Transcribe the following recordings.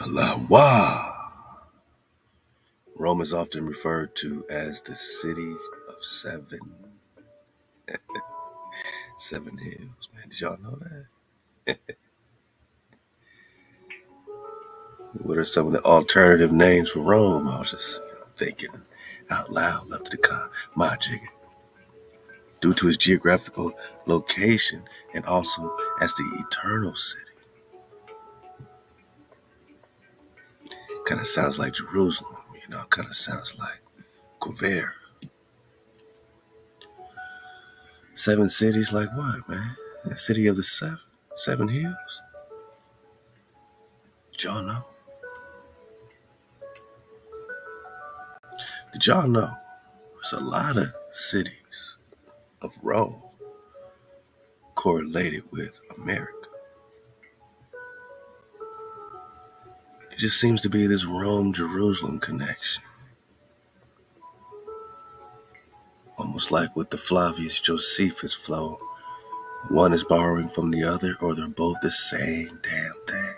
Salawa. Rome is often referred to as the city of seven. 7 hills, man. Did y'all know that? What are some of the alternative names for Rome? I was just thinking out loud, left to the con. My jigger. Due to its geographical location and also as the eternal city. Kind of sounds like Jerusalem, you know, kind of sounds like Quivera. 7 cities like what, man? The city of the 7 hills? Did y'all know? Did y'all know there's a lot of cities of Rome correlated with America? It just seems to be this Rome-Jerusalem connection. Almost like with the Flavius Josephus flow. One is borrowing from the other, or they're both the same damn thing.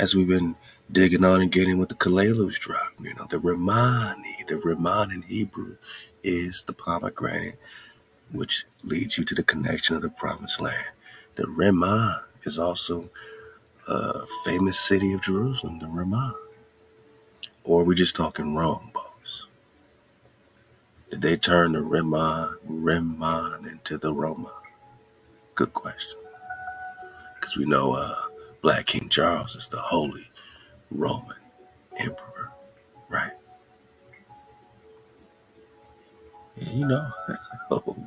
As we've been digging on and getting with the Kalalu's drop, you know, the Ramani in Hebrew is the pomegranate, which leads you to the connection of the promised land. The Ramah is also a famous city of Jerusalem, the Ramah. Or we're just talking Rome, boss. Did they turn the Ramah into the Roma? Good question. Because we know Black King Charles is the Holy Roman Emperor, right? Yeah, you know,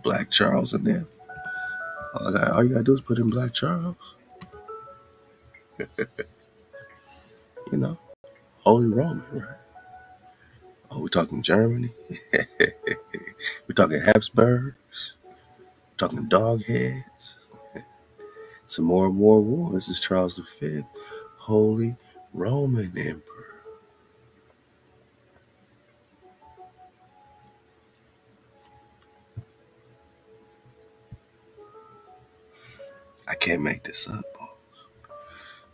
Black Charles in there. All you gotta do is put in Black Charles. You know, Holy Roman, right? Oh, we're talking Germany. We're talking Habsburgs. We're talking dog heads. Some more and more war. This is Charles V, Holy Roman Emperor. I can't make this up, boss.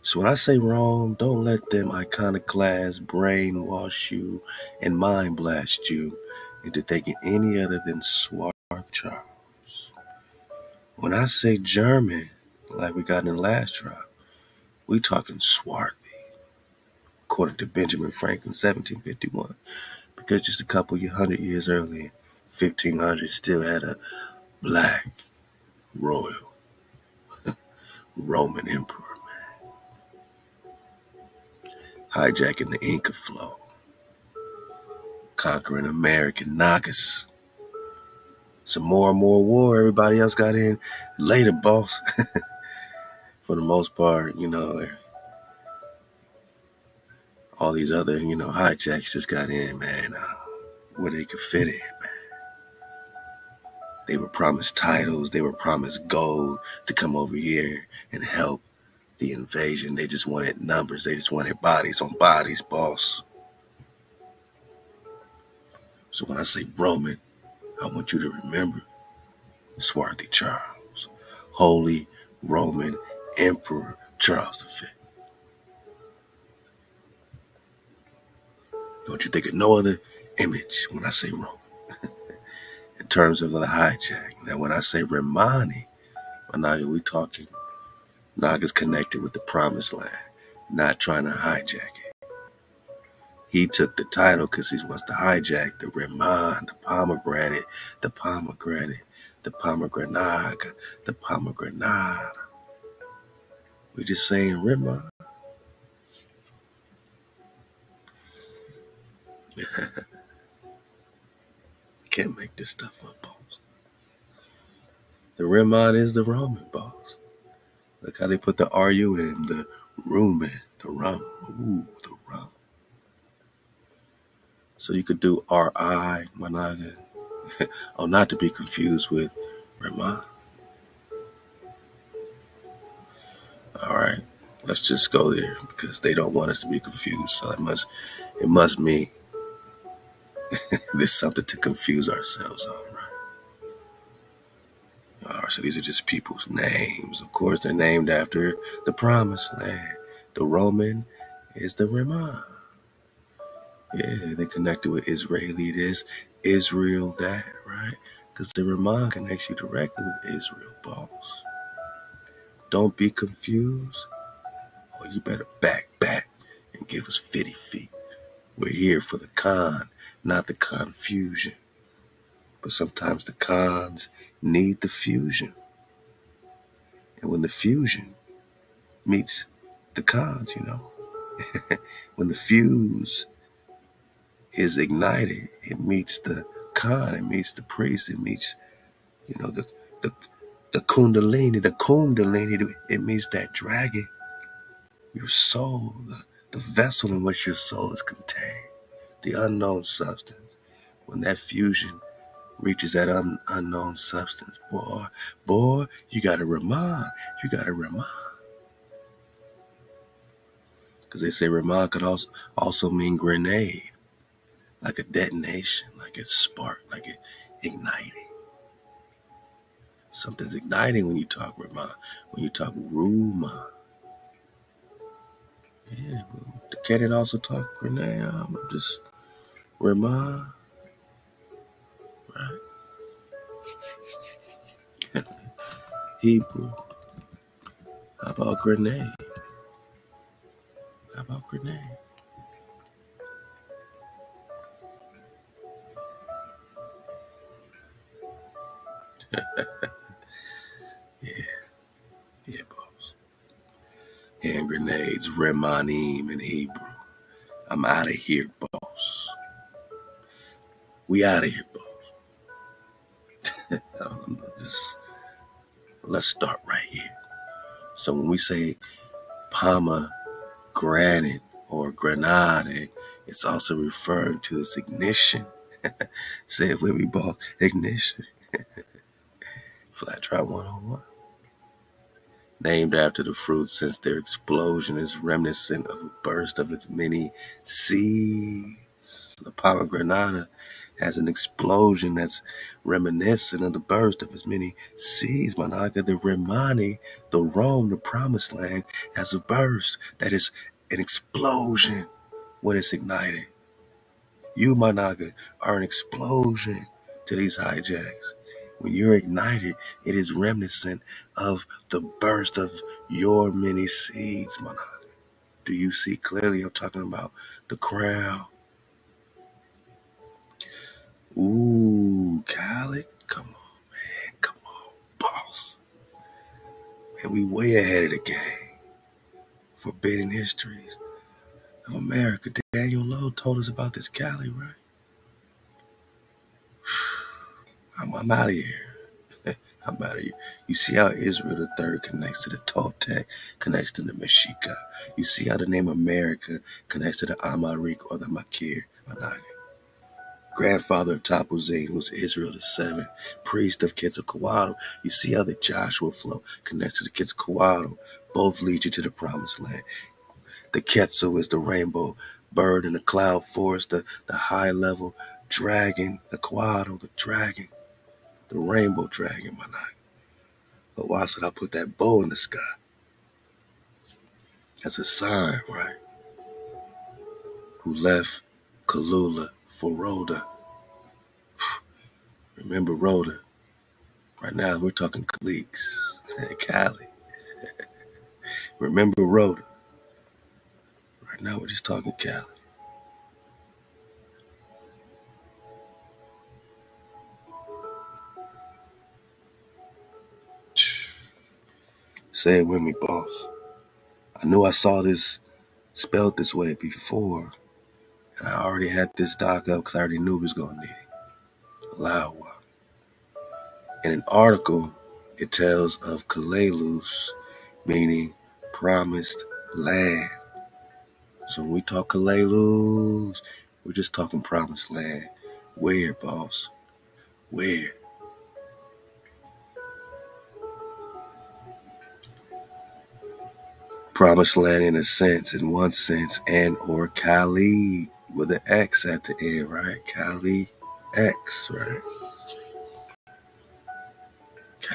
So when I say Rome, don't let them iconoclasts brainwash you and mind blast you into thinking any other than Swarth Charles. When I say German, like we got in the last drop, we talking swarthy, according to Benjamin Franklin, 1751, because just a couple of 100 years earlier, 1500, still had a black royal Roman emperor, man, hijacking the Inca flow, conquering American Nagas. Some more and more war. Everybody else got in later, boss. For the most part, you know, all these other, you know, hijacks just got in, man, where they could fit in, man. They were promised titles. They were promised gold to come over here and help the invasion. They just wanted numbers. They just wanted bodies on bodies, boss. So when I say Roman, I want you to remember Swarthy Charles, Holy Roman Emperor Charles V. Don't you think of no other image when I say Roman in terms of the hijack. Now, when I say Romani, we're talking Naga's connected with the promised land, not trying to hijack it. He took the title because he wants to hijack the Ramon, the pomegranate. We're just saying Ramon. Can't make this stuff up, boss. The Ramon is the Roman, boss. Look how they put the R-U-M, the Roman, the Rum. Ooh, the Rum. So you could do R.I. Managa. Oh, not to be confused with Ramah. All right, let's just go there because they don't want us to be confused. So it must mean there's something to confuse ourselves on, right? All right. are. So these are just people's names. Of course, they're named after the Promised Land. The Roman is the Rimah. Yeah, they connected with Israeli this, Israel that, right? Because the Rimah connects you directly with Israel, boss. Don't be confused. Oh, you better back and give us 50 feet. We're here for the con, not the confusion. But sometimes the cons need the fusion. And when the fusion meets the cons, you know, when the fuse is ignited, it meets the con, it meets the priest, it meets, you know, the kundalini, it meets that dragon, your soul, the vessel in which your soul is contained, the unknown substance. When that fusion reaches that unknown substance, boy, you gotta remind. Because they say Ramah could also mean grenade, like a detonation, like it sparked, like it igniting. Something's igniting when you talk Ramah, when you talk Rumah. Yeah, but can it also talk grenade? I'm just Ramah, right? Hebrew. How about grenade? Yeah, boss. Hand grenades, Remanim in Hebrew. I'm out of here, boss. We out of here, boss. Let's start right here. So when we say Pama granite or granade, it's also referring to this ignition. Say it with me, boss. Ignition. Flat Drop 101. Named after the fruit, since their explosion is reminiscent of a burst of its many seeds. So the pomegranate has an explosion that's reminiscent of the burst of its many seeds. Manaka, the Rimani, the Rome, the Promised Land, has a burst that is an explosion when it's ignited. You, Manaka, are an explosion to these hijacks. When you're ignited, it is reminiscent of the burst of your many seeds, Manaka. Do you see clearly? I'm talking about the crown. Ooh, Khaled, come on, man. Come on, boss. Man, we way ahead of the game. Forbidden Histories of America. Daniel Lowe told us about this Khaled, right? I'm out of here. I'm out of here. You see how Israel III connects to the Toltec, connects to the Mexica. You see how the name America connects to the Amarik or the Makir, Manaka. Grandfather of Tapuzin, who was Israel VII, priest of Quetzalcoatl. You see how the Joshua flow connects to the Quetzalcoatl. Both lead you to the Promised Land. The Quetzal is the rainbow bird in the cloud forest, the high level dragon, the Coatl, the dragon, the rainbow dragon, Manaka. But why should I put that bow in the sky? That's a sign, right? Who left Kalula for Rhoda. Remember Rhoda. Right now we're talking cliques. Khaled. Remember Rhoda. Right now we're just talking Khaled. Say it with me, boss. I knew I saw this spelled this way before, and I already had this doc up because I already knew we was going to need it. Lawa. In an article, it tells of Kalelus, meaning promised land. So when we talk Kalelus, we're just talking promised land. Where, boss? Where? Promised land in a sense, in one sense, and or Kali with an X at the end, right? Kali X, right?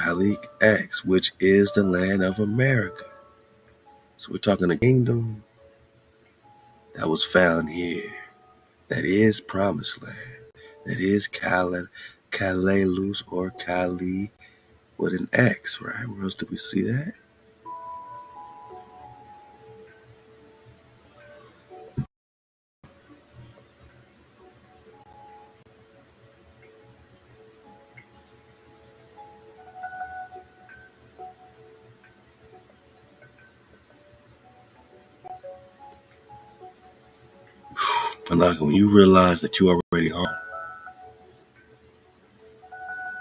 Khalik X, which is the land of America. So we're talking a kingdom that was found here, that is Promised Land, that is Kal-Lelus or Kali with an X, right? Where else did we see that? Malaka, when you realize that you already are,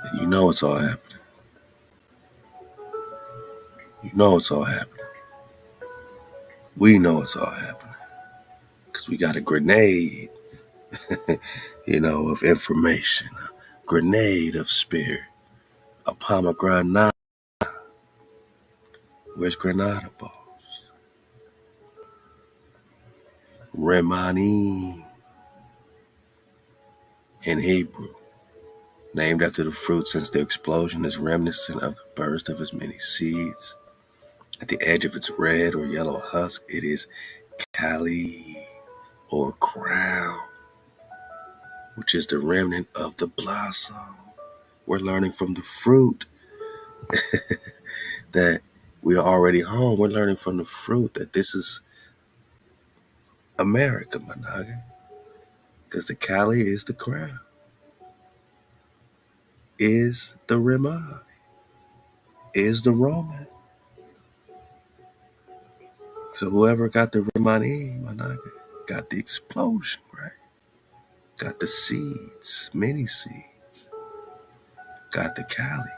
and you know it's all happening. You know it's all happening. We know it's all happening. Because we got a grenade, you know, of information, a grenade of spirit, a pomegranate. Where's Granada Ball? Remani in Hebrew, named after the fruit since the explosion is reminiscent of the burst of its many seeds. At the edge of its red or yellow husk, it is Kali or crown, which is the remnant of the blossom. We're learning from the fruit that we are already home. We're learning from the fruit that this is America, Managa, because the Kali is the crown, is the Remani, is the Roman. So whoever got the Remani, Managa, got the explosion, right? Got the seeds, many seeds, got the Kali,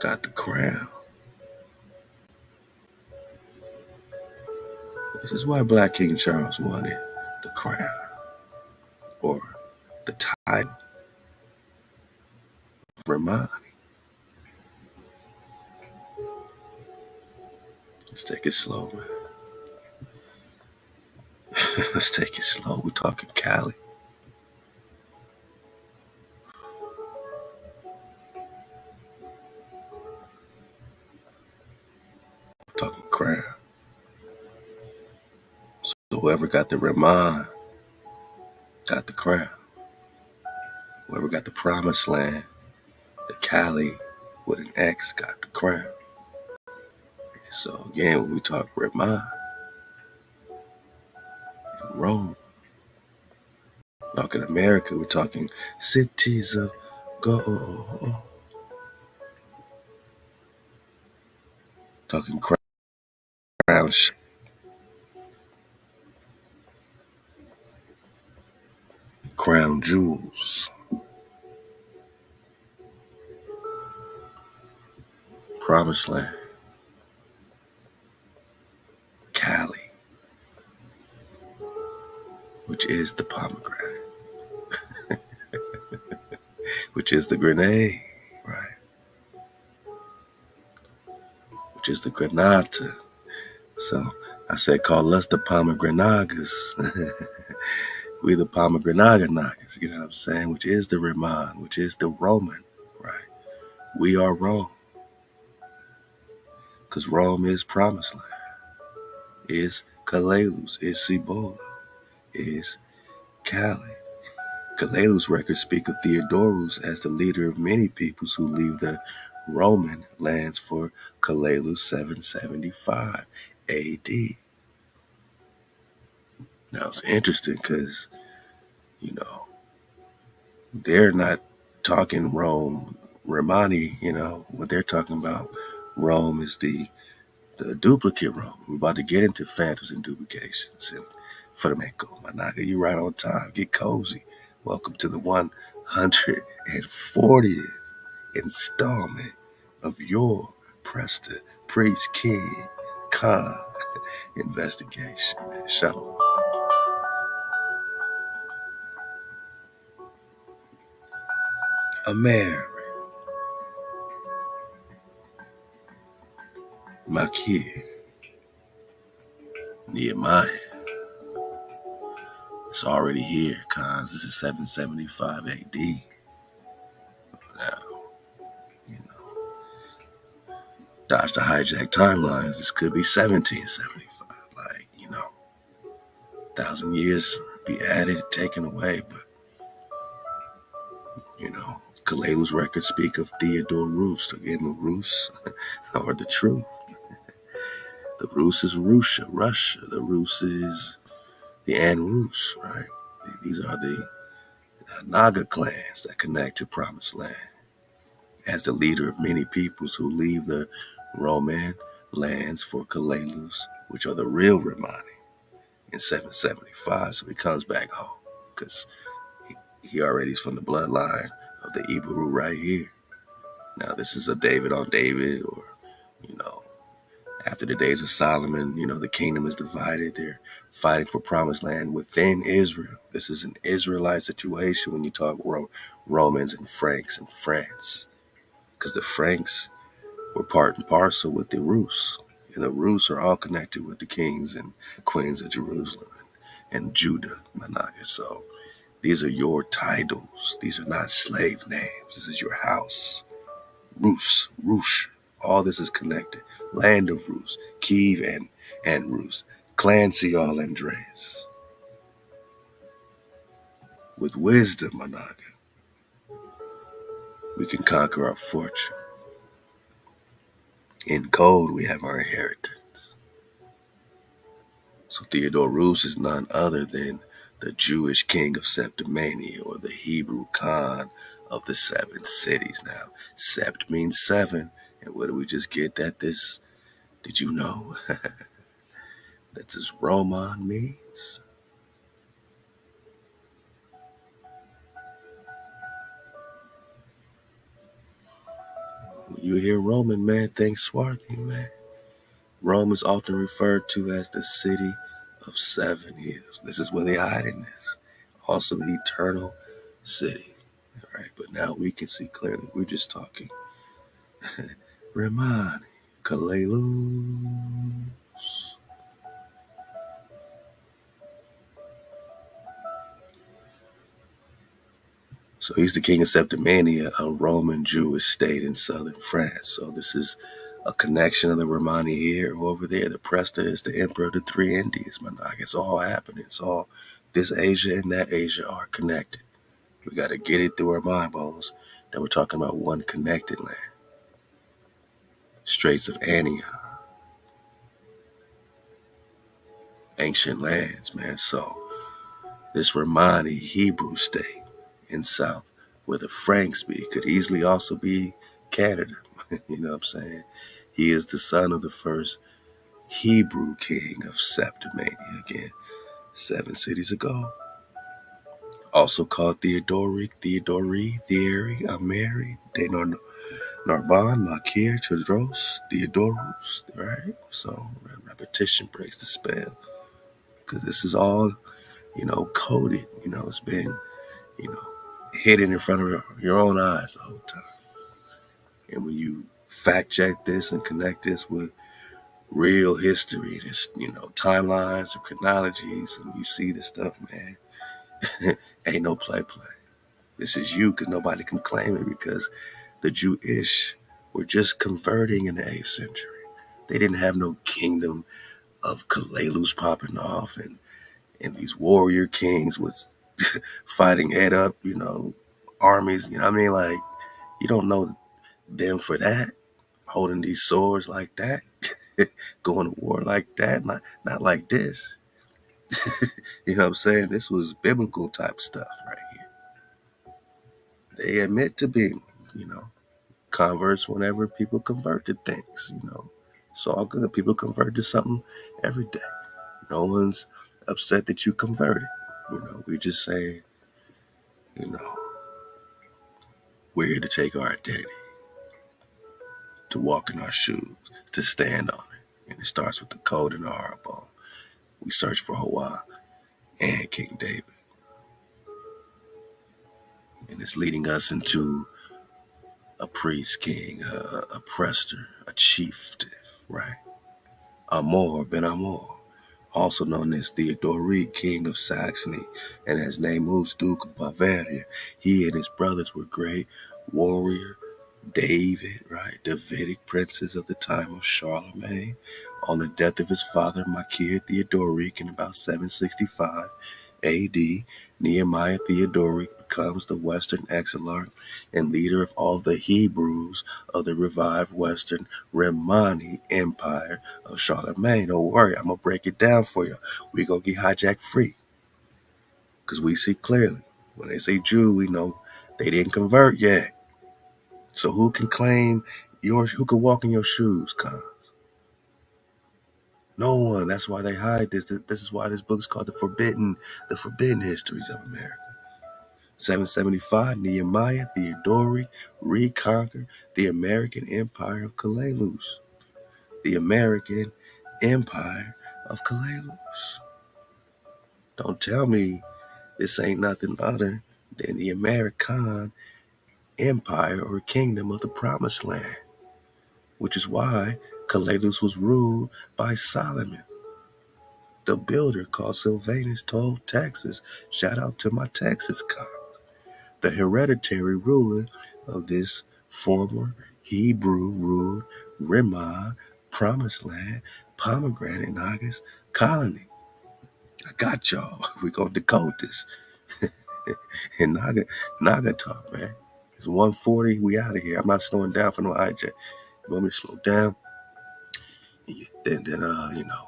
got the crown. This is why Black King Charles wanted the crown or the title of Remani. Let's take it slow, man. Let's take it slow. We're talking Kali. We're talking crown. Whoever got the Ramon got the crown. Whoever got the Promised Land, the Kali with an X got the crown. And so again, when we talk Ramon and Rome, talking America, we're talking cities of gold, talking crown shit. Crown jewels, Promised Land, Kali, which is the pomegranate, which is the grenade, right? Which is the granata. So I said, call us the pomegranagas. We the pomegranate, you know what I'm saying, which is the Roman, which is the Roman, right? We are Rome, because Rome is Promised Land, is Kal-Lelus, is Cibola, is Kali. Kal-Lelus records speak of Theodorus as the leader of many peoples who leave the Roman lands for Kal-Lelus 775 A.D. Now, it's interesting because, you know, they're not talking Rome, Romani, you know, what they're talking about, Rome is the duplicate Rome. We're about to get into phantoms and duplications. And Flamenco, Managa, you're right on time. Get cozy. Welcome to the 140th installment of your Prester, Priest, King, Khan investigation. Shalom. Ameri, Makir, Nehemiah. It's already here, Cons. This is 775 AD. starts to hijack timelines, this could be 1775, like, you know, 1,000 years be added, taken away. But, you know, Kalelu's records speak of Theodore Roos. Again, the Roos or the truth. The Roos is Russia. The Roos is the Ann Roos, right? These are the Naga clans that connect to Promised Land. As the leader of many peoples who leave the Roman lands for Kalelu's, which are the real Romani, in 775. So he comes back home because he already is from the bloodline of the Iburu right here. Now, this is a David on David, or, you know, after the days of Solomon, you know, the kingdom is divided. They're fighting for Promised Land within Israel. This is an Israelite situation when you talk Romans and Franks and France. Because the Franks were part and parcel with the Rus. And the Rus are all connected with the kings and queens of Jerusalem and Judah, Manasseh. So these are your titles. These are not slave names. This is your house. Rus, Rush. All this is connected. Land of Rus, Kiev and Rus, Clancy all Andreas. With wisdom, Manasseh, we can conquer our fortune. In code, we have our inheritance. So Theodore Roos is none other than the Jewish king of Septimania, or the Hebrew Khan of the seven cities. Now, sept means seven. And where do we just get that? This, did you know? That's what Roman means. When you hear Roman, man, think swarthy, man. Rome is often referred to as the city of 7 hills. This is where they hide in this. Also the eternal city. All right, but now we can see clearly. We're just talking. Romani, Kalelu's. So he's the king of Septimania, a Roman Jewish state in southern France. So this is a connection of the Romani here or over there. The Prester is the emperor of the 3 Indies, Manasseh. It's all happening. It's all this Asia and that Asia are connected. We got to get it through our mind balls that we're talking about one connected land. Straits of Antioch. Ancient lands, man. So this Romani Hebrew state in south where the Franks be could easily also be Canada. You know what I'm saying? He is the son of the first Hebrew king of Septimania, again 7 cities ago, also called Theodoric, Ameri, Narbonne, Machir, Chodros, Theodorus, right? So repetition breaks the spell, because this is all, you know, coded. You know, it's been, you know, hidden in front of your own eyes the whole time. And when you fact check this and connect this with real history, this, you know, timelines and chronologies, and you see this stuff, man, ain't no play. This is you, because nobody can claim it, because the Jewish were just converting in the 8th century. They didn't have no kingdom of Kalelu's popping off, and these warrior kings was fighting head up, you know, armies. You know what I mean? Like, you don't know them for that, holding these swords like that, going to war like that, not like this. You know what I'm saying? This was biblical type stuff right here. They admit to being, you know, converts whenever people convert to things, you know. It's all good. People convert to something every day. No one's upset that you converted. You know, we just say, you know, we're here to take our identity, to walk in our shoes, to stand on it. And it starts with the code and the heart bone. We search for Hawa and King David. And it's leading us into a priest king, a prester, a chieftain, right? Amor ben Amor, also known as Theodoric, king of Saxony, and as Neymus, duke of Bavaria. He and his brothers were great warrior David, right? The Vedic princes of the time of Charlemagne. On the death of his father, Machir Theodoric, in about 765 A.D., Nehemiah Theodoric becomes the Western Exilarch and leader of all the Hebrews of the revived Western Romani Empire of Charlemagne. Don't worry, I'm going to break it down for you. We're going to get hijacked free because we see clearly. When they say Jew, we know they didn't convert yet. So who can claim your, who can walk in your shoes, Khan? No one. That's why they hide this. This is why this book is called The Forbidden Histories of America. 775, Nehemiah Theodoric reconquered the American Empire of Calalus. The American Empire of Calalus. Don't tell me this ain't nothing other than the American Empire or Kingdom of the Promised Land, which is why Calalus was ruled by Solomon. The builder called Sylvanus told Texas, shout out to my Texas cop, the hereditary ruler of this former Hebrew-ruled Rimmon, Promised Land, Pomegranate Nagas colony. I got y'all. We're going to decode this. And Naga talk, man. It's 1:40. We out of here. I'm not slowing down for no hijack. You want me to slow down? Then you know,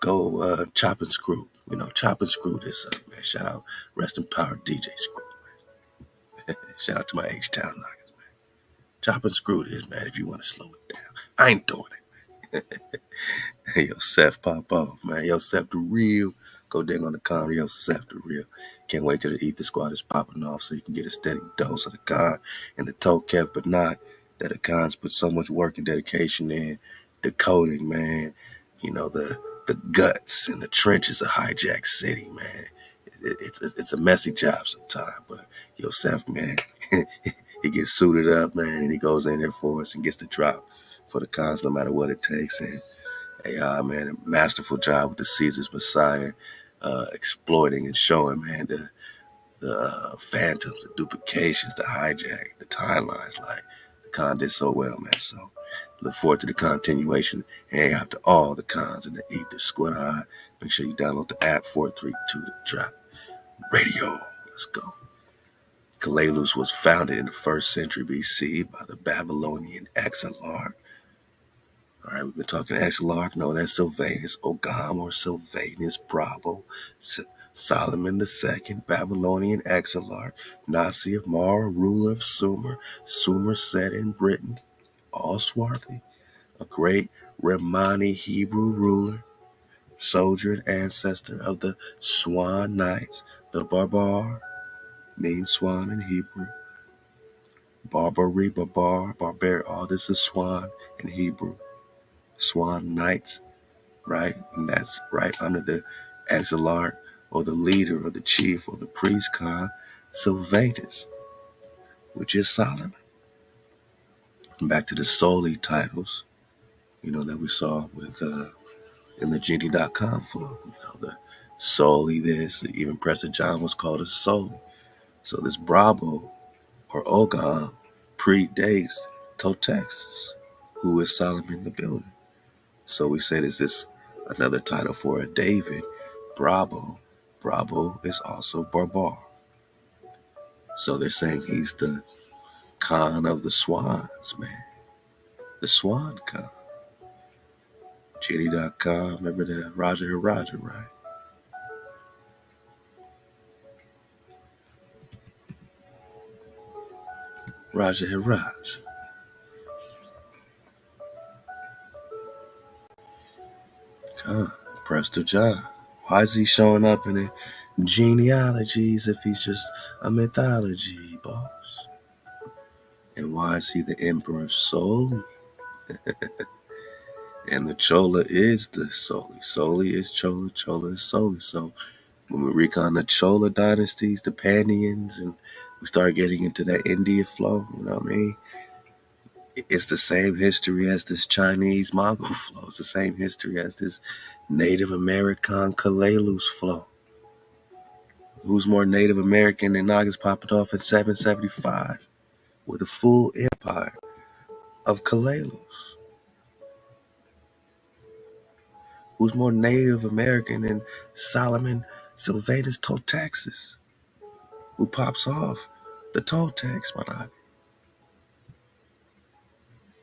go chop and screw. You know, chop and screw this up, man. Shout out, rest in power, DJ Screw, man. Shout out to my H-Town Knockers, man. Chop and screw this, man, if you want to slow it down. I ain't doing it, man. Hey, yo, Seth, pop off, man. Yo, Seth, the real. Go ding on the con. Yo, Seth, the real. Can't wait till the Ether Squad is popping off so you can get a steady dose of the con and the toe kev, but not that the cons put so much work and dedication in. Decoding, man, you know, the guts and the trenches of Hijack City, man. It's a messy job sometimes, but Yosef, man, he gets suited up, man, and he goes in there for us and gets the drop for the cons no matter what it takes. And AI, man, a masterful job with the Caesar's Messiah, exploiting and showing, man, the phantoms, the duplications, the hijack, the timelines. Like, the con did so well, man. So look forward to the continuation. Hang out to all the cons in the Ether Squad High. Make sure you download the app 432 to drop radio. Let's go. Calalus was founded in the 1st century BC by the Babylonian Exilarch. All right, we've been talking Exilarch, known as Sylvanus Ogham or Sylvanus Brabo, Solomon II, Babylonian Exilarch, Nasi of Mara, ruler of Sumer, Somerset in Britain. All swarthy, a great Romani Hebrew ruler, soldier and ancestor of the Swan Knights, the Barbar, means swan in Hebrew, Barbary, Barbar, Barbarian, all this is swan in Hebrew, Swan Knights, right? And that's right under the Exilarch or the leader or the chief or the priest Khan, Sylvanus, which is Solomon. Back to the Soli titles, you know, that we saw with in the Genie.com flow, you know, the Soli this, even Prester John was called a Soli. So this Brabo or Ogham predates Totaxis, who is Solomon the Builder. So we said, is this another title for a David? Brabo. Brabo is also Barbar. So they're saying he's the Khan of the swans, man. The Swan Khan. Genie.com, remember the Raja Hiraja, right? Raja Hiraj. Khan, Prester John. Why is he showing up in the genealogies if he's just a mythology, boss? And why is he the emperor of Soli? And the Chola is the Soli. Soli is Chola. Chola is Soli. So when we recon the Chola dynasties, the Pandians, and we start getting into that India flow, you know what I mean? It's the same history as this Chinese Mongol flow. It's the same history as this Native American Calalus flow. Who's more Native American than Nagas popping off in 775? With a full empire of Chehalis, who's more Native American than Solomon Sylvanus Totaxis, who pops off the Toltecs, my God.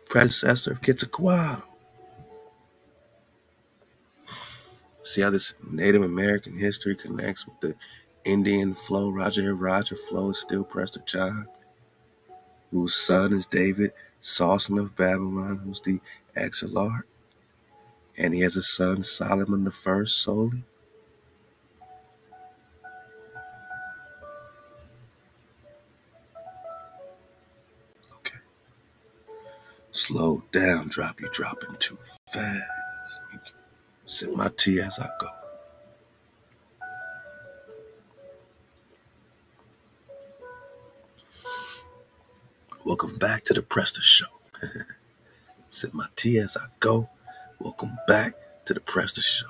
Predecessor of Quetzalcoatl. See how this Native American history connects with the Indian Flo, Roger Flo is still Prester John, whose son is David, Sauson of Babylon, who's the Axelarch. And he has a son, Solomon I, solely. Okay. Slow down, drop. You dropping too fast. Let me sip my tea as I go. Welcome back to the Prester Show. Sip my tea as I go. Welcome back to the Prester Show.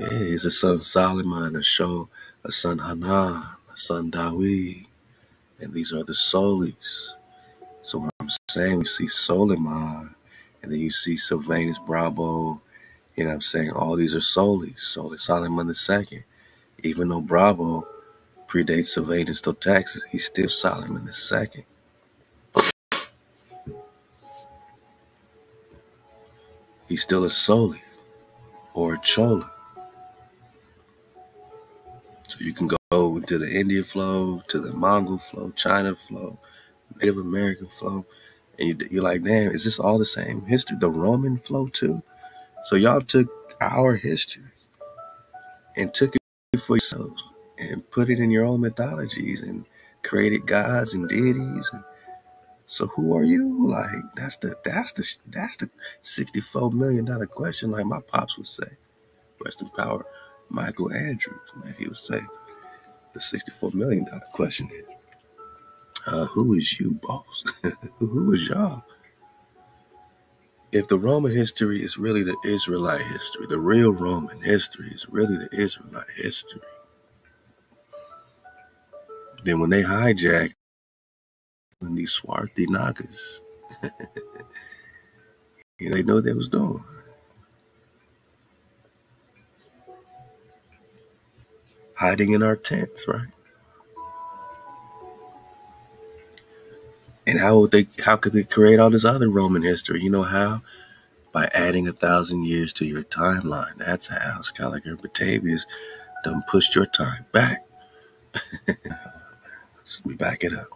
Yeah, he's a son Solomon, a show, a son Hanan, a son Dawid, and these are the Solis. So what I'm saying, we see Solomon, and then you see Sylvanus Brabo. You know what I'm saying? All these are Solis. Solis Solomon II. Even though Brabo predates Sylvanus Totaxis, he's still Solomon II. He's still a Soli or a Chola. So you can go into the Indian flow, to the Mongol flow, China flow, Native American flow. And you're like, damn, is this all the same history? The Roman flow too? So y'all took our history and took it for yourselves and put it in your own mythologies and created gods and deities. And so who are you? Like, that's the $64 million question. Like my pops would say, rest in power, Michael Andrews. Man, he would say the $64 million question is, who is you, boss? Who is y'all? If the Roman history is really the Israelite history, the real Roman history is really the Israelite history. Then when they hijack. And these swarthy Nagas, you know, they know what they was doing. Hiding in our tents, right? And how could they create all this other Roman history? You know how? By adding 1,000 years to your timeline. That's how Scaliger Batavius done pushed your time back. Let me back it up.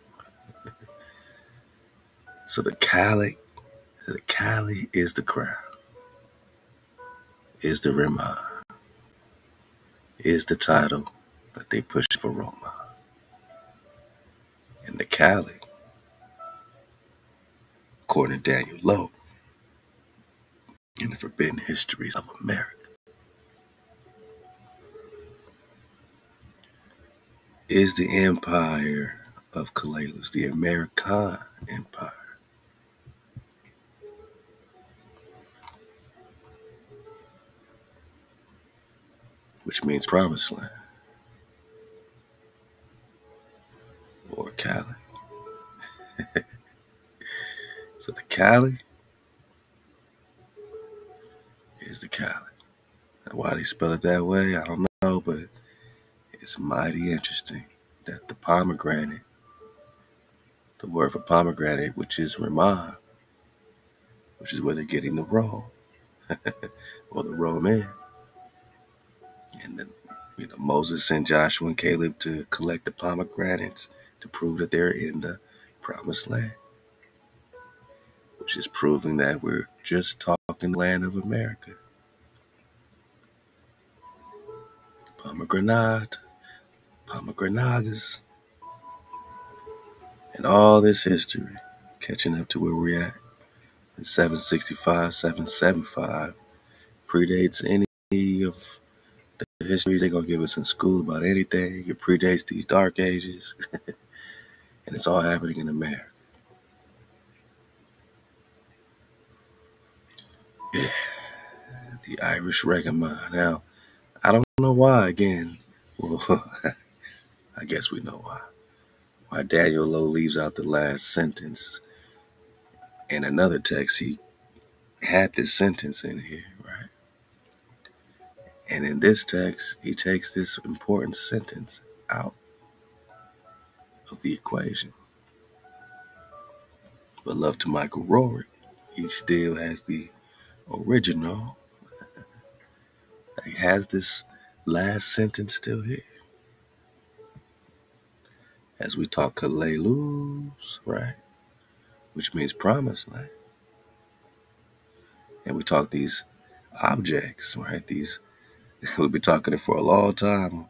So the Kali is the crown, is the Rema, is the title that they push for Roma. And the Kali, according to Daniel Loeb, in the Forbidden Histories of America, is the empire of Chehalis, the American empire. Which means Promised Land or Kali. So the Kali. And why they spell it that way, I don't know, but it's mighty interesting that the pomegranate, the word for pomegranate, which is Ramah, which is where they're getting the Rome, or the Roman. And then, you know, Moses sent Joshua and Caleb to collect the pomegranates to prove that they're in the Promised Land, which is proving that we're just talking land of America. Pomegranate, pomegranagas, and all this history catching up to where we're at in 765, 775 predates any of the history they're going to give us in school about anything. It predates these dark ages. And it's all happening in America. Yeah. The Irish reggae mine. Now, I don't know why, again. Well, I guess we know why. Why Daniel Loeb leaves out the last sentence in another text, he had this sentence in here, right? And in this text, he takes this important sentence out of the equation. But love to Michael Rohrig, he still has the original. He has this last sentence still here. As we talk Kalelus, right? Which means promised land. And we talk these objects, right? These, we'll be talking it for a long time,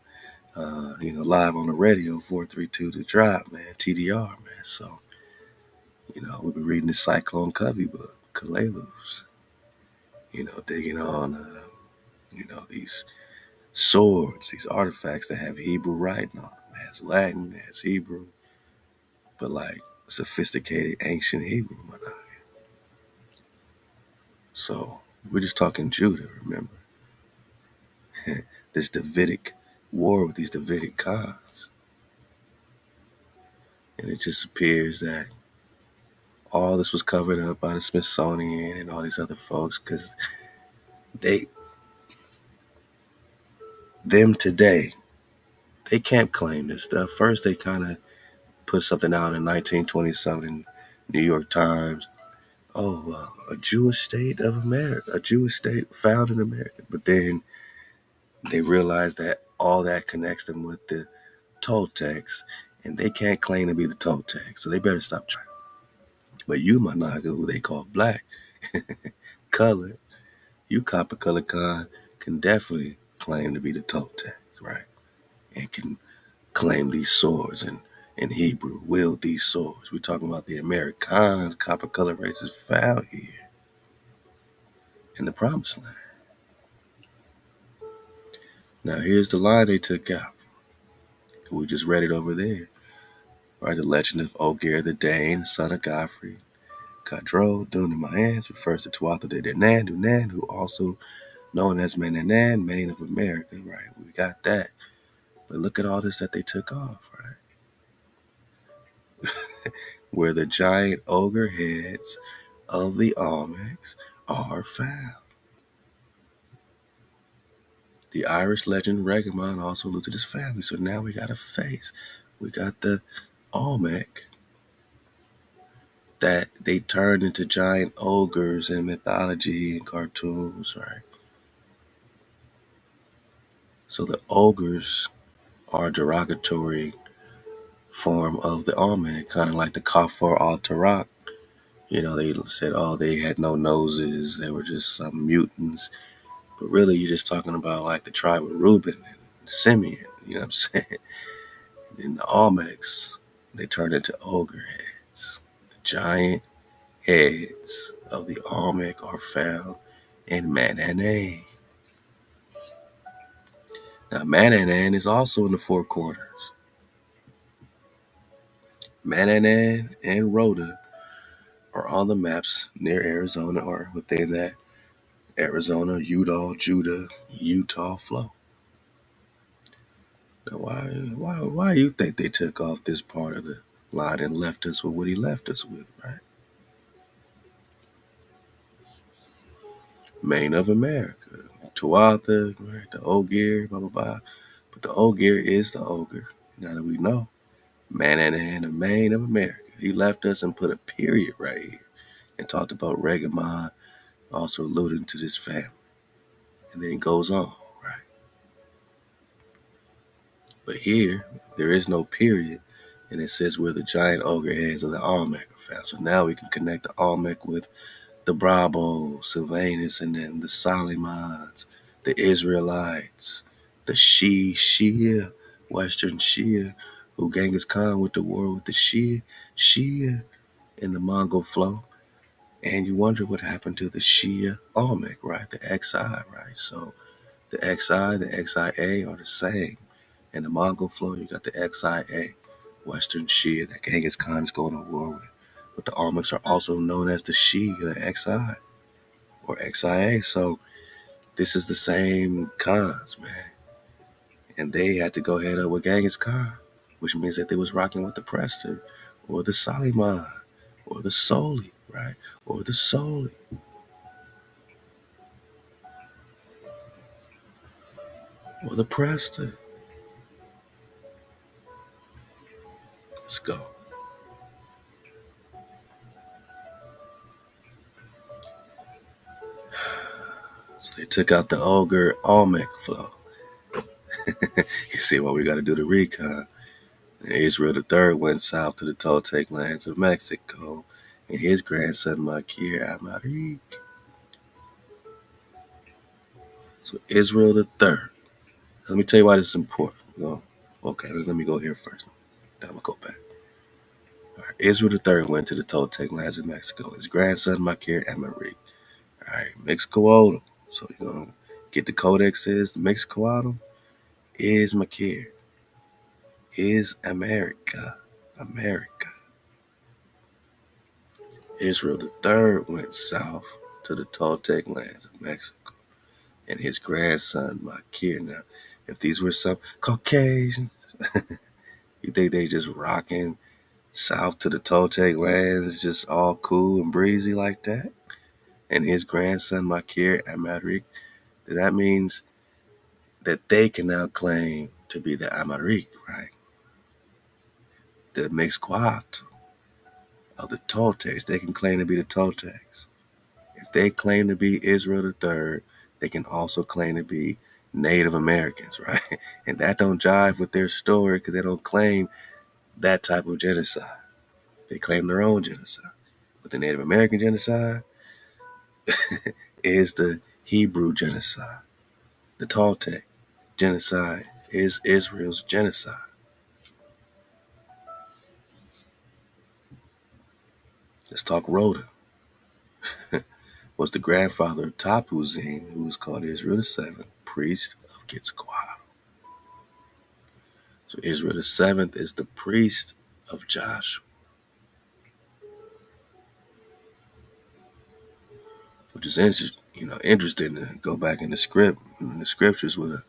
you know, live on the radio, 432 The Drop, man, TDR, man. So, you know, we'll be reading the Cyclone Covey book, Kalelus, you know, digging on, you know, these swords, these artifacts that have Hebrew writing on them. It has Latin, it has Hebrew, but like sophisticated ancient Hebrew, my dog. So we're just talking Judah, remember? This Davidic war with these Davidic gods. And it just appears that all this was covered up by the Smithsonian and all these other folks because they, them today, they can't claim this stuff. First, they kind of put something out in 1927, New York Times. Oh, a Jewish state of America, a Jewish state found in America. But then they realized that all that connects them with the Toltecs, and they can't claim to be the Toltecs, so they better stop trying. But you, my Naga, who they call black, colored, you copper colored con, can definitely claim to be the Toltecs, right? And can claim these swords and in Hebrew, wield these swords. We're talking about the Americans, copper color races found here in the promised land. Now here's the line they took out. We just read it over there. Right, the legend of Ogier the Dane, son of Godfrey, Cadro, Dunamans, refers to Tuatha De Danann, Dunan, who also known as Mananan, Maine of America. Right, we got that. But look at all this that they took off, right? Where the giant ogre heads of the Olmecs are found. The Irish legend Regamon also looted his family. So now we got a face. We got the Olmec that they turned into giant ogres in mythology and cartoons, right? So the ogres are a derogatory form of the Olmec, kind of like the Kafar al-Tarak. You know, they said, oh, they had no noses, they were just some mutants. But really, you're just talking about like the tribe of Reuben and Simeon, you know what I'm saying? And the Olmecs, they turned into ogre heads. The giant heads of the Olmec are found in Manannan. Now, Manannan is also in the Four Corners. Manannan and Rhoda are on the maps near Arizona or within that Arizona, Udall, Judah, Utah flow. Now, why do you think they took off this part of the line and left us with what he left us with, right? Maine of America. Tuatha, right, the Ogier, blah, blah, blah. But the Ogier is the ogre. Now that we know, Manannan, the Maine of America. He left us and put a period right here and talked about Regamon, also alluding to this family. And then it goes on, right? But here, there is no period. And it says where the giant ogre heads of the Olmec are found. So now we can connect the Olmec with the Brabo, Sylvanus, and then the Solomons, the Israelites, the Shia, Western Shia, who Genghis Khan with the war with the Shia in the Mongol flow. And you wonder what happened to the Shia Olmec, right? The XI, right? So the XI, the XIA are the same. In the Mongol flow, you got the XIA, Western Shia, that Genghis Khan is going to war with. But the Olmecs are also known as the Shia, the XI, or XIA. So this is the same cons, man. And they had to go head up with Genghis Khan, which means that they was rocking with the Prester, or the Soliman, or the Soli, right? Or the soul. Or the Preston. Let's go. So they took out the Ogre Olmec flow. You see why we got to do the recon. And Israel III went south to the Toltec lands of Mexico, and his grandson Makir Amarik. So Israel III. Let me tell you why this is important. No, okay, let me go here first. Then I'm gonna go back. All right, Israel III went to the Toltec lands of Mexico. His grandson Makir Amarik. All right, Mixcoatl. So you're gonna get the codex is Mixcoatl is Makir. Is America. America. Israel III went south to the Toltec lands of Mexico and his grandson, Makir. Now, if these were some Caucasians, you think they just rocking south to the Toltec lands, just all cool and breezy like that? And his grandson, Makir Amarik, that means that they can now claim to be the Amarik, right? The Mixcoatl of the Toltecs. They can claim to be the Toltecs. If they claim to be Israel III, they can also claim to be Native Americans, right? And that don't jive with their story because they don't claim that type of genocide. They claim their own genocide. But the Native American genocide is the Hebrew genocide. The Toltec genocide is Israel's genocide. Let's talk Rhoda. Was the grandfather of Tapu Zin, who was called Israel VII, priest of Quetzalcoatl. So Israel VII is the priest of Joshua. Which is interesting, you know, interesting to go back in the script, in the scriptures with a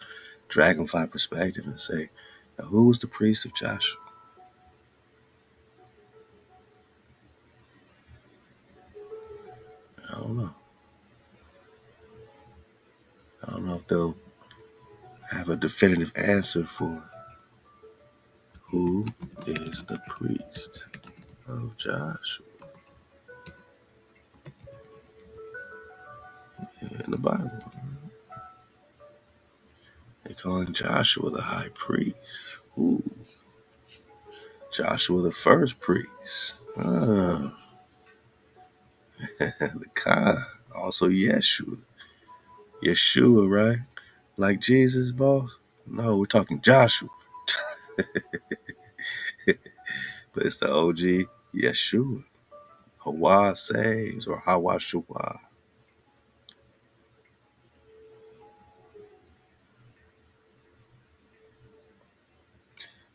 dragonfly perspective and say, now who was the priest of Joshua? I don't know. I don't know if they'll have a definitive answer for who is the priest of Joshua in the Bible. They call him Joshua the high priest. Ooh. Joshua the first priest. Ah. The Ka, also Yeshua. Yeshua, right? Like Jesus, boss? No, we're talking Joshua. But it's the OG Yeshua. Hawa saves, or Hawashua.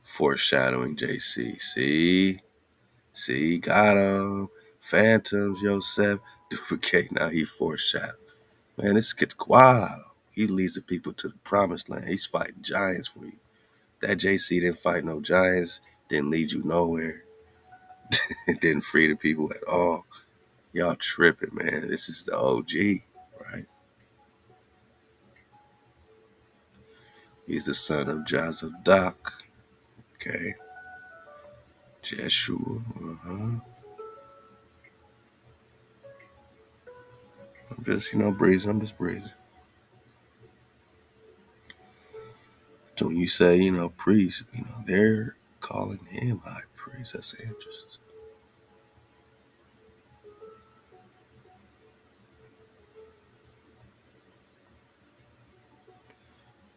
Foreshadowing JC. See, got him. Phantoms, Yosef, duplicate. Now he foreshadowed. Man, this gets Quetzalcoatl. He leads the people to the promised land. He's fighting giants for you. That JC didn't fight no giants, didn't lead you nowhere, didn't free the people at all. Y'all tripping, man. This is the OG, right? He's the son of Jozadak. Okay. Jeshua. I'm just, breezing. I'm just breezing. So when you say, priest, they're calling him high priest. That's interesting.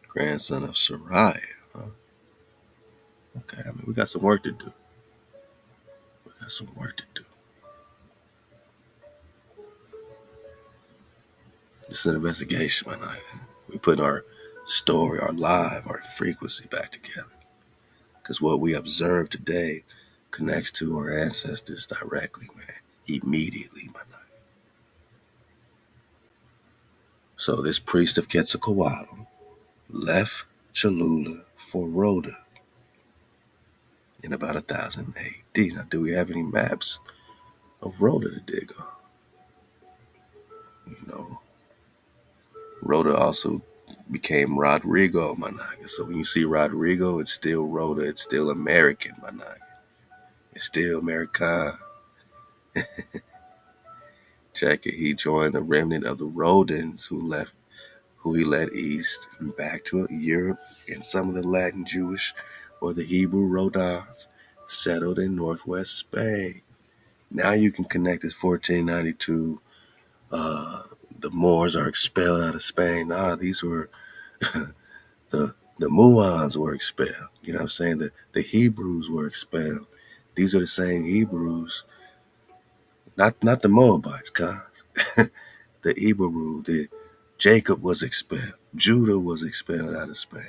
Grandson of Sariah, huh? Okay, we got some work to do. We got some work to do. It's an investigation, my knife. We put our story, our live, our frequency back together. Because what we observe today connects to our ancestors directly, man. Immediately, my knife. So this priest of Quetzalcoatl left Cholula for Rhoda in about 1000 AD. Now, do we have any maps of Rhoda the Digger. You know, Rhoda also became Rodrigo, my nigga. So when you see Rodrigo, it's still Rhoda. It's still American, my nigga. It's still Americana. Check it. He joined the remnant of the Rodans who he led east and back to Europe, and some of the Latin Jewish or the Hebrew Rodans settled in northwest Spain. Now you can connect this 1492. The Moors are expelled out of Spain. Nah, these were the Muans were expelled. You know what I'm saying? The Hebrews were expelled. These are the same Hebrews. Not the Moabites, cause the Hebrew, Jacob was expelled. Judah was expelled out of Spain.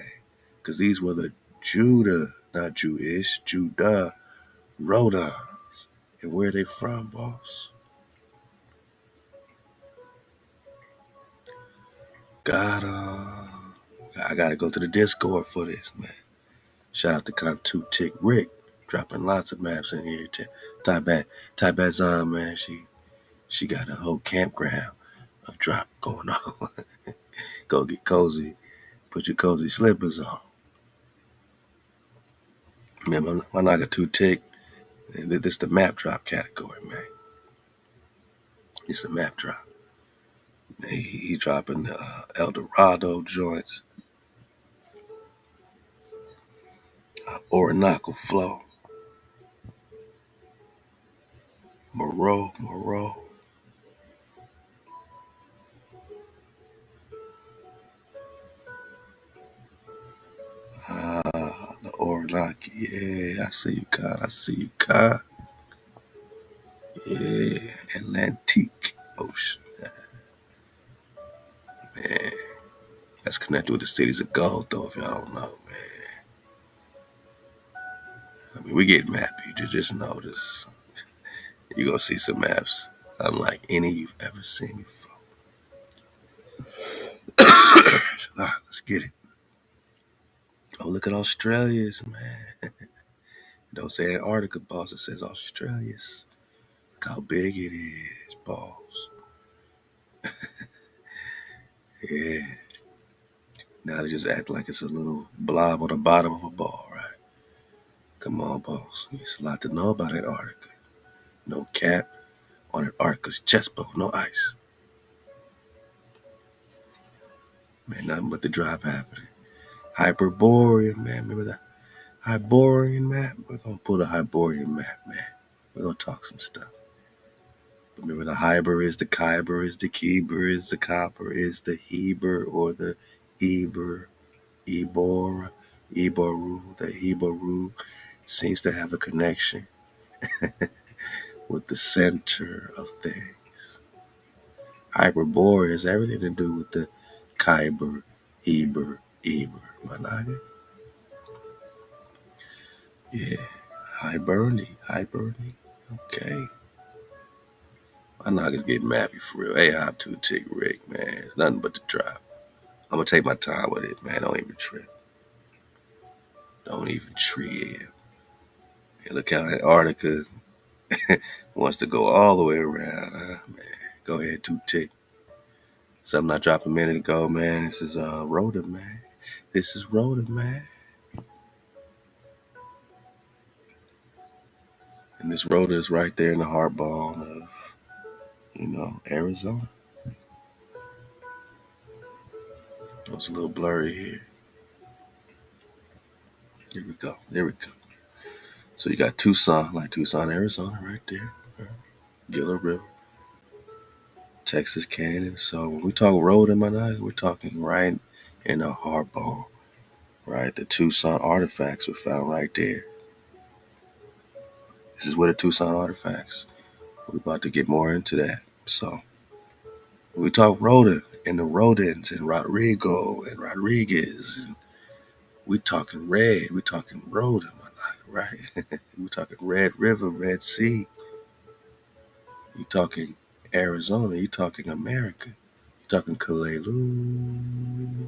Because these were the Judah, not Jewish, Judah Rodans. And where are they from, boss? I gotta go to the Discord for this, man. Shout out to Comp2 Tick Rick, dropping lots of maps in here. Ty Bazan, man, she got a whole campground of drop going on. Go get cozy, put your cozy slippers on. Man, my nigga 2Tick, this the map drop category, man. It's a map drop. He dropping the El Dorado joints, Orinoco Flow, Moreau. The Orinoco, yeah, I see you, God. Yeah, Atlantic Ocean. Man, that's connected with the cities of gold, though, if y'all don't know, man. I mean, we get mappy. Just notice. You're going to see some maps unlike any you've ever seen before. All right, let's get it. Oh, look at Australia's, man. Don't say Antarctica, boss. It says Australia's. Look how big it is, boss. Yeah. Now they just act like it's a little blob on the bottom of a ball, right? Come on, boss. It's a lot to know about Antarctica. No cap on Antarctica's chest bone. No ice. Man, nothing but the drop happening. Hyperborean, man. Remember the Hyperborean map? We're going to pull the Hyperborean map, man. We're going to talk some stuff. Remember, the Hyber is the Kyber is the Keber is the Copper is the Heber or the Eber, Ebor, Eboru. The Eboru seems to have a connection with the center of things. Hyperborea has everything to do with the Kyber, Heber, Eber. My name? Yeah, Hiberni. Okay. My niggas getting mappy for real. Hey, hop to Tick Rick, man. It's nothing but the drop. I'm going to take my time with it, man. Don't even trip. Man, look how Antarctica wants to go all the way around, huh, man? Go ahead, 2Tick. Something I dropped a minute ago, man. This is Rhoda, man. And this Rhoda is right there in the heart bone of, you know, Arizona. It's a little blurry here. There we go. So you got Tucson, like Tucson, Arizona, right there. Gila River, Texas Canyon. So when we talk road in my eyes, we're talking right in the hardball, right? The Tucson artifacts were found right there. This is where the Tucson artifacts. We're about to get more into that. So we talk Rhoda and the Rodans and Rodrigo and Rodriguez, and we talking red. We talking Rhoda, my nigga, right? We talking Red River, Red Sea. You talking Arizona. You talking America. You talking Kalaloos.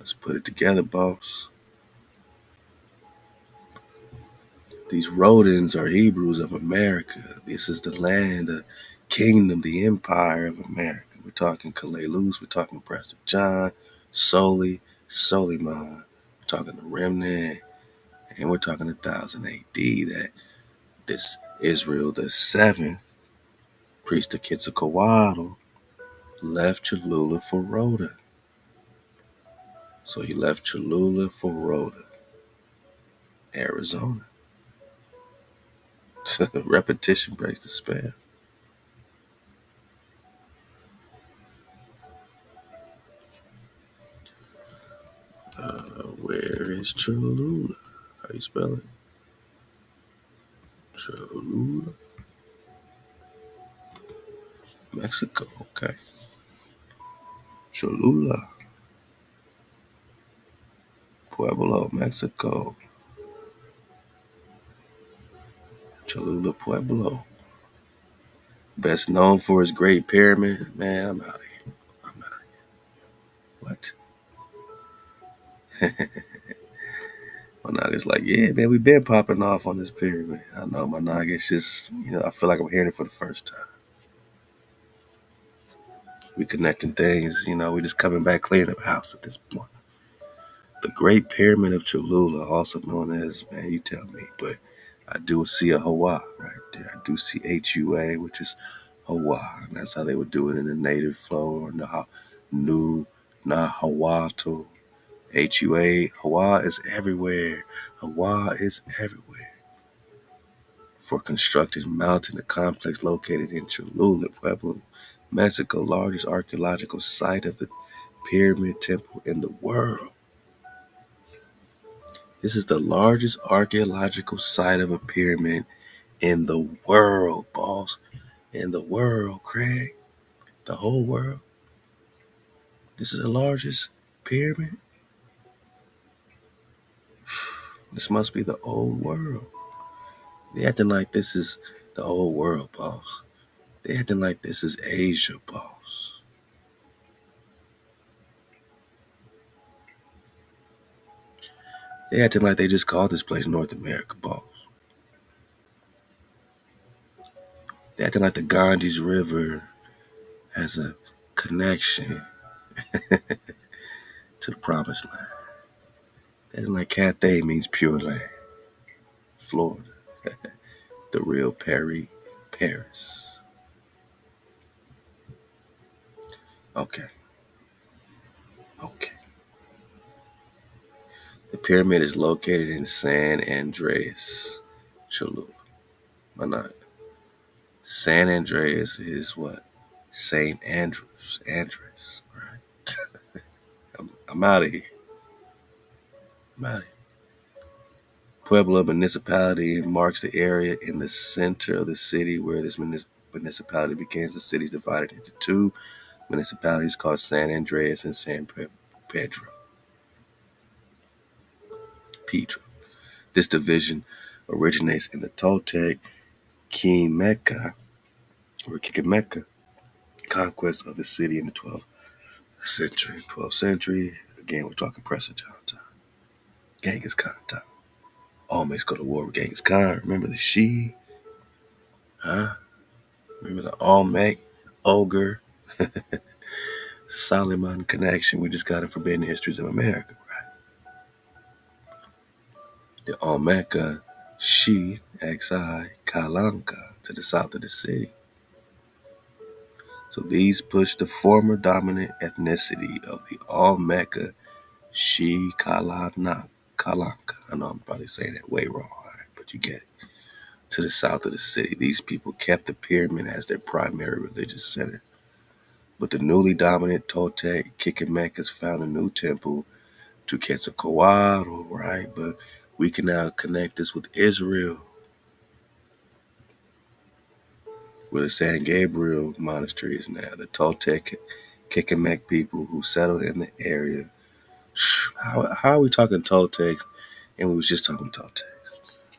Let's put it together, boss. These Rodans are Hebrews of America. This is the land, the kingdom, the empire of America. We're talking Kalelus. We're talking Pastor John, Soli, Soliman. We're talking the remnant. And we're talking 1000 AD that this Israel the seventh, priest of Quetzalcoatl, left Cholula for Rhoda. So he left Cholula for Rhoda, Arizona. Repetition breaks the spell. Where is Cholula? How you spell it? Cholula. Mexico, okay. Cholula. Pueblo, Mexico. Cholula, Pueblo. Best known for his great pyramid. Man, I'm out of here. I'm out of here. What? Monog's like, yeah, man, we've been popping off on this pyramid. I know, Monog, it's just, you know, I feel like I'm hearing it for the first time. We connecting things, you know, we just coming back clearing up house at this point. The Great Pyramid of Cholula, also known as, man, you tell me, but I do see a Hawa right there. I do see H-U-A, which is Hawa. And that's how they would do it in the native flow, or Nahuatl. H-U-A, Hawa is everywhere. Hawa is everywhere. For constructed mountain, a complex located in Cholula, Pueblo, Mexico, largest archaeological site of the pyramid temple in the world. This is the largest archaeological site of a pyramid in the world, boss. In the world, Craig. The whole world. This is the largest pyramid. This must be the old world. They acting like this is the old world, boss. They acting like this is Asia, boss. They acting like they just called this place North America, boss. They acting like the Ganges River has a connection to the promised land. They acting like Cathay means pure land. Florida. The real Paris. Okay. Okay. The pyramid is located in San Andreas, Cholula. Why not? San Andreas is what? St. Andrews. Andreas, right? I'm out of here. I'm out of here. Pueblo municipality marks the area in the center of the city where this municipality begins. The city is divided into two municipalities called San Andreas and San Pedro. Pedro. This division originates in the Toltec Quimeca conquest of the city in the 12th century. Again, we're talking Pastor John time. Genghis Khan time. Always go to war with Genghis Khan. Remember the she? Huh? Remember the Olmec, Ogre, Solomon connection? We just got it for Forbidden Histories of America. The Olmeca, Xi, Xi, Kalanka to the south of the city. So these pushed the former dominant ethnicity of the Olmeca, Xi, Kalanka. I know I'm probably saying that way wrong, but you get it. To the south of the city, these people kept the pyramid as their primary religious center. But the newly dominant Toltec Quicamecas found a new temple to Quetzalcoatl, right? But we can now connect this with Israel, where the San Gabriel Monastery is now. The Toltec Quicamek people who settled in the area. How are we talking Toltecs? And we was just talking Toltecs.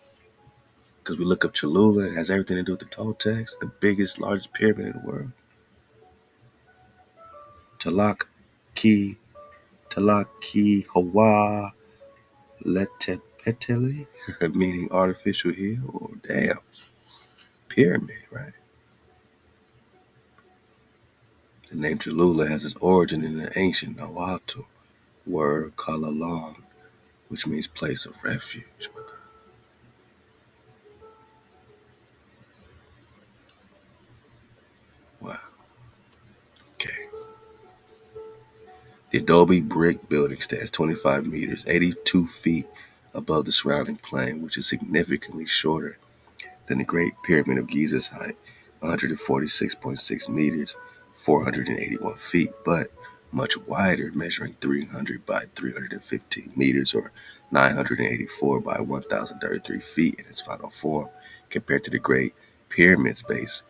Because we look up Cholula, it has everything to do with the Toltecs, the biggest, largest pyramid in the world. Tlaloc Hawa Letep. Atele, meaning artificial hill, or damn, pyramid, right? The name Cholula has its origin in the ancient Nahuatl word Kalalan, which means place of refuge. Wow. Okay. The adobe brick building stands 25 meters, 82 feet above the surrounding plain, which is significantly shorter than the Great Pyramid of Giza's height, 146.6 meters, 481 feet, but much wider, measuring 300 by 315 meters or 984 by 1,033 feet in its final form, compared to the Great Pyramid's base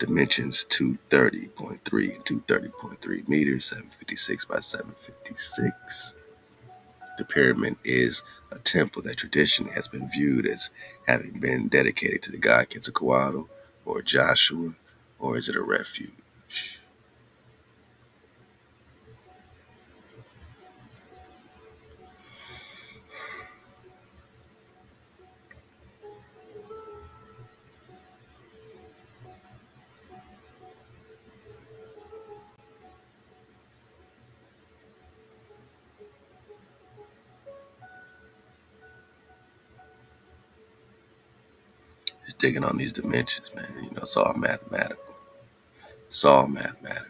dimensions 230.3 and 230.3 meters, 756 by 756. The pyramid is a temple that traditionally has been viewed as having been dedicated to the god Quetzalcoatl or Joshua, or is it a refuge? Just digging on these dimensions, man. You know, it's all mathematical. It's all mathematical.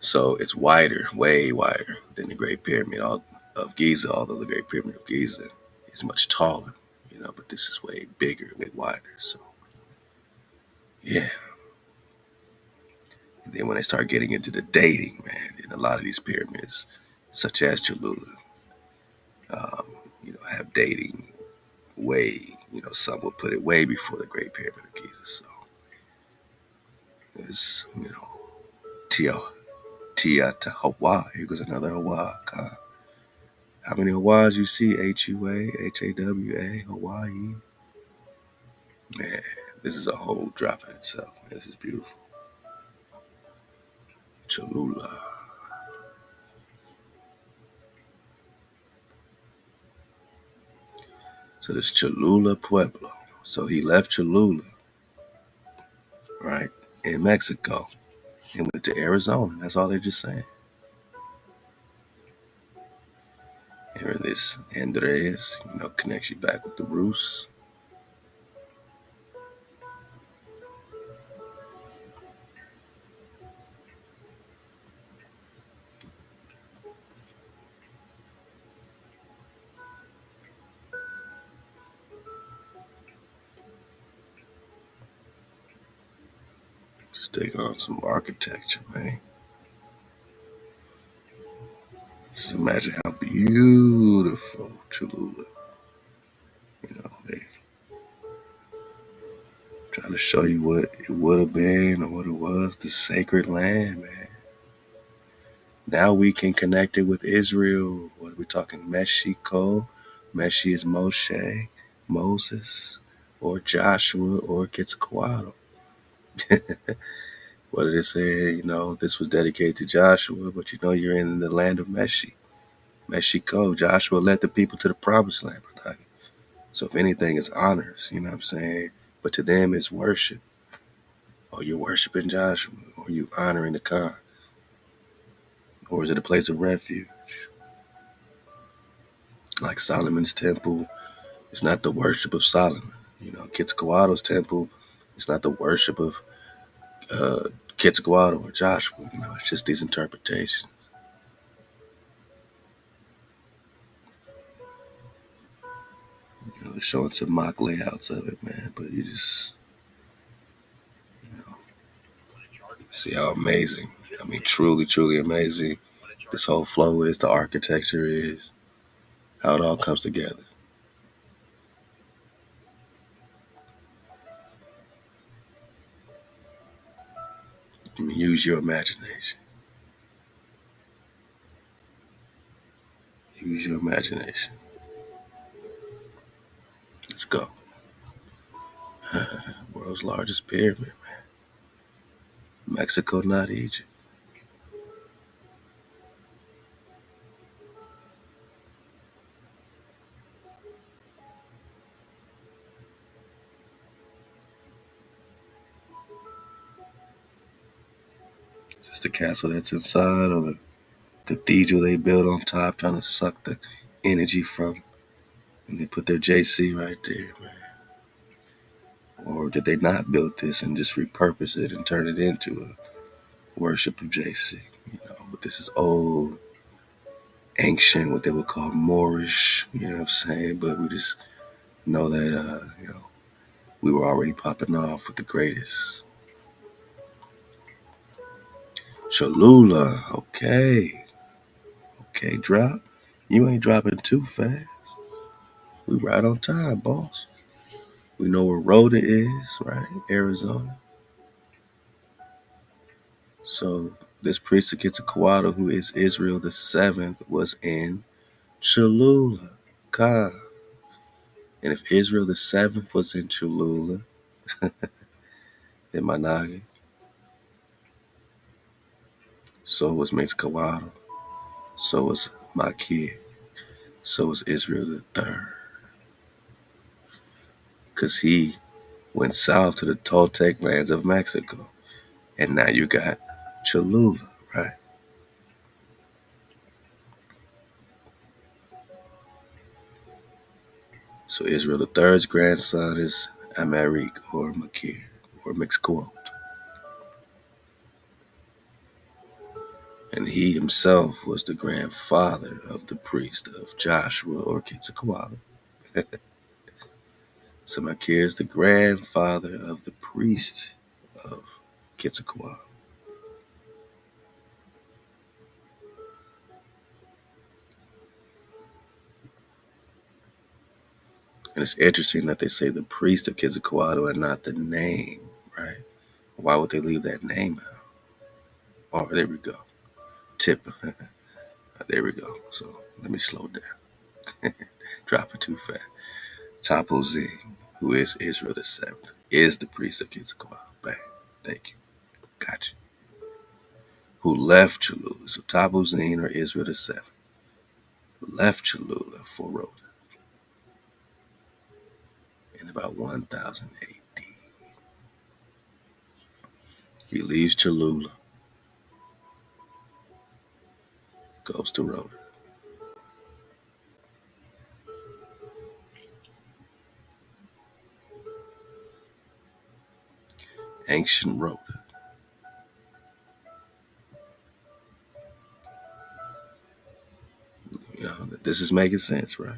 So it's wider, way wider than the Great Pyramid of Giza, although the Great Pyramid of Giza is much taller, you know, but this is way bigger, way wider. So, yeah. And then when they start getting into the dating, man, in a lot of these pyramids, such as Cholula, you know, have dating way, you know, some would put it way before the Great Pyramid of Giza, so. Is, you know, Tiahuahua. Here goes another Hawa. How many Hawas you see? H-U-A, H-A-W-A, Hawaii. Man, this is a whole drop in itself. Man, this is beautiful. Cholula. So this Cholula Pueblo. So he left Cholula, right? In Mexico, and went to Arizona. That's all they're just saying. Here, this Andres, you know, connects you back with the roots. Taking on some architecture, man. Just imagine how beautiful Cholula. You know, they try to show you what it would have been or what it was, the sacred land, man. Now we can connect it with Israel. What are we talking? Mexico. Meshi is Moshe, Moses, or Joshua, or Quetzalcoatl. What did it say? You know, this was dedicated to Joshua, but you know, you're in the land of Mexico. Joshua led the people to the promised land. So if anything, it's honors, you know what I'm saying? But to them, it's worship. Or you're worshiping Joshua, or you honoring the God. Or is it a place of refuge? Like Solomon's temple, it's not the worship of Solomon. You know, Quetzalcoatl's temple, it's not the worship of Quetzalcoatl or Joshua. You know, it's just these interpretations. You know, they're showing some mock layouts of it, man. But you just, you know, see how amazing. I mean, truly, truly amazing. This whole flow is, the architecture is, how it all comes together. I mean, use your imagination. Use your imagination. Let's go. World's largest pyramid, man. Mexico, not Egypt. It's just the castle that's inside, or the cathedral they built on top, trying to suck the energy from. And they put their JC right there, man. Or did they not build this and just repurpose it and turn it into a worship of JC? You know, but this is old, ancient, what they would call Moorish, you know what I'm saying? But we just know that, you know, we were already popping off with the greatest. Cholula, okay. Okay, drop. You ain't dropping too fast. We right on time, boss. We know where Rhoda is, right? Arizona. So this priest of Quetzalcoatl, who is Israel the 7th, was in Cholula, Ka. And if Israel the 7th was in Cholula, in Managi, so was Mezcahuatl, so was Maquia, so was Israel the 3rd. Because he went south to the Toltec lands of Mexico. And now you got Cholula, right? So Israel the 3rd's grandson is Amarik, or Makir, or Mixcoat. And he himself was the grandfather of the priest of Joshua, or Quetzalcoatl. So Makir is the grandfather of the priest of Quetzalcoatl. And it's interesting that they say the priest of Quetzalcoatl and not the name, right? Why would they leave that name out? Oh, there we go. Tip. There we go. So let me slow down. Drop it too fast. Tapuzi, who is Israel the 7th, is the priest of Quetzalcoatl. Bang. Thank you. Gotcha. Who left Cholula. So Tapuzi, or Israel the 7th, left Cholula for Rhoda in about 1000 AD. He leaves Cholula, goes to Rhoda. Ancient Rhoda. You know, this is making sense, right?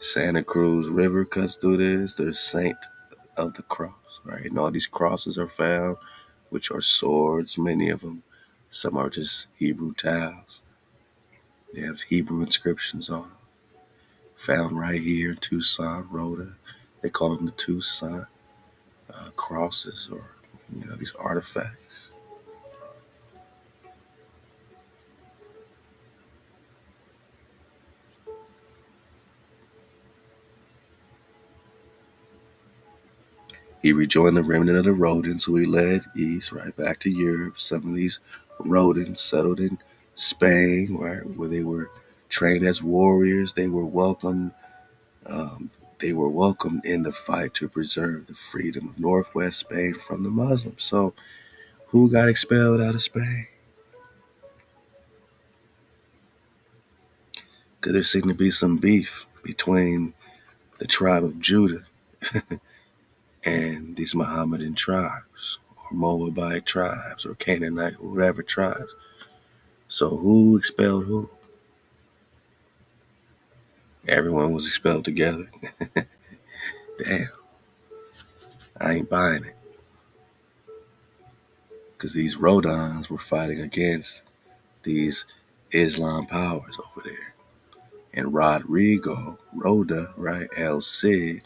Santa Cruz River cuts through this. There's Saint of the Cross, right? And all these crosses are found, which are swords, many of them. Some are just Hebrew tiles. They have Hebrew inscriptions on them. Found right here in Tucson, Rhoda. They call them the Tucson crosses, or, you know, these artifacts. He rejoined the remnant of the Rhodans, who he led east, right back to Europe. Some of these Rhodans settled in Spain, right, where they were trained as warriors. They were welcomed. They were welcomed in the fight to preserve the freedom of Northwest Spain from the Muslims. So, who got expelled out of Spain? Because there seemed to be some beef between the tribe of Judah and these Mohammedan tribes, or Moabite tribes, or Canaanite, or whatever tribes. So who expelled who? Everyone was expelled together. Damn. I ain't buying it. Because these Rhodans were fighting against these Islam powers over there. And Rodrigo, Rhoda, right, El Cid,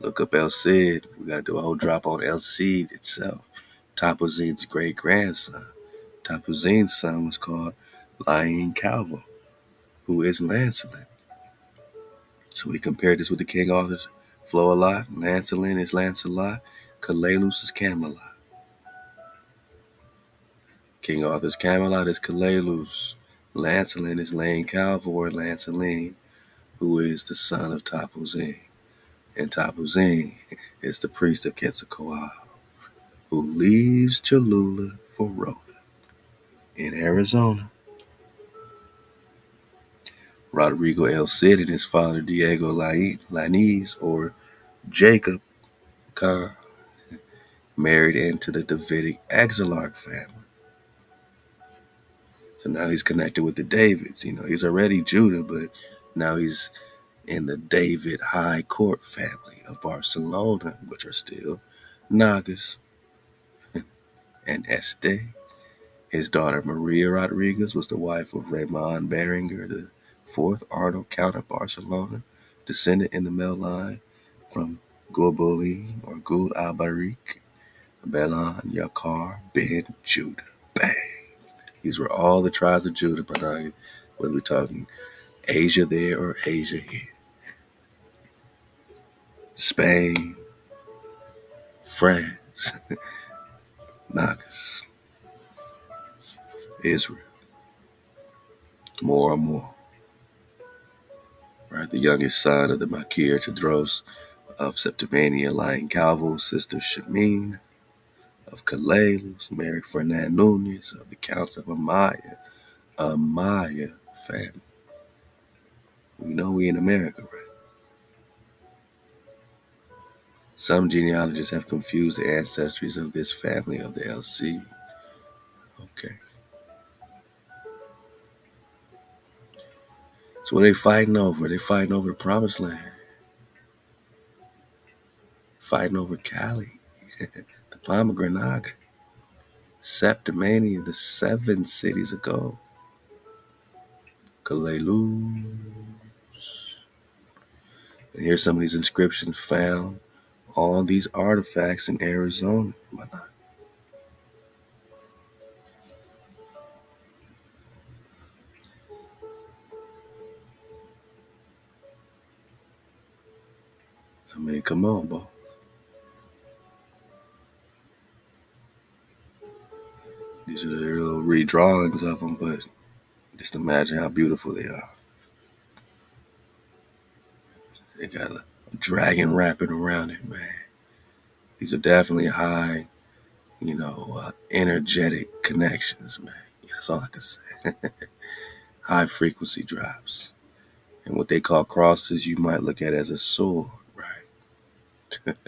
look up El Cid. We got to do a whole drop on El Cid itself. Tapuzin's great-grandson. Tapuzin's son was called Lion Calvo, who is Lancelin. So we compared this with the King Arthur's Floalot. Lancelin is Lancelot. Calalus is Camelot. King Arthur's Camelot is Calalus. Lancelin is Lane Calvo, or Lancelin, who is the son of Tapuzin. And Tapuzin is the priest of Quetzalcoatl. who leaves Cholula for Rhona in Arizona. Rodrigo L. Cid and his father Diego Lainez, or Jacob Ka, married into the Davidic Axelarch family. So now he's connected with the Davids. You know, he's already Judah, but now he's in the David High Court family of Barcelona, which are still Nagas. And Este, his daughter Maria Rodriguez, was the wife of Ramon Berenguer, the fourth Arnold Count of Barcelona, descended in the male line from Gulbulin or Gul Abarik, Belan, Yakar, Ben, Judah. Bang! These were all the tribes of Judah, but whether we're talking Asia there or Asia here. Spain, France, Nagas, Israel, more and more. Right, the youngest son of the Makir Tedros of Septimania, Lion Calvo's sister Shemin of Calalus, married Fernand Nunez of the Counts of Amaya family. We know we in America, right? Some genealogists have confused the ancestries of this family of the LC. Okay. So what are they fighting over? They're fighting over the promised land. Fighting over Cali, the pomegranate, Septimania, the seven cities of gold, Calalus. And here's some of these inscriptions found on these artifacts in Arizona. Why not? I mean, come on, bro. These are the little redrawings of them, but just imagine how beautiful they are. They got a dragon wrapping around it, man. These are definitely high, you know, energetic connections, man. Yeah, that's all I can say. High frequency drops. And what they call crosses, you might look at as a sword. Look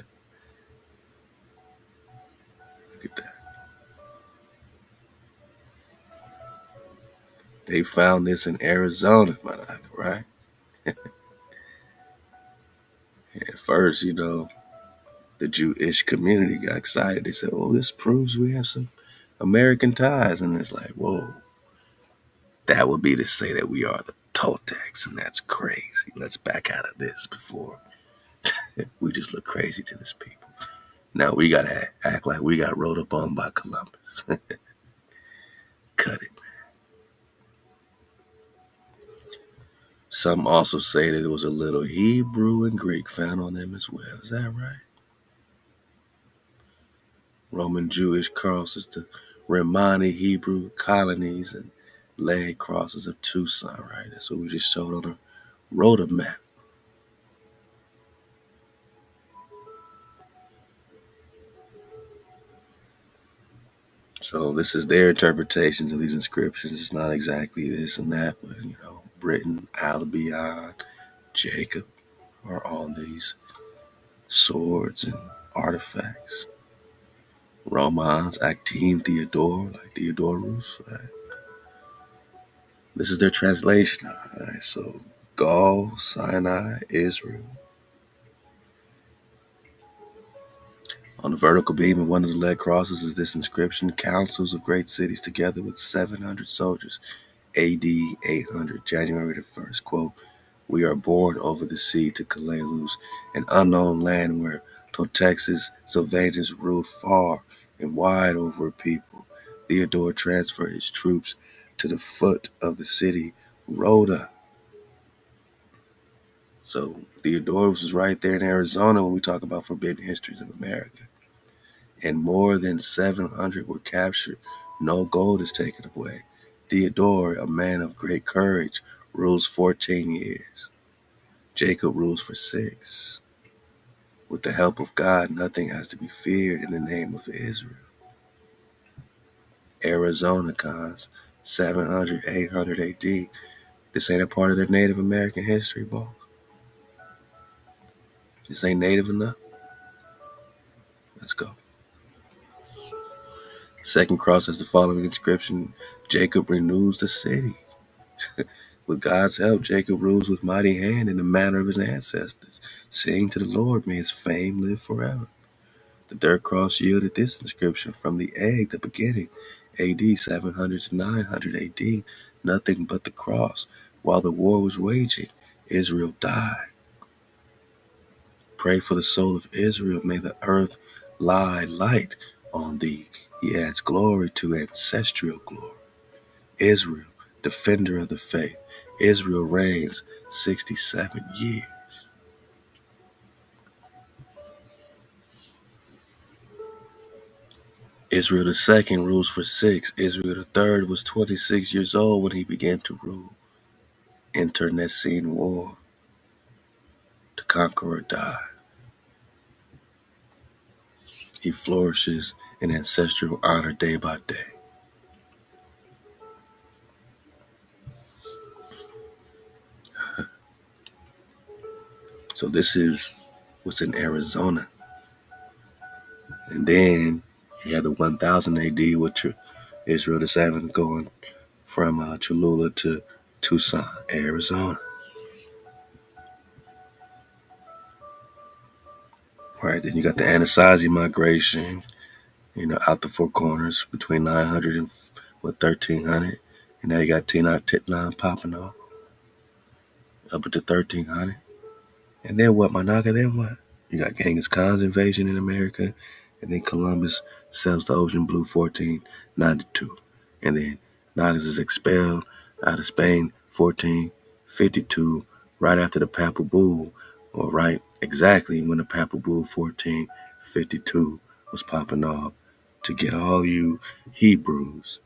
at that. They found this in Arizona, right? At first, you know, the Jewish community got excited. They said, "Oh, this proves we have some American ties." And it's like, whoa, that would be to say that we are the Toltecs, and that's crazy. Let's back out of this before we just look crazy to this people. Now we got to act like we got rolled up on by Columbus. Cut it, man. Some also say that there was a little Hebrew and Greek found on them as well. Is that right? Roman Jewish crosses to Romani Hebrew colonies and lead crosses of Tucson, right? That's what we just showed on the Rota map. So this is their interpretations of these inscriptions. It's not exactly this and that, but, you know, Britain, Albion, Jacob are on these swords and artifacts. Romans, Actine, Theodore, like Theodorus. Right? This is their translation. Right? So Gaul, Sinai, Israel. On the vertical beam of one of the lead crosses is this inscription: "Councils of great cities together with 700 soldiers, AD 800, January the 1st. Quote, we are borne over the sea to Calalus, an unknown land where Toltecs' Sylvanus ruled far and wide over people. Theodore transferred his troops to the foot of the city Rhoda." So Theodorus was right there in Arizona when we talk about forbidden histories of America. And more than 700 were captured. No gold is taken away. Theodore, a man of great courage, rules 14 years. Jacob rules for 6. With the help of God, nothing has to be feared in the name of Israel. Arizona, cause 700, 800 AD. This ain't a part of the Native American history, boss. This ain't native enough. Let's go. Second cross has the following inscription: Jacob renews the city. With God's help, Jacob rules with mighty hand in the manner of his ancestors. Sing to the Lord, may his fame live forever. The third cross yielded this inscription: from the egg, the beginning, AD 700 to 900 AD, nothing but the cross. While the war was waging, Israel died. Pray for the soul of Israel. May the earth lie light on thee. He adds glory to ancestral glory. Israel, defender of the faith. Israel reigns 67 years. Israel II rules for 6. Israel III was 26 years old when he began to rule. Internecine war. The conqueror died. He flourishes in ancestral honor day by day. So this is what's in Arizona. And then you have the 1000 AD with Israel VII going from Cholula to Tucson, Arizona. All right, then you got the Anasazi migration, you know, out the Four Corners between 900 and 1300. And now you got Tenochtitlan popping off up at the 1300. And then what, Managa? Then what? You got Genghis Khan's invasion in America, and then Columbus sails the ocean blue 1492. And then Nagas is expelled out of Spain 1452, right after the Papal Bull, or right exactly when the Papal Bull 1452 was popping off to get all you Hebrews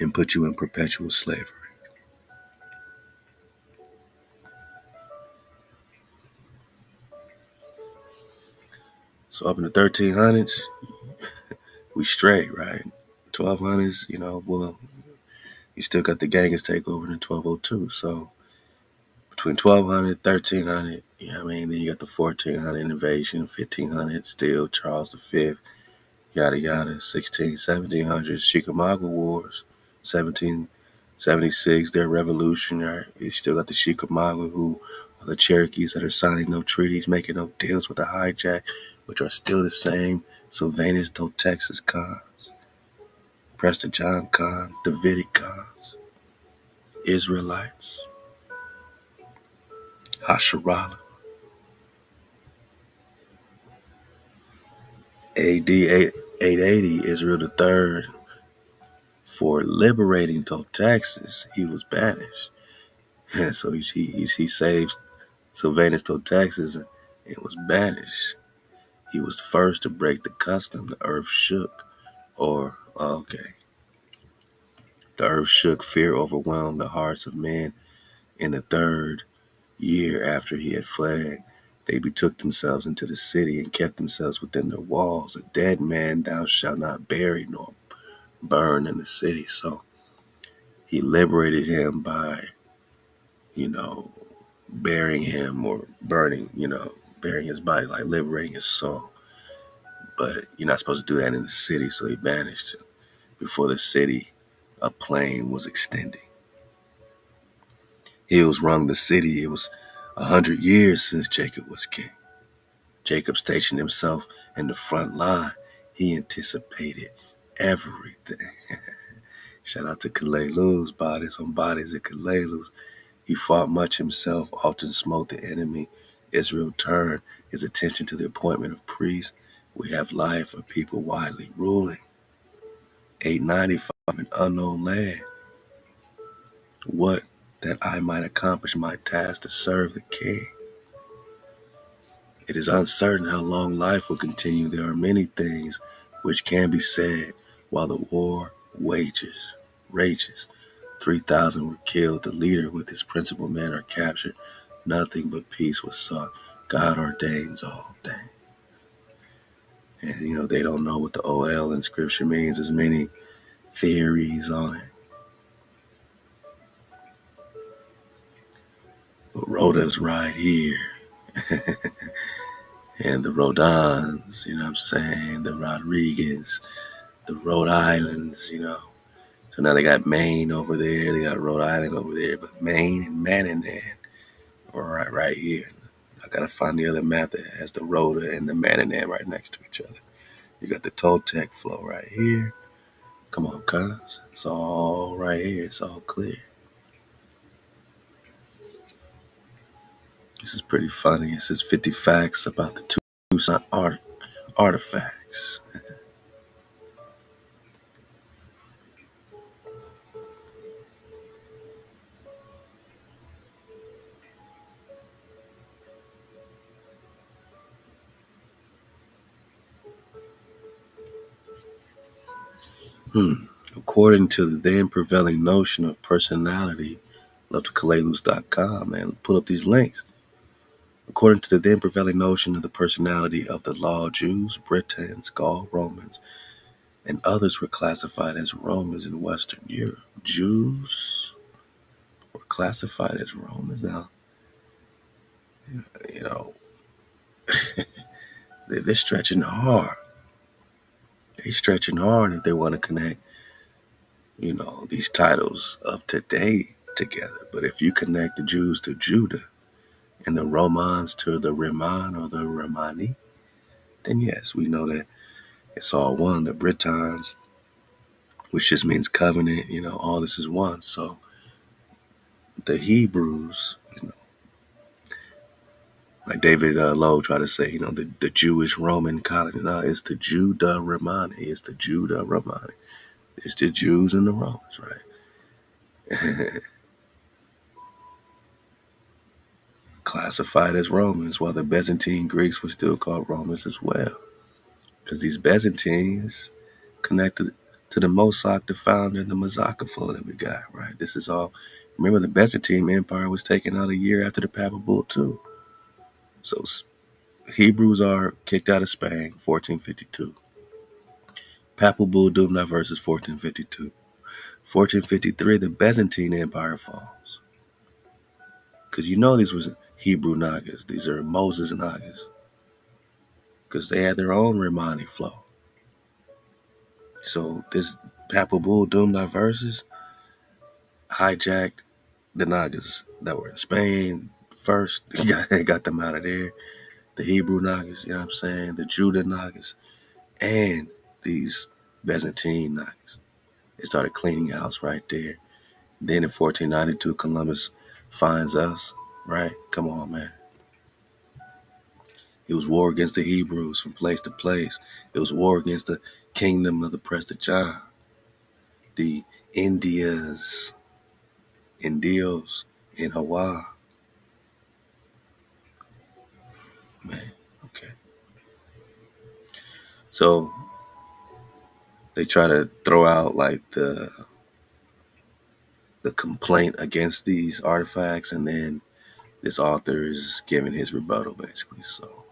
and put you in perpetual slavery. So up in the 1300s, we straight, right? 1200s, you know, well, you still got the Genghis takeover in 1202. So between 1200, 1300, you know what I mean? Then you got the 1400 invasion, 1500, still Charles V, yada, yada, 1600, 1700, Chickamauga Wars, 1776, their revolution, right? You still got the Chickamauga, who are the Cherokees that are signing no treaties, making no deals with the hijack, which are still the same Sylvanus Toltec's Khans, Prester John Khans, Davidic Khans, Israelites, Hasharala. AD 880, Israel III, for liberating Toltexes, he was banished. And so he saved Sylvanus Toltexes and was banished. He was first to break the custom. The earth shook, or, okay. The earth shook, fear overwhelmed the hearts of men. In the third year after he had fled, they betook themselves into the city and kept themselves within their walls. A dead man thou shalt not bury nor burn in the city. So he liberated him by, you know, burying him or burning, you know, burying his body, like liberating his soul. But you're not supposed to do that in the city, so he banished him. Before the city, a plain was extending. Hills rung the city. It was 100 years since Jacob was king. Jacob stationed himself in the front line. He anticipated everything. Shout out to Kalelu's bodies on bodies at Kalelu's. He fought much himself, often smote the enemy. Israel turned his attention to the appointment of priests. We have life of people widely ruling. 895, an unknown land. What that I might accomplish my task to serve the king. It is uncertain how long life will continue. There are many things which can be said while the war rages. 3,000 were killed. The leader with his principal men are captured. Nothing but peace was sought. God ordains all things. And, you know, they don't know what the OL in scripture means. There's many theories on it. But Rhoda's right here. And the Rodans, you know what I'm saying? The Rodriguez, the Rhode Islands, you know. So now they got Maine over there. They got Rhode Island over there. But Maine and Manninnan are right here. I got to find the other map that has the Rhoda and the Manninnan right next to each other. You got the Toltec flow right here. Come on, cuz. It's all right here. It's all clear. This is pretty funny. It says 50 facts about the Tucson artifacts. According to the then prevailing notion of personality, love2KaleLoose.com, man, pull up these links. According to the then prevailing notion of the personality of the law, Jews, Britons, Gaul, Romans, and others were classified as Romans in Western Europe. Jews were classified as Romans. Now, you know, they're stretching hard. They're stretching hard if they want to connect, you know, these titles of today together. But if you connect the Jews to Judah, and the Romans to the Riman or the Romani, then yes, we know that it's all one. The Britons, which just means covenant, you know, all this is one. So the Hebrews, you know, like David Lowe tried to say, you know, the Jewish Roman colony, no, it's the Judah Romani, it's the Judah Romani. It's the Jews and the Romans, right? Classified as Romans, while the Byzantine Greeks were still called Romans as well, because these Byzantines connected to the Mossock, the founder of the Mazzaka flow that we got, right? This is all, remember the Byzantine Empire was taken out a year after the Papal Bull too. So Hebrews are kicked out of Spain, 1452. Papal Bull Dumna versus 1452. 1453, the Byzantine Empire falls. Because you know these was Hebrew Nagas. These are Moses Nagas. Because they had their own Romani flow. So this Papal Bull Dumna versus hijacked the Nagas that were in Spain first. Got them out of there. The Hebrew Nagas, you know what I'm saying? The Judah Nagas. And these Byzantine Nagas. They started cleaning house right there. Then in 1492, Columbus finds us. Right? Come on, man. It was war against the Hebrews from place to place. It was war against the kingdom of the Prestigian, the Indias, Indios in Hawaii. Man, okay. So they try to throw out like the complaint against these artifacts, and then this author is giving his rebuttal, basically. So,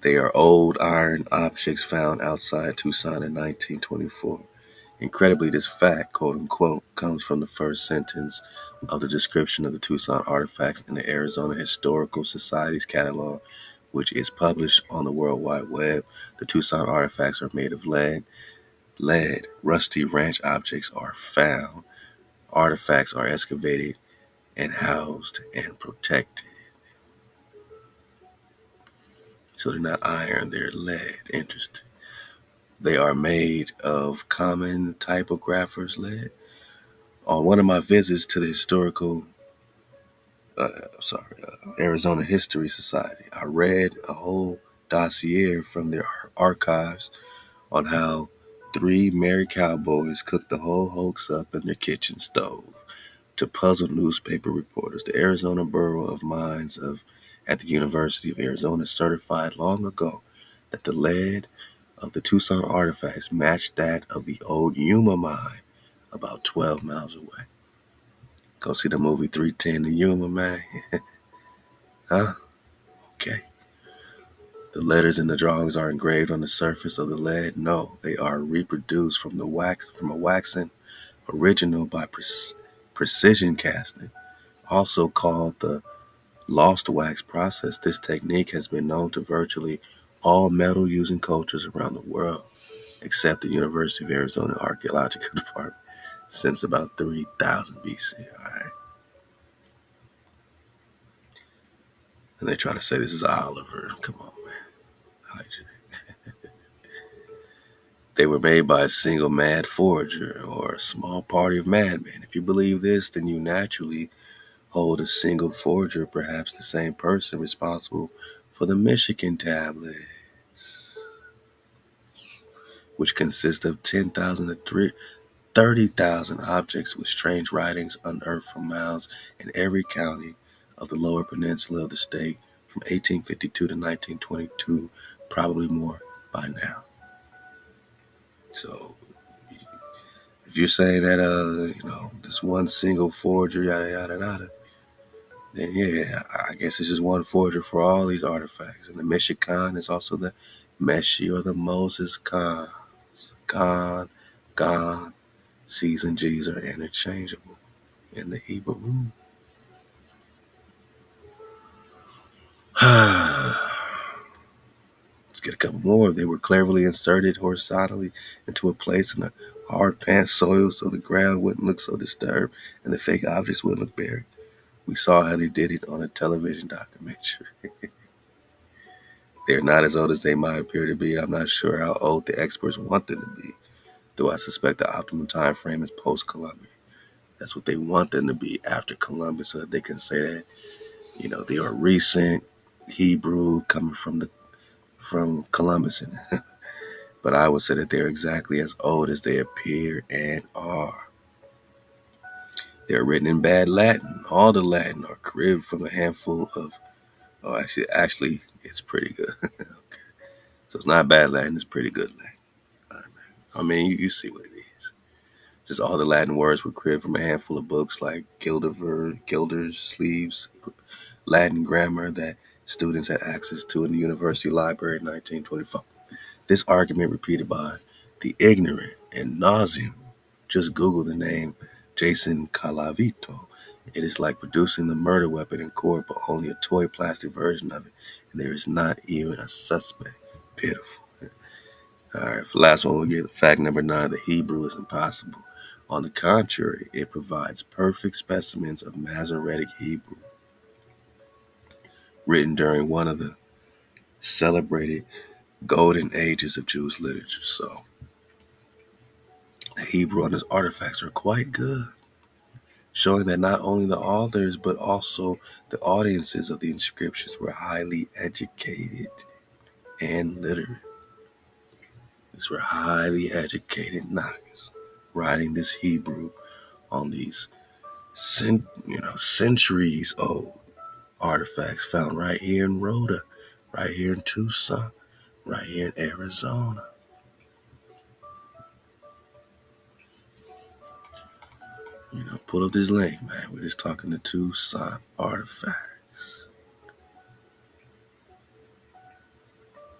they are old iron objects found outside Tucson in 1924. Incredibly, this fact, quote unquote, comes from the first sentence of the description of the Tucson artifacts in the Arizona Historical Society's catalog, which is published on the World Wide Web. The Tucson artifacts are made of lead. Rusty ranch objects are found. Artifacts are excavated and housed and protected. So they're not iron, they're lead. Interesting. They are made of common typographer's lead. On one of my visits to the Arizona History Society, I read a whole dossier from their archives on how three married cowboys cooked the whole hoax up in their kitchen stove to puzzle newspaper reporters. The Arizona Bureau of Mines at the University of Arizona certified long ago that the lead of the Tucson artifacts matched that of the old Yuma mine about 12 miles away. Go see the movie 3:10 in Yuma, man. Huh? Okay. The letters in the drawings are engraved on the surface of the lead. No, they are reproduced from the wax from a waxen original by precision casting, also called the lost wax process. This technique has been known to virtually all metal using cultures around the world, except the University of Arizona Archaeological Department, since about 3000 BC. All right. And they try to say this is Oliver. Come on, man. They were made by a single mad forager or a small party of madmen. If you believe this, then you naturally hold a single forager, perhaps the same person, responsible for the Michigan tablets, which consist of 10,000 to 30,000 objects with strange writings unearthed from mounds in every county of the lower peninsula of the state from 1852 to 1922, probably more by now. So if you're saying that, this one single forager, yada, yada, yada, then yeah, I guess it's just one forager for all these artifacts. And the Michigan is also the Meshi or the Moses Khan. Khan, C's and G's are interchangeable in the Hebrew. Let's get a couple more. They were cleverly inserted horizontally into a place in a hard pant soil so the ground wouldn't look so disturbed and the fake objects wouldn't look buried. We saw how they did it on a television documentary. They're not as old as they might appear to be. I'm not sure how old the experts want them to be, though I suspect the optimum time frame is post-Columbia. That's what they want them to be, after Columbus, so that they can say that, they are recent Hebrew coming from Columbus. But I would say that they're exactly as old as they appear and are. They're written in bad Latin. All the Latin are cribbed from a handful of, actually it's pretty good. Okay. So it's not bad Latin, it's pretty good Latin. All right, man. I mean, you see what it is. Just all the Latin words were cribbed from a handful of books like Gildersleeve's Latin grammar that students had access to in the university library in 1924. This argument repeated by the ignorant and nauseam. Just Google the name Jason Calavito. It is like producing the murder weapon in court, but only a toy plastic version of it. And there is not even a suspect. Pitiful. All right, for the last one, we'll get fact number 9. The Hebrew is impossible. On the contrary, it provides perfect specimens of Masoretic Hebrew, written during one of the celebrated golden ages of Jewish literature. So the Hebrew on his artifacts are quite good, showing that not only the authors but also the audiences of the inscriptions were highly educated and literate. These were highly educated Nagas writing this Hebrew on these centuries old artifacts found right here in Rhoda, right here in Tucson, right here in Arizona. Pull up this link, man. We're just talking the Tucson artifacts.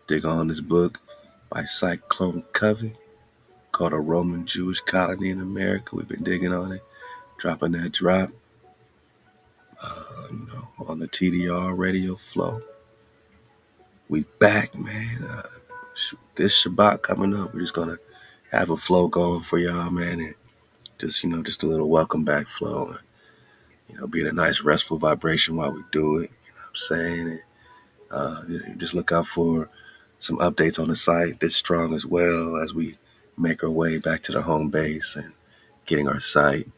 Dig on this book by Cyclone Covey called A Roman Jewish Colony in America. We've been digging on it, dropping that drop, on the TDR radio flow. We back, man. This Shabbat coming up, we're just going to have a flow going for y'all, man, and just a little welcome back flow, and, being a nice restful vibration while we do it. You know what I'm saying? And, just look out for some updates on the site this strong as well as we make our way back to the home base and getting our site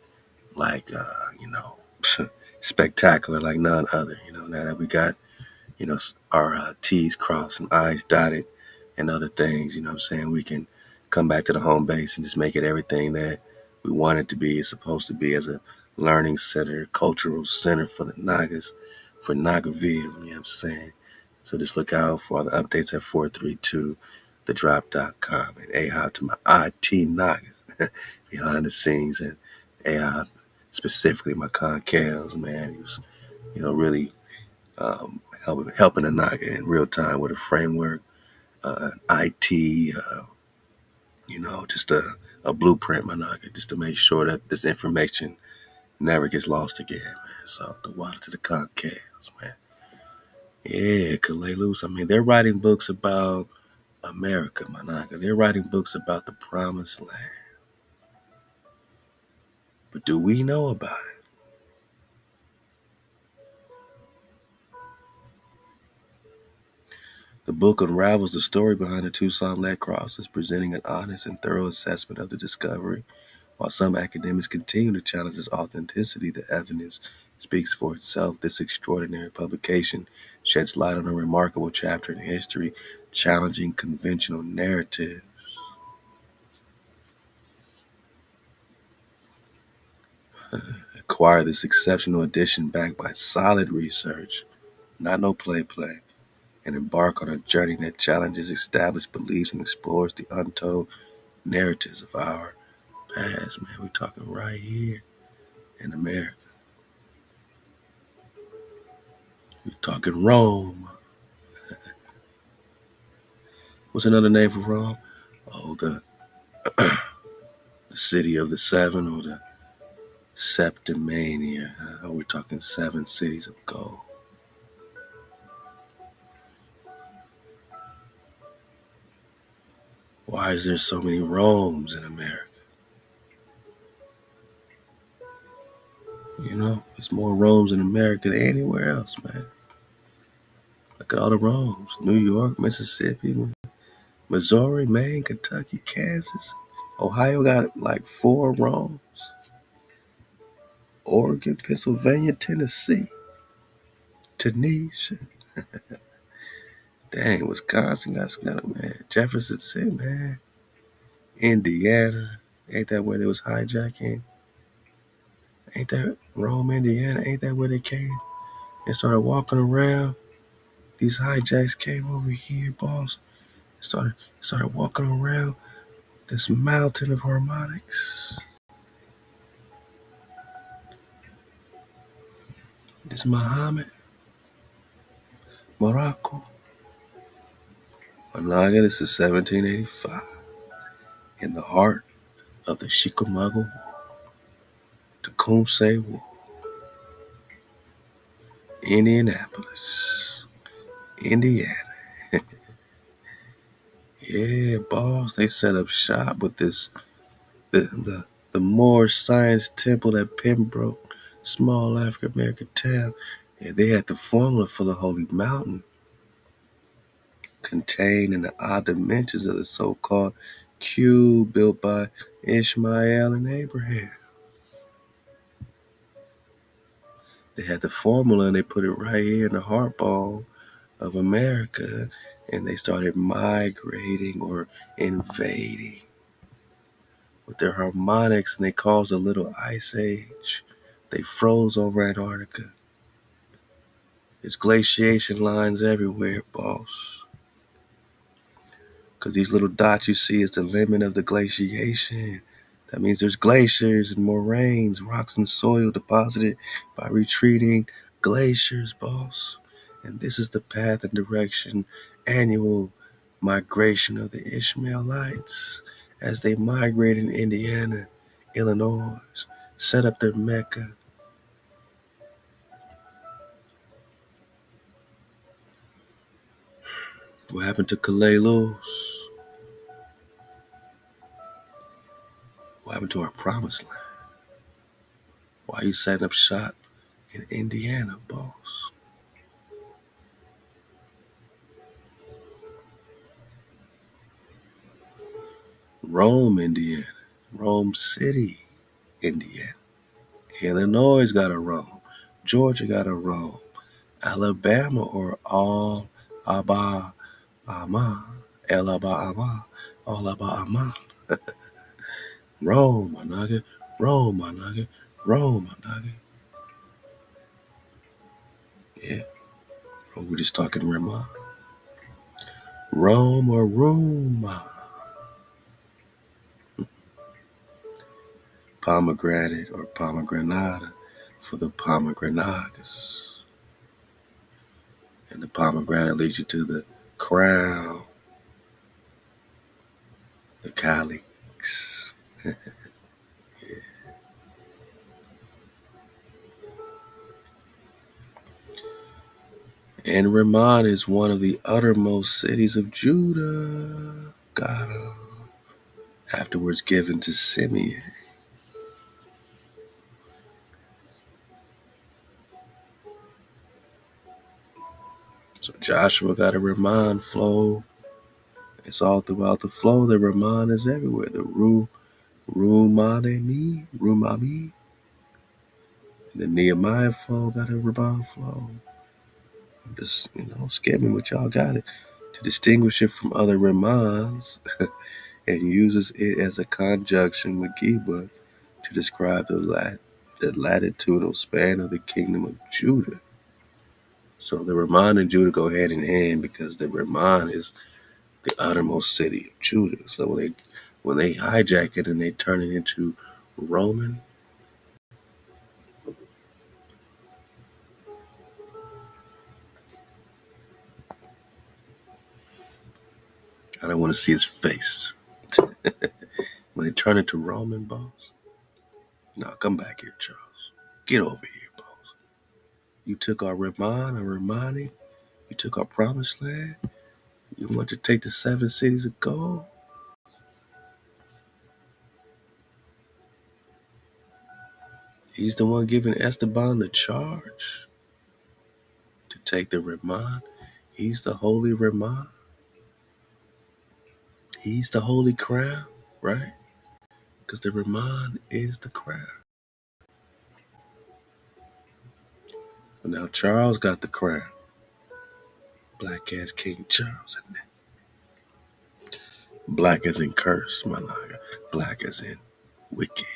spectacular like none other. Now that we got, our T's crossed and I's dotted and other things, you know what I'm saying? We can come back to the home base and just make it everything that we want it to be. It's supposed to be as a learning center, cultural center for the Nagas, for Nagaville, you know what I'm saying? So just look out for all the updates at 432thedrop.com and AHOP to my IT Nagas behind the scenes and AHOP specifically my concavs, man. He was, really helping Anaka in real time with a framework, IT, just a blueprint, Anaka, just to make sure that this information never gets lost again, man. So the water to the concavs, man. Yeah, Kalelus. I mean, they're writing books about America, Anaka. They're writing books about the promised land. But do we know about it? The book unravels the story behind the Tucson-led crosses, presenting an honest and thorough assessment of the discovery. While some academics continue to challenge its authenticity, the evidence speaks for itself. This extraordinary publication sheds light on a remarkable chapter in history, challenging conventional narratives. Acquire this exceptional edition backed by solid research, not no play, and embark on a journey that challenges established beliefs and explores the untold narratives of our past, man. We're talking right here in America. We're talking Rome. What's another name for Rome? Oh, the city of the seven, or the Septimania. Oh, we're talking 7 cities of gold. Why is there so many Romes in America? There's more Romes in America than anywhere else, man. Look at all the Romes. New York, Mississippi, Missouri, Maine, Kentucky, Kansas. Ohio got like 4 Romes. Oregon, Pennsylvania, Tennessee, Tunisia. Dang, Wisconsin got it, man. Jefferson City, man. Indiana. Ain't that where they was hijacking? Ain't that Rome, Indiana? Ain't that where they came and started walking around? These hijacks came over here, boss. Started walking around this mountain of harmonics. It's Muhammad, Morocco. Anaka, this is 1785, in the heart of the Chickamauga War, Tecumseh War, Indianapolis, Indiana. Yeah, boss, they set up shop with this, the Moorish Science Temple at Pembroke. Small African-American town, and they had the formula for the Holy Mountain contained in the odd dimensions of the so-called cube built by Ishmael and Abraham. They had the formula, and they put it right here in the heart ball of America, and they started migrating or invading with their harmonics, and they caused a little ice age. They froze over Antarctica. There's glaciation lines everywhere, boss. Because these little dots you see is the limit of the glaciation. That means there's glaciers and moraines, rocks and soil deposited by retreating glaciers, boss. And this is the path and direction, annual migration of the Ishmaelites as they migrate in Indiana, Illinois, set up their Mecca. What happened to Kalelus? What happened to our promised land? Why are you setting up shop in Indiana, boss? Rome, Indiana. Rome City, Indiana. Illinois got a Rome. Georgia got a Rome. Alabama, or Alabama. Rome, Anaka. Rome, Anaka. Rome, Anaka. Yeah. Or we're just talking Roma. Rome or Roma. pomegranate or pomegranata for the pomegranatus. And the pomegranate leads you to the crown, the calyx. Yeah. And Ramon is one of the uttermost cities of Judah, Gada, afterwards given to Simeon. So Joshua got a Ramon flow. It's all throughout the flow. The Ramon is everywhere. The Rumami. The Nehemiah flow got a Ramon flow. I'm just, skimming what y'all got it. To distinguish it from other Ramons and uses it as a conjunction with Geba to describe the latitudinal span of the kingdom of Judah. So the Ramon and Judah go hand in hand because the Ramon is the uttermost city of Judah. So when they hijack it and they turn it into Roman, I don't want to see his face. When they turn it to Roman, boss. No, come back here, Charles. Get over here. You took our Ramon, our Ramani. You took our promised land. You want to take the 7 cities of gold. He's the one giving Esteban the charge to take the Ramon. He's the holy Ramon. He's the holy crown, right? Because the Ramon is the crown. Now Charles got the crown. Black as King Charles, isn't it? Black as in curse, my nigga. Black as in wicked.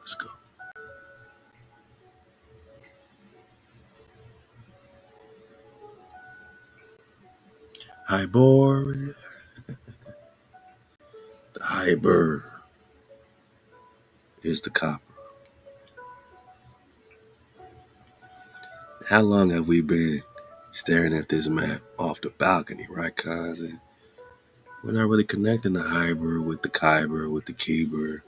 Let's go. Hybor, the Hybor is the copper. How long have we been staring at this map off the balcony, right, cuz? We're not really connecting the Hybor with the Khyber, with the Khyber.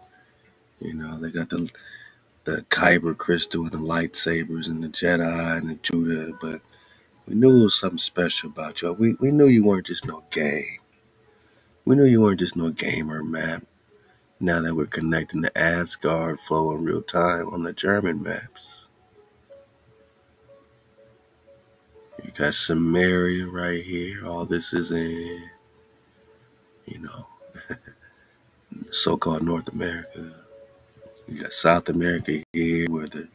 They got the Khyber crystal and the lightsabers and the Jedi and the Judah, but we knew there was something special about you. We knew you weren't just no game. We knew you weren't just no gamer, map. Now that we're connecting the Asgard flow in real time on the German maps. You got Samaria right here. All this is in, so-called North America. You got South America here where the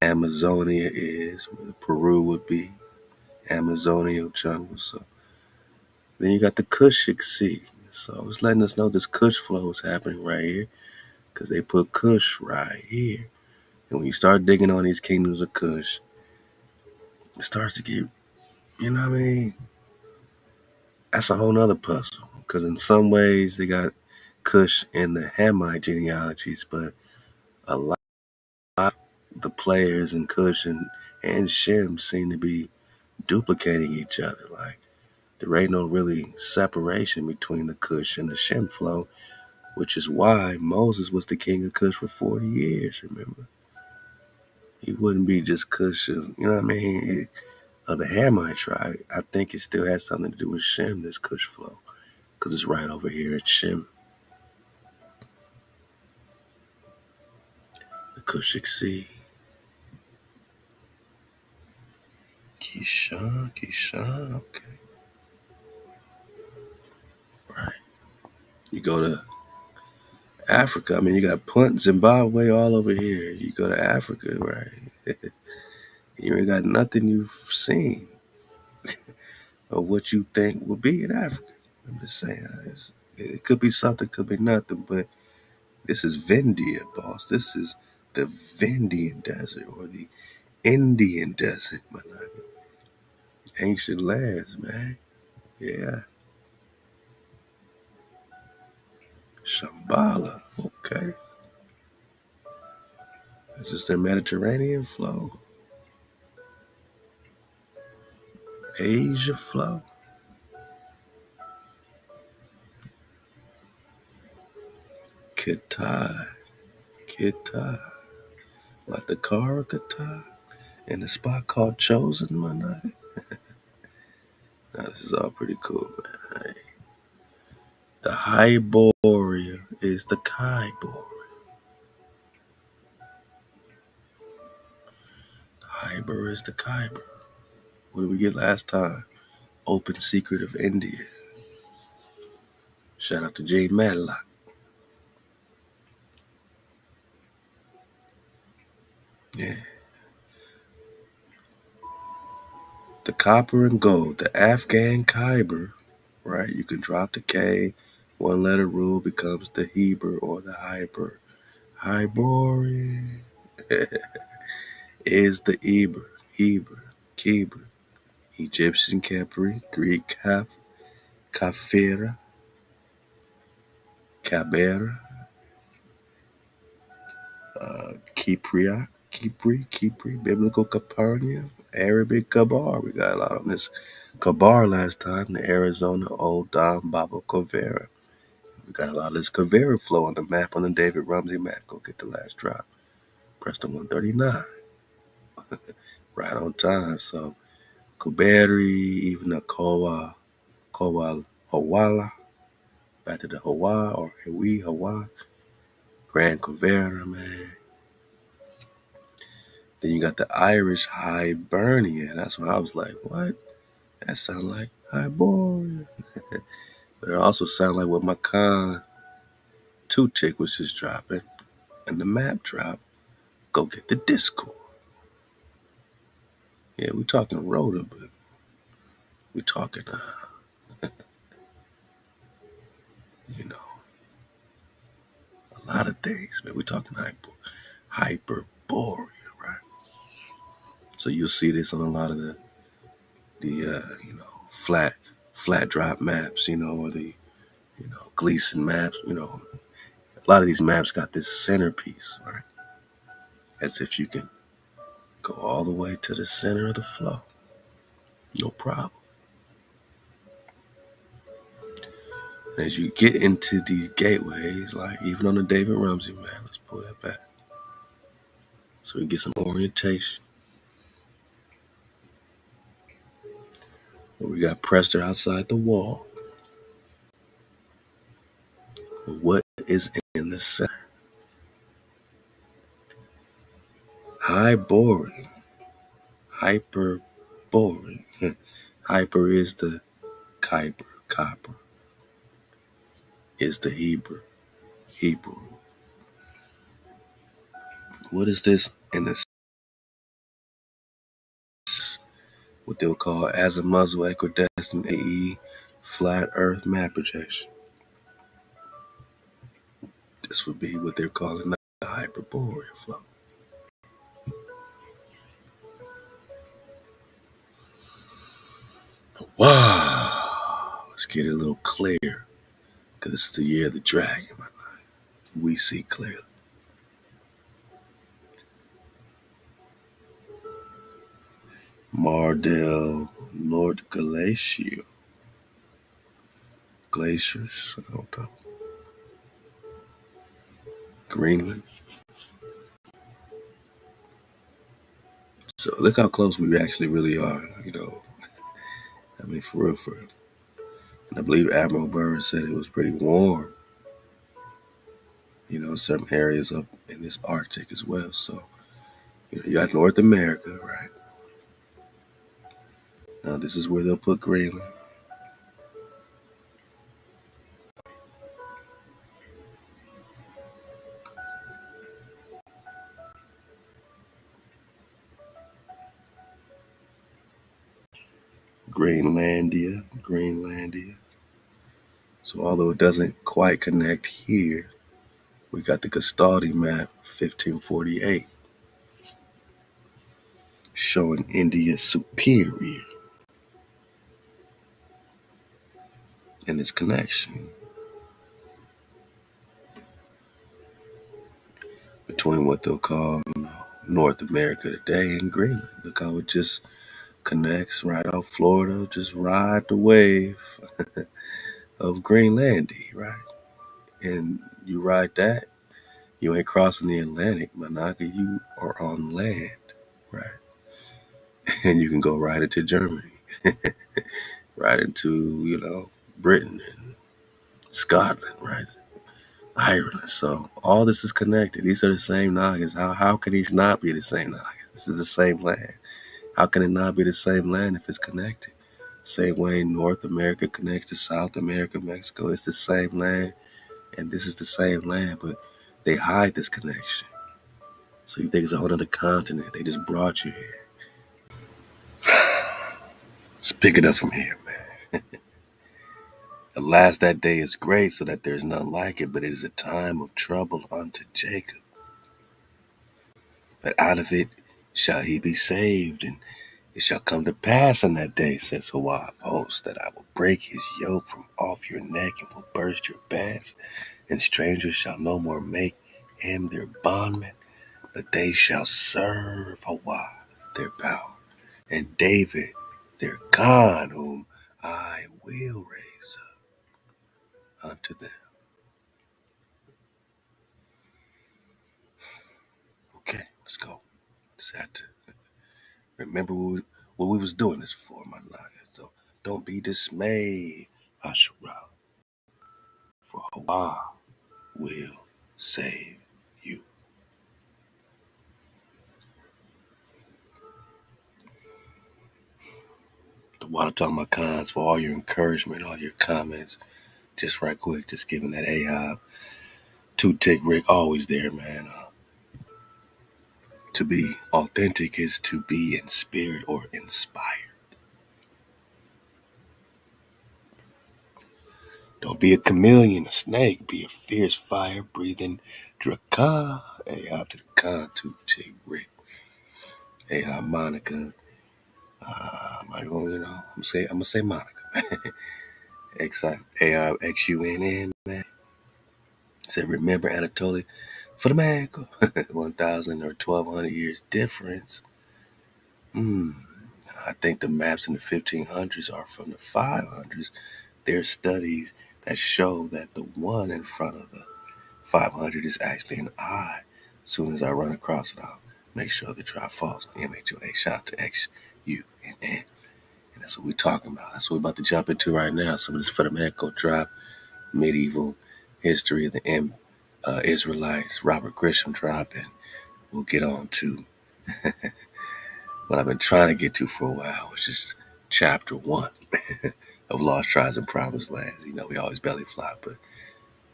Amazonia is, where Peru would be. Amazonian jungle. So then you got the Cushic Sea. So it's letting us know this Cush flow is happening right here because they put Cush right here. And when you start digging on these kingdoms of Cush, it starts to get, that's a whole nother puzzle because in some ways they got Cush in the Hamite genealogies, but a lot of the players in Cush and Shem seem to be duplicating each other. Like there ain't no really separation between the Cush and the Shem flow, which is why Moses was the king of Cush for 40 years, remember? He wouldn't be just Cush of, of the Hamite tribe. I think it still has something to do with Shem, this Cush flow, because it's right over here at Shem. The Cushic Sea. Kishan, okay. Right. You go to Africa. You got Punt, Zimbabwe all over here. You go to Africa, right? You ain't got nothing you've seen or what you think will be in Africa. I'm just saying. It could be something, could be nothing, but this is Vendia, boss. This is the Vendian Desert or the Indian Desert, my nigga. Ancient lands, man. Yeah. Shambhala. Okay. This is the Mediterranean flow. Asia flow. Kittai. Like the Kara Kittai. And a spot called Chosen, my night. Now, this is all pretty cool, man. Hey. The Hyboria is the Kyboria. The Hyber is the Kyber. What did we get last time? Open Secret of India. Shout out to J. Matlock. Yeah. The copper and gold, the Afghan Khyber, right? You can drop the K. One letter rule becomes the Heber or the Hyber. Hyborian is the Eber, Heber, Keber. Egyptian Capri, Greek Kaf, Kafira, Kabera, Kipria, Kipri, Biblical Capernaum, Arabic Kabar. We got a lot on this Kabar last time, the Arizona Old Don Baba Covera. We got a lot of this Covera flow on the map, on the David Rumsey map. Go get the last drop. Preston 139. Right on time. So Kuberi, even the Kowa, Hawala, back to the Hawa or Hewi Hawa, Grand Covera, man. Then you got the Irish Hibernia. That's when I was like, what? That sounds like Hibernia. But it also sounds like what my Con 2 tick was just dropping. And the map drop. Go get the Discord. Yeah, we talking Rhoda, but we talking, you know, a lot of things, man. We talking Hyperborea. So you'll see this on a lot of the you know, flat drop maps, you know, or the, you know, Gleason maps, you know. A lot of these maps got this centerpiece, right? As if you can go all the way to the center of the flow. No problem. And as you get into these gateways, like even on the David Rumsey map, let's pull that back. So we get some orientation. We got Prester outside the wall. What is in the center? Hyborean. Hyperborean. Hyper is the Kyber. Copper is the Hebrew. What is this in the center? What they would call Azimuthal Equidistant AE Flat Earth Map Projection. This would be what they're calling the Hyperborean flow. Wow! Let's get it a little clear, because this is the year of the dragon, my mind. We see clearly. Mardel, North Glacier. Glaciers, I don't know. Greenland. So look how close we actually really are, you know. I mean, for real, for real. And I believe Admiral Byrd said it was pretty warm, you know, some areas up in this Arctic as well. So, you know, you got North America, right? Now, this is where they'll put Greenland. Greenlandia. So although it doesn't quite connect here, We got the Gastaldi map, 1548, showing India superior and its connection between what they'll call North America today and Greenland. Look how it just connects right off Florida, just ride the wave of Greenlandy, right? And you ride that, you ain't crossing the Atlantic, Manaka, you are on land, right? And you can go right into Germany, right into, you know, Britain and Scotland, right? Ireland. So all this is connected. These are the same Nagas. How can these not be the same Nagas? This is the same land. How can it not be the same land if it's connected? Same way North America connects to South America, Mexico. It's the same land, and this is the same land, but they hide this connection. So you think it's a whole other continent. They just brought you here. Let's pick it up from here, man. Alas, that day is great, so that there is none like it, but it is a time of trouble unto Jacob. But out of it shall he be saved, and it shall come to pass in that day, says Jehovah of hosts, that I will break his yoke from off your neck and will burst your bands, and strangers shall no more make him their bondman, but they shall serve Jehovah their power, and David their God, whom I will raise unto them. Okay, let's go. Just had to remember what we was doing this for, my Naga. So don't be dismayed, Asherah, for Jehovah will save you. The water talking about cons for all your encouragement, all your comments. Just right quick, just giving that Ahab, two-tick Rick, always there, man. To be authentic is to be in spirit or inspired. Don't be a chameleon, a snake. Be a fierce, fire-breathing Drakkar. Ahab to the Khan, two-tick Rick. Ahab, Monica. I'm going to say Monica, man. XUNN, man. Said, remember Anatoly for the man. 1,000 or 1,200 years difference. I think the maps in the 1500s are from the 500s. There's studies that show that the one in front of the 500 is actually an I. As soon as I run across it, I'll make sure the drop falls on MHOA. Shout out to XUNN. And that's what we're talking about. That's what we're about to jump into right now. Some of this Fedemanco drop, medieval history of the Israelites, Robert Grisham drop, and we'll get on to what I've been trying to get to for a while, which is chapter 1 of Lost Tribes and Promised Lands. You know, we always belly flop, but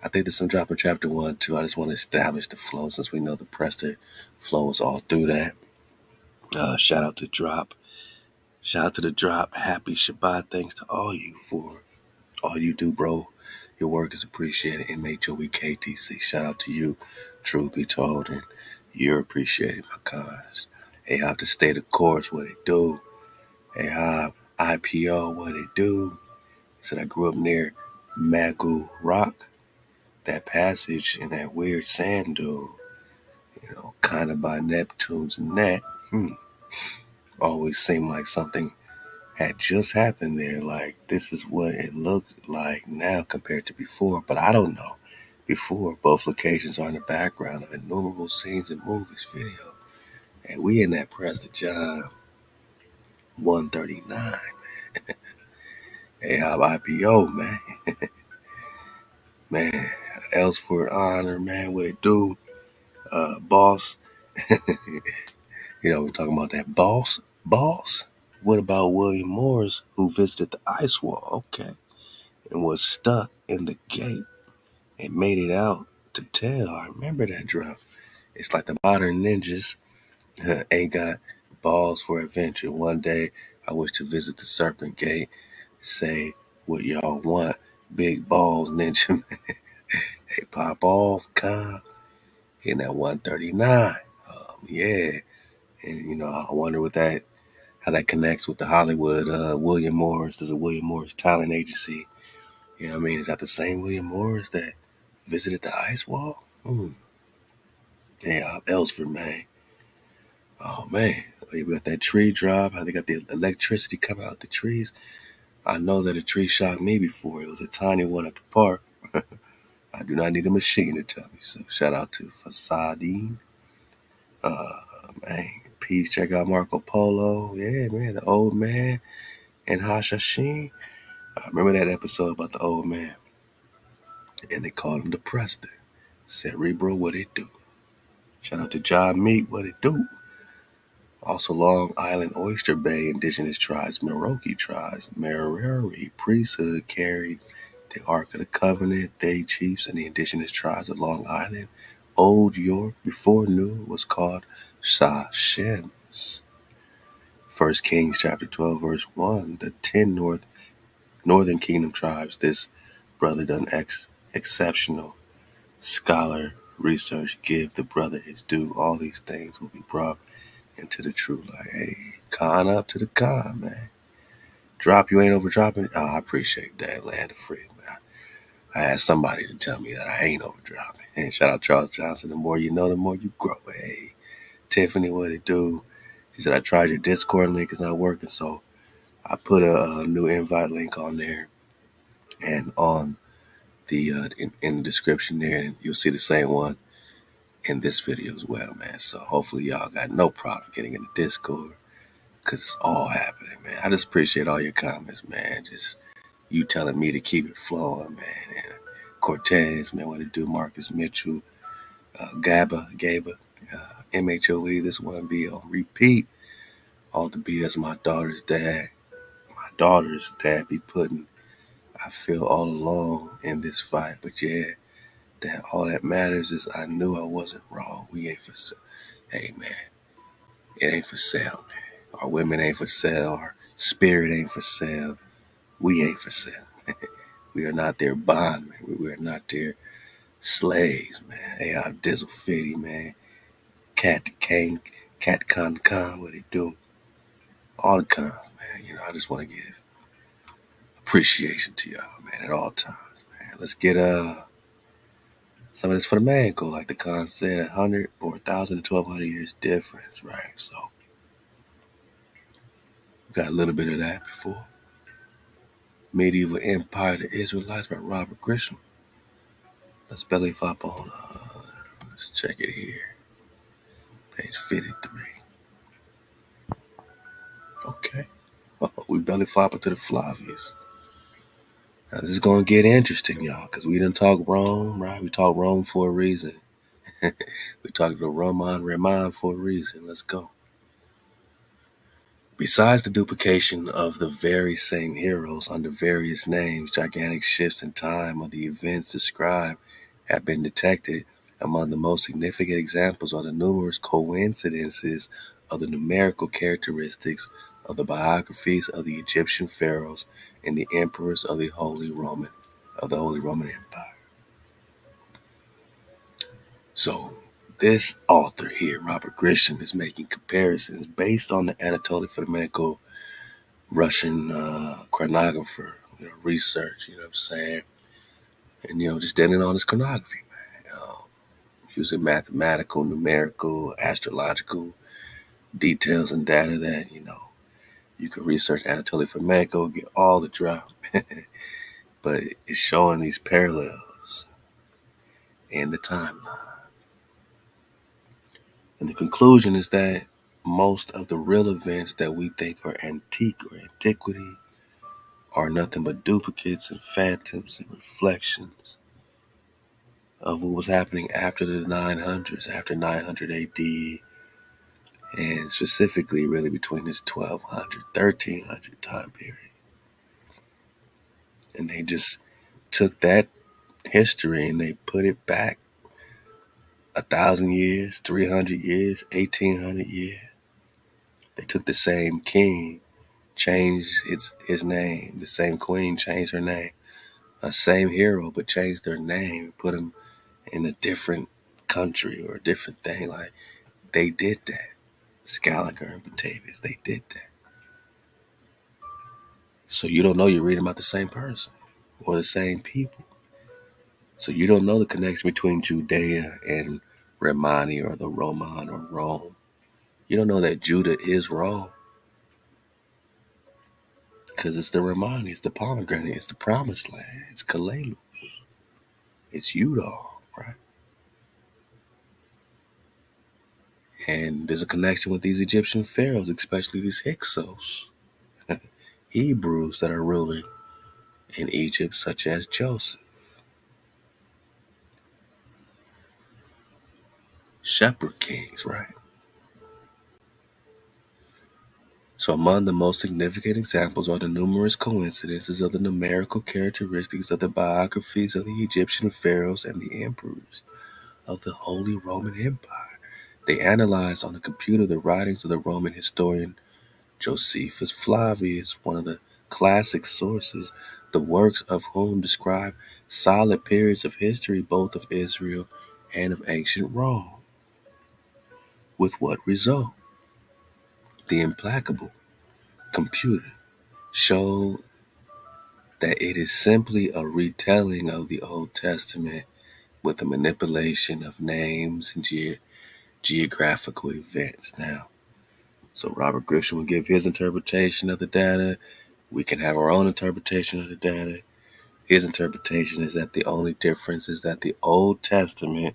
I think there's some drop in chapter 1 too. I just want to establish the flow since we know the Prester flows all through that. Shout out to drop. Shout out to the drop. Happy Shabbat. Thanks to all you for all you do, bro. Your work is appreciated. MHOEKTC. Shout out to you. Truth be told, and you're appreciated, my cons. Hey, I have to stay the course. What it do? Hey, IPO. What it do? He said, I grew up near Magu Rock. That passage and that weird sand dune, you know, kind of by Neptune's neck. Always seemed like something had just happened there. Like, this is what it looked like now compared to before. But I don't know. Before, both locations are in the background of innumerable scenes in movies, video. And we in that Prester John 139, man. Hey, I'm IPO, man. Man, Ellsford Honor, man. What it do? Boss. You know, we're talking about that boss. Boss? What about William Morris, who visited the ice wall, okay, and was stuck in the gate and made it out to tell? I remember that drop. It's like the modern ninjas ain't got balls for adventure. One day, I wish to visit the Serpent Gate. Say what y'all want. Big balls, ninja man. They pop off, Kyle, in that 139. Yeah. And, you know, I wonder what that, how that connects with the Hollywood, William Morris. There's a William Morris talent agency. You know what I mean? Is that the same William Morris that visited the ice wall? Yeah, Ellsford, man. Oh, man. We got that tree drop. How they got the electricity coming out the trees. I know that a tree shocked me before. It was a tiny one at the park. I do not need a machine to tell me. So shout out to Fasadine. Man, peace. Check out Marco Polo. Yeah, man, the old man and Hashashin. I remember that episode about the old man. And they called him the Preston. Cerebro, what it do? Shout out to John Meat, what it do? Also, Long Island Oyster Bay, indigenous tribes, Cherokee tribes, Mariri, priesthood carried the Ark of the Covenant. They chiefs and the indigenous tribes of Long Island. Old York, before New, was called Shashems. 1 Kings chapter 12, verse 1. The 10 northern kingdom tribes. This brother done exceptional scholar research. Give the brother his due. All these things will be brought into the truth. Like, hey, con up to the con, man. Drop, you ain't overdropping. Oh, I appreciate that, Land of Freedom. I asked somebody to tell me that I ain't overdropping. And shout out Charles Johnson. The more you know, the more you grow. Hey, Tiffany, what it do? She said, I tried your Discord link. It's not working. So I put a new invite link on there. And on the in the description there, and you'll see the same one in this video as well, man. So hopefully y'all got no problem getting in the Discord, because it's all happening, man. I just appreciate all your comments, man. Just you telling me to keep it flowing, man. And Cortez, man, what it do? Marcus Mitchell, Gaba, MHOE, this one be on repeat. All the BS my daughter's dad be putting, I feel all alone in this fight. But yeah, that all that matters is I knew I wasn't wrong. We ain't for sale. Hey, man, it ain't for sale, man. Our women ain't for sale. Our spirit ain't for sale. We ain't for sale. We are not their bondmen. We are not their slaves, man. Hey, I'm Dizzle Fitty, man. Cat the King, Cat Con, what it do? All the cons, man. You know, I just want to give appreciation to y'all, man, at all times, man. Let's get some of this for the man. Go like the con said, 100 or 1,000 to 1,200 years difference, right? So we got a little bit of that before. Medieval Empire of the Israelites by Robert Grisham. Let's belly flop on. Let's check it here. Page 53. Okay. Oh, we belly flopping to the Flavius. Now, this is going to get interesting, y'all, because we didn't talk Rome, right? We talked Rome for a reason. We talked to Roman for a reason. Let's go. Besides the duplication of the very same heroes under various names, gigantic shifts in time of the events described have been detected. Among the most significant examples are the numerous coincidences of the numerical characteristics of the biographies of the Egyptian pharaohs and the emperors of the Holy Roman Empire. So this author here, Robert Grisham, is making comparisons based on the Anatoly Fodomenko, Russian chronographer, you know, research, you know what I'm saying? And, you know, just dealing on his chronography, man. Using mathematical, numerical, astrological details and data that, you know, you can research Anatoly Fodomenko, get all the drop. But it's showing these parallels in the timeline. And the conclusion is that most of the real events that we think are antique or antiquity are nothing but duplicates and phantoms and reflections of what was happening after the 900s, after 900 AD, and specifically really between this 1200, 1300 time period. And they just took that history and they put it back 1,000 years, 300 years, 1,800 years. They took the same king, changed his name. The same queen changed her name. same hero, but change their name, put them in a different country or a different thing. Like, they did that. Scaliger and Batavius, they did that. So you don't know you're reading about the same person or the same people. So you don't know the connection between Judea and Romani or the Roman or Rome. You don't know that Judah is Rome. Because it's the Romani, it's the pomegranate, it's the promised land, it's Kalalus, it's Udall, right? And there's a connection with these Egyptian pharaohs, especially these Hyksos, Hebrews that are ruling in Egypt, such as Joseph. Shepherd kings, right? So among the most significant examples are the numerous coincidences of the numerical characteristics of the biographies of the Egyptian pharaohs and the emperors of the Holy Roman Empire. They analyzed on a computer the writings of the Roman historian Josephus Flavius, one of the classic sources, the works of whom describe solid periods of history both of Israel and of ancient Rome. With what result? The implacable computer showed that it is simply a retelling of the Old Testament with the manipulation of names and geographical events. Now, so Robert Grisham will give his interpretation of the data. We can have our own interpretation of the data. His interpretation is that the only difference is that the Old Testament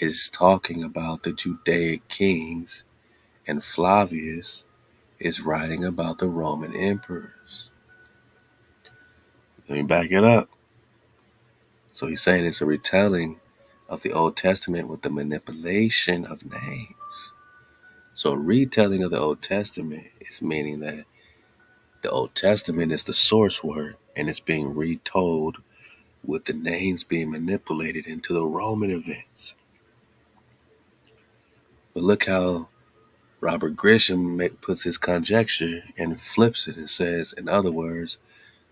is talking about the Judaic kings, and Flavius is writing about the Roman emperors. Let me back it up. So he's saying it's a retelling of the Old Testament with the manipulation of names. So a retelling of the Old Testament is meaning that the Old Testament is the source word, and it's being retold with the names being manipulated into the Roman events. But look how Robert Grisham puts his conjecture and flips it and says, in other words,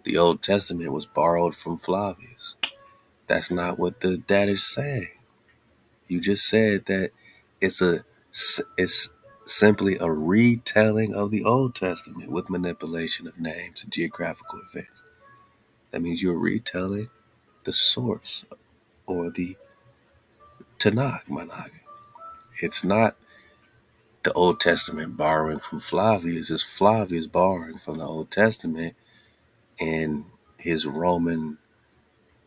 the Old Testament was borrowed from Flavius. That's not what the data is saying. You just said that it's simply a retelling of the Old Testament with manipulation of names and geographical events. That means you're retelling the source or the Tanakh, Manag. It's not the Old Testament borrowing from Flavius. It's Flavius borrowing from the Old Testament and his Roman,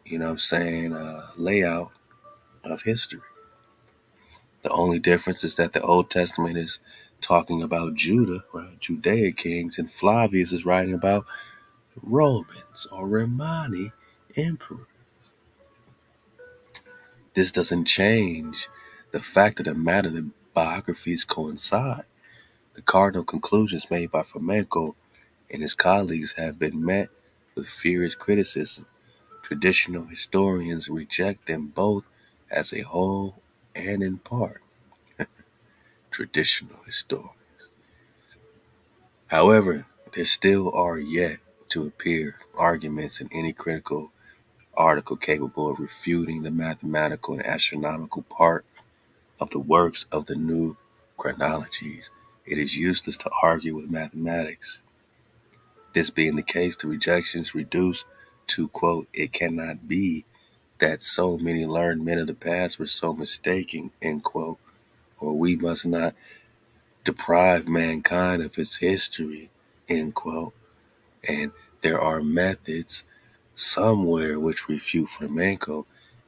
you know what I'm saying, layout of history. The only difference is that the Old Testament is talking about Judah, right? Judaic kings, and Flavius is writing about Romans or Romani emperors. This doesn't change the fact of the matter that biographies coincide. The cardinal conclusions made by Fomenko and his colleagues have been met with fierce criticism. Traditional historians reject them both as a whole and in part. Traditional historians. However, there still are yet to appear arguments in any critical article capable of refuting the mathematical and astronomical part of the works of the new chronologies. It is useless to argue with mathematics. This being the case, the rejections reduce to, quote, it cannot be that so many learned men of the past were so mistaken, end quote, or we must not deprive mankind of its history, end quote. And there are methods somewhere which refute Fomenko,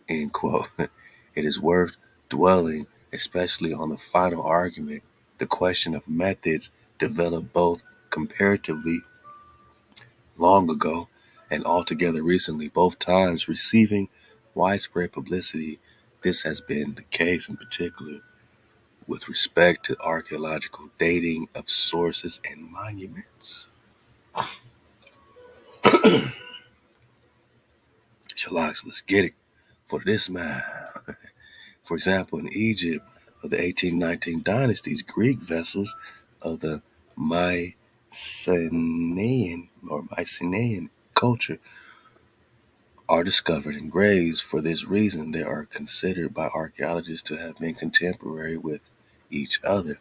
end quote. It is worth dwelling, especially on the final argument, the question of methods developed both comparatively long ago and altogether recently, both times receiving widespread publicity. This has been the case in particular with respect to archaeological dating of sources and monuments. Shalaks, let's get it for this man. For example, in Egypt of the 1819 dynasties, Greek vessels of the Mycenaean culture are discovered in graves. For this reason, they are considered by archaeologists to have been contemporary with each other.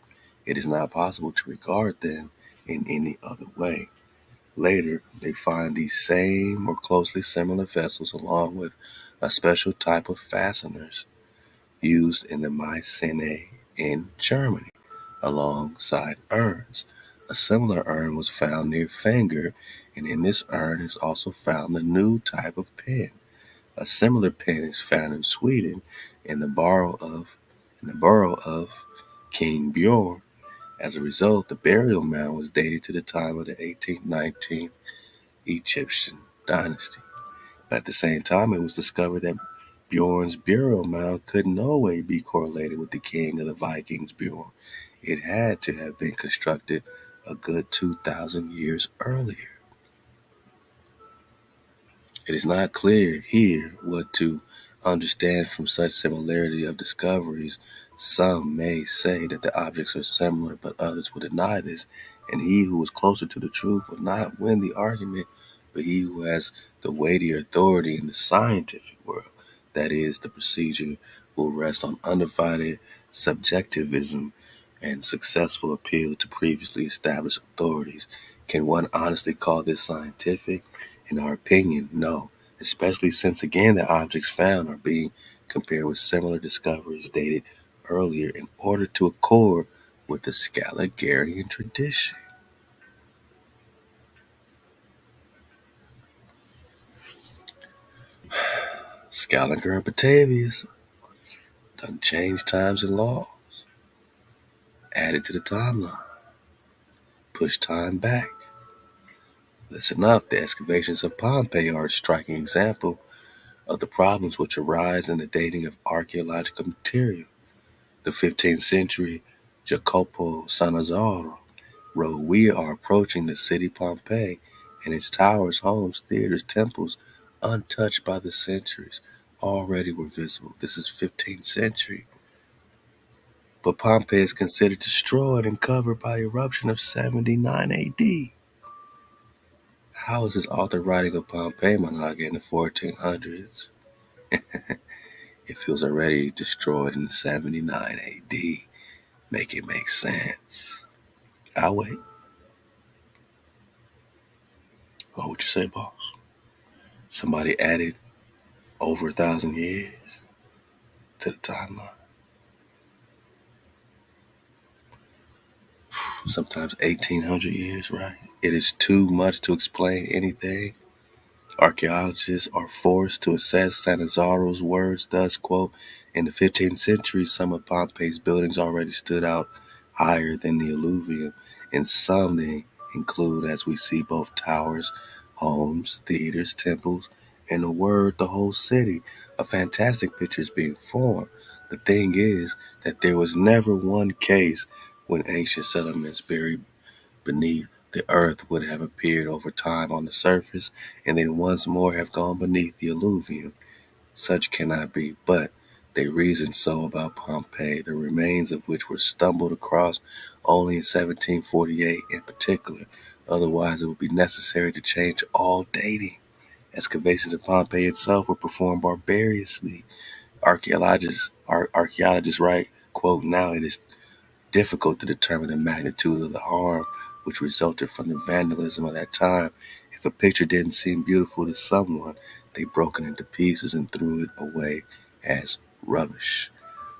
It is not possible to regard them in any other way. Later, they find these same or closely similar vessels along with a special type of fasteners used in the Mycenae in Germany alongside urns. A similar urn was found near Finger, and in this urn is also found a new type of pen. A similar pen is found in Sweden in the borough of King Bjorn. As a result, the burial mound was dated to the time of the 18th–19th Egyptian dynasty. But at the same time, it was discovered that Bjorn's burial mound could no way be correlated with the king of the Vikings, Bjorn. It had to have been constructed a good 2,000 years earlier. It is not clear here what to understand from such similarity of discoveries. Some may say that the objects are similar, but others will deny this, and he who is closer to the truth will not win the argument, but he who has the weightier authority in the scientific world, that is, the procedure, will rest on undivided subjectivism and successful appeal to previously established authorities. Can one honestly call this scientific? In our opinion, no, especially since again the objects found are being compared with similar discoveries dated earlier in order to accord with the Scaligeran tradition. Scaliger and Petavius done changed times and laws, added to the timeline, pushed time back. Listen up, the excavations of Pompeii are a striking example of the problems which arise in the dating of archaeological material. The 15th century Jacopo Sanazzaro wrote, "We are approaching the city Pompeii and its towers, homes, theaters, temples, untouched by the centuries, already were visible." This is 15th century. But Pompeii is considered destroyed and covered by eruption of 79 AD. How is this author writing of Pompeii Monaga in the 1400s? If it was already destroyed in 79 AD, make it make sense. I'll wait. What would you say, boss? Somebody added over 1,000 years to the timeline. Sometimes 1,800 years, right? It is too much to explain anything. Archaeologists are forced to assess Sanazzaro's words thus, quote, "In the 15th century, some of Pompeii's buildings already stood out higher than the alluvium, and some they include, as we see, both towers, homes, theaters, temples, in a word, the whole city. A fantastic picture is being formed. The thing is that there was never one case when ancient settlements buried beneath the earth would have appeared over time on the surface and then once more have gone beneath the alluvium. Such cannot be, but they reasoned so about Pompeii, the remains of which were stumbled across only in 1748 in particular. Otherwise, it would be necessary to change all dating. Excavations of Pompeii itself were performed barbarously." Archaeologists write, quote, "Now it is difficult to determine the magnitude of the harm which resulted from the vandalism of that time. If a picture didn't seem beautiful to someone, they broke it into pieces and threw it away as rubbish.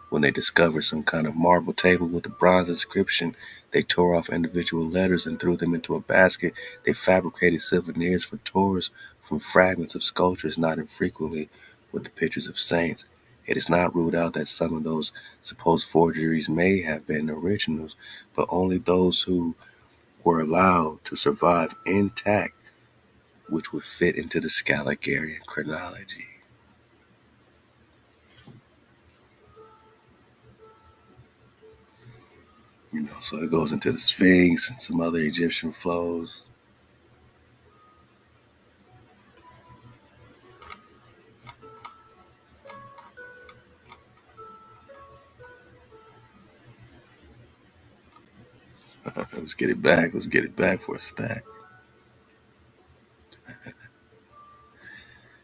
When they discovered some kind of marble table with a bronze inscription, they tore off individual letters and threw them into a basket. They fabricated souvenirs for tourists from fragments of sculptures, not infrequently with the pictures of saints. It is not ruled out that some of those supposed forgeries may have been originals, but only those who were allowed to survive intact, which would fit into the Scaligeran chronology." You know, so it goes into the Sphinx and some other Egyptian flows. Let's get it back. Let's get it back for a stack.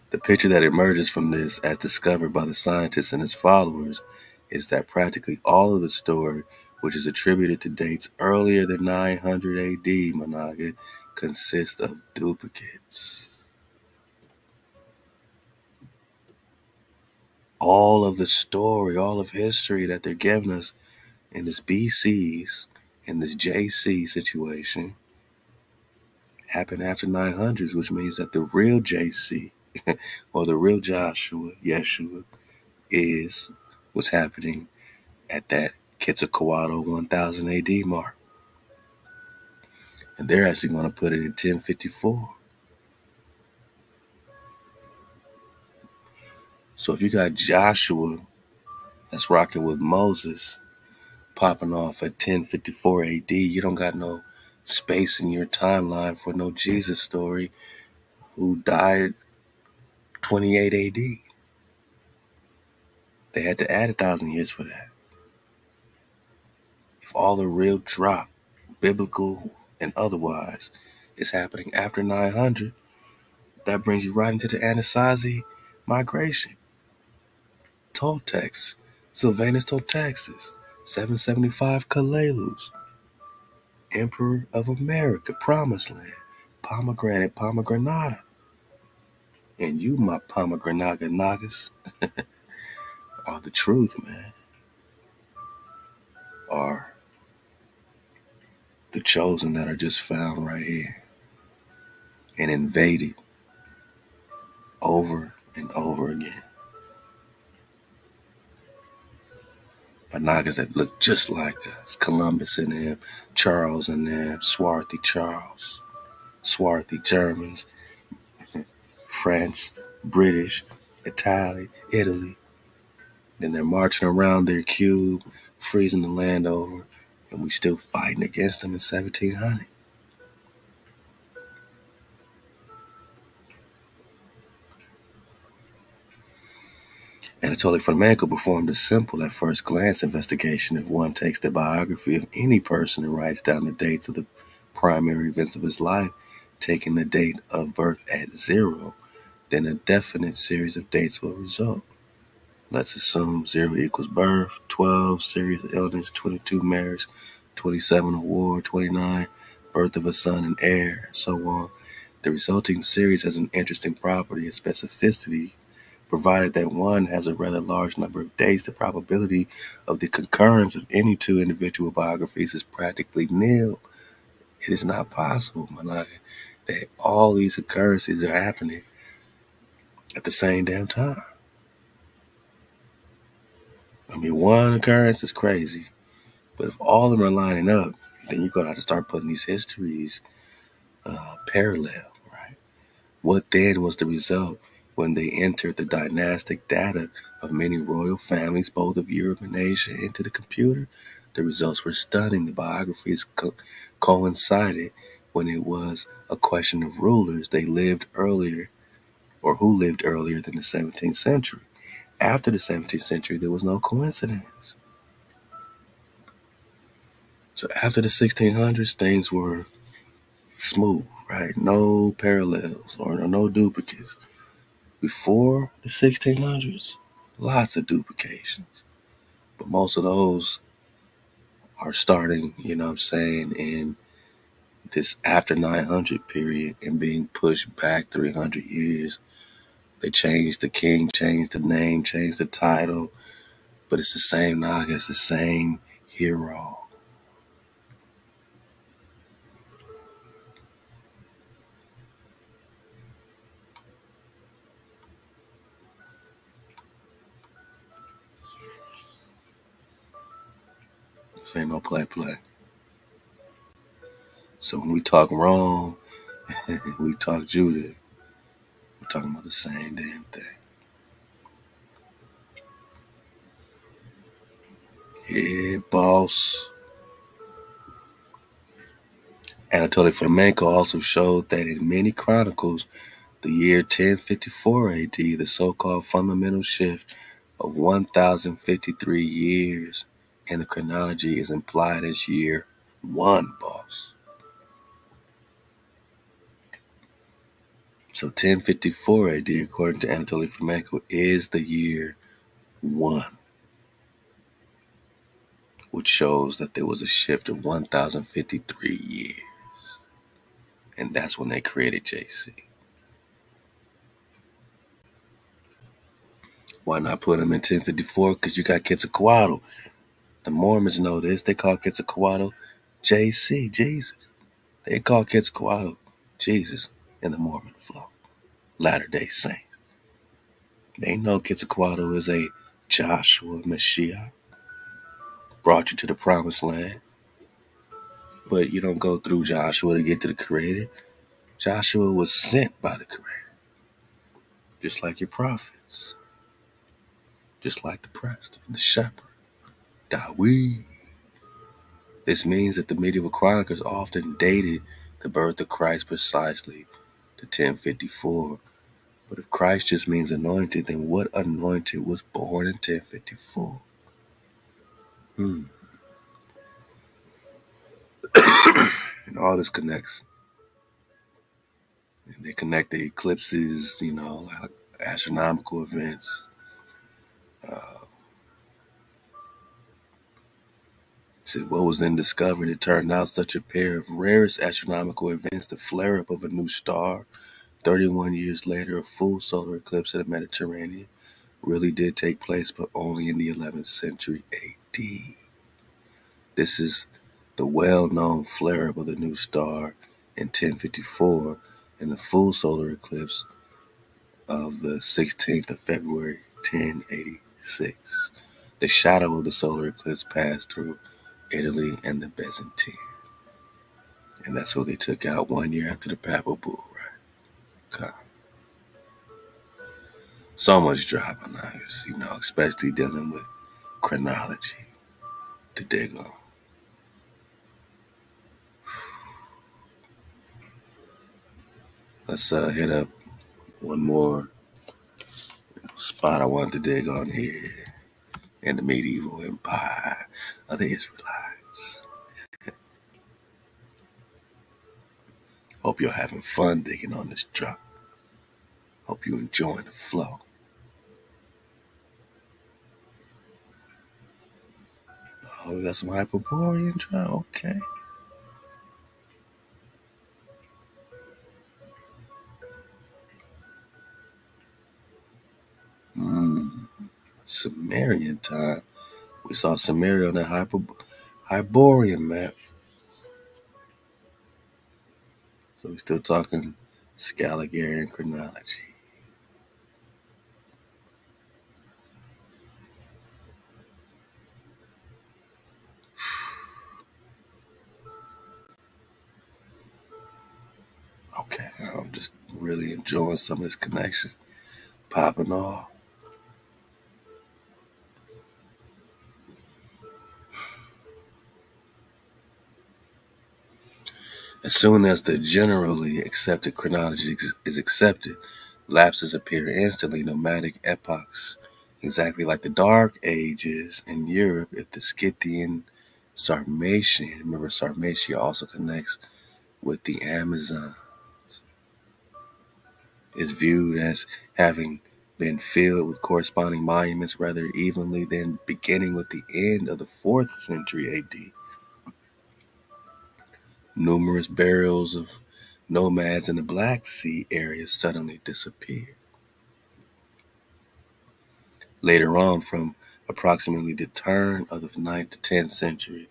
The picture that emerges from this, as discovered by the scientists and his followers, is that practically all of the story, which is attributed to dates earlier than 900 AD, Managa, consists of duplicates. All of the story, all of history that they're giving us in this BC's, in this JC situation, happened after 900s, which means that the real JC, or the real Joshua, Yeshua, is what's happening at that Quetzalcoatl 1000 AD mark. And they're actually going to put it in 1054. So if you got Joshua that's rocking with Moses, popping off at 1054 AD, you don't got no space in your timeline for no Jesus story who died 28 AD. They had to add 1,000 years for that. If all the real drop, biblical and otherwise, is happening after 900, that brings you right into the Anasazi migration. Toltecs, Sylvanus Toltexes, 775 Calalus, Emperor of America, Promised Land, Pomegranate, Pomegranata. And you, my Pomegranate Nagas, are the truth, man. Are the chosen that are just found right here and invaded over and over again by Nagas that look just like us. Columbus in them, Charles in them, swarthy Charles, swarthy Germans, France, British, Italy. Then they're marching around their cube, freezing the land over, and we still fighting against them in 1700. Anatoly Fomenko performed a simple, at first glance, investigation if one takes the biography of any person and writes down the dates of the primary events of his life, taking the date of birth at 0, then a definite series of dates will result. Let's assume 0 equals birth, 12 serious illness, 22 marriage, 27 a war, 29 birth of a son and heir, and so on. The resulting series has an interesting property of specificity. Provided that one has a rather large number of dates, the probability of the concurrence of any two individual biographies is practically nil. It is not possible, Managa, that all these occurrences are happening at the same damn time. I mean, one occurrence is crazy, but if all of them are lining up, then you're going to have to start putting these histories parallel, right? What then was the result when they entered the dynastic data of many royal families, both of Europe and Asia, into the computer? The results were stunning. The biographies coincided when it was a question of rulers. They lived earlier, or who lived earlier than the 17th century. After the 17th century, there was no coincidence. So after the 1600s, things were smooth, right? No parallels or no duplicates. Before the 1600s, lots of duplications. But most of those are starting, you know what I'm saying, in this after 900 period and being pushed back 300 years. They changed the king, changed the name, changed the title, but it's the same Naga, it's the same hero. This ain't no play. So when we talk Rome, we talk Judah, we're talking about the same damn thing. Yeah, boss. Anatoly Fomenko also showed that in many chronicles, the year 1054 AD, the so-called fundamental shift of 1,053 years in the chronology is implied as year 1, boss. So 1054 AD, according to Anatoly Fomenko, is the year 1, which shows that there was a shift of 1,053 years. And that's when they created JC. Why not put him in 1054? Because you got Quetzalcoatl. The Mormons know this. They call Quetzalcoatl JC, Jesus. They call Quetzalcoatl Jesus in the Mormon flow. Latter-day Saints. They know Quetzalcoatl is a Joshua Mashiach. Brought you to the promised land. But you don't go through Joshua to get to the Creator. Joshua was sent by the Creator. Just like your prophets. Just like the priest, the shepherd, Dawid. This means that the medieval chronicles often dated the birth of Christ precisely to 1054. But if Christ just means anointed, then what anointed was born in 1054? And all this connects. And they connect the eclipses, you know, like astronomical events. See, what was then discovered, it turned out such a pair of rarest astronomical events, the flare-up of a new star 31 years later, a full solar eclipse in the Mediterranean, really did take place, but only in the 11th century AD. This is the well-known flare-up of the new star in 1054 and the full solar eclipse of the 16th of February, 1086. The shadow of the solar eclipse passed through Italy and the Byzantine. And that's what they took out 1 year after the papal bull, right? God. So much drama now, you know, especially dealing with chronology to dig on. Let's hit up one more spot I want to dig on here in the medieval empire of the Israelites. Hope you're having fun digging on this drop. Hope you're enjoying the flow. Oh, we got some Hyperborean drop. Okay. Sumerian time. We saw Sumeria on the Hyperborean map. So we're still talking Scaligeran chronology. Okay, I'm just really enjoying some of this connection popping off. As soon as the generally accepted chronology is accepted, lapses appear instantly, nomadic epochs, exactly like the Dark Ages in Europe. If the Scythian Sarmatian, remember Sarmatia also connects with the Amazons, is viewed as having been filled with corresponding monuments rather evenly than beginning with the end of the 4th century AD. Numerous burials of nomads in the Black Sea area suddenly disappeared. Later on, from approximately the turn of the 9th to 10th century,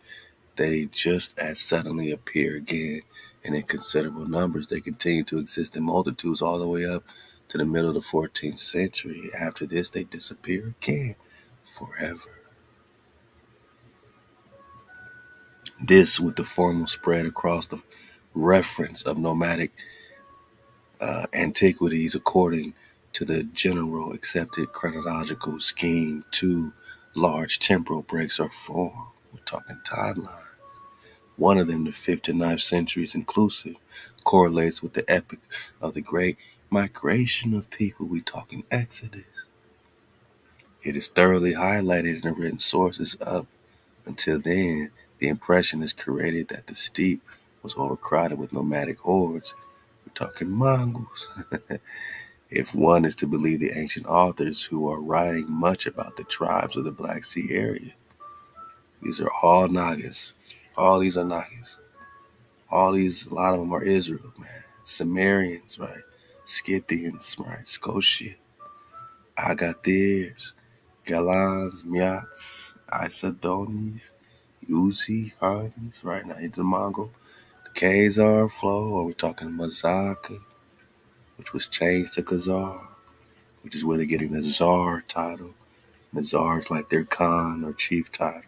they just as suddenly appear again, and in considerable numbers. They continue to exist in multitudes all the way up to the middle of the 14th century. After this, they disappear again forever. This, with the formal spread across the reference of nomadic antiquities according to the general accepted chronological scheme, two large temporal breaks are formed. We're talking timelines. One of them, the 5th to 9th centuries inclusive, correlates with the epoch of the great migration of people. We're talking Exodus. It is thoroughly highlighted in the written sources. Up until then, the impression is created that the steppe was overcrowded with nomadic hordes, We're talking Mongols. If one is to believe the ancient authors who are writing much about the tribes of the Black Sea area. These are all Nagas. All these are Nagas. All these, a lot of them are Israel, man. Sumerians, right? Scythians, right? Scotia, Agathirs, Galans, Meots, Isidonis, Uzi, Huns, right? Now into the Mongol. The Khazar flow, or we're talking Mazaka, which was changed to Khazar, which is where they're getting the Tsar title. The Tsar is like their Khan or chief title.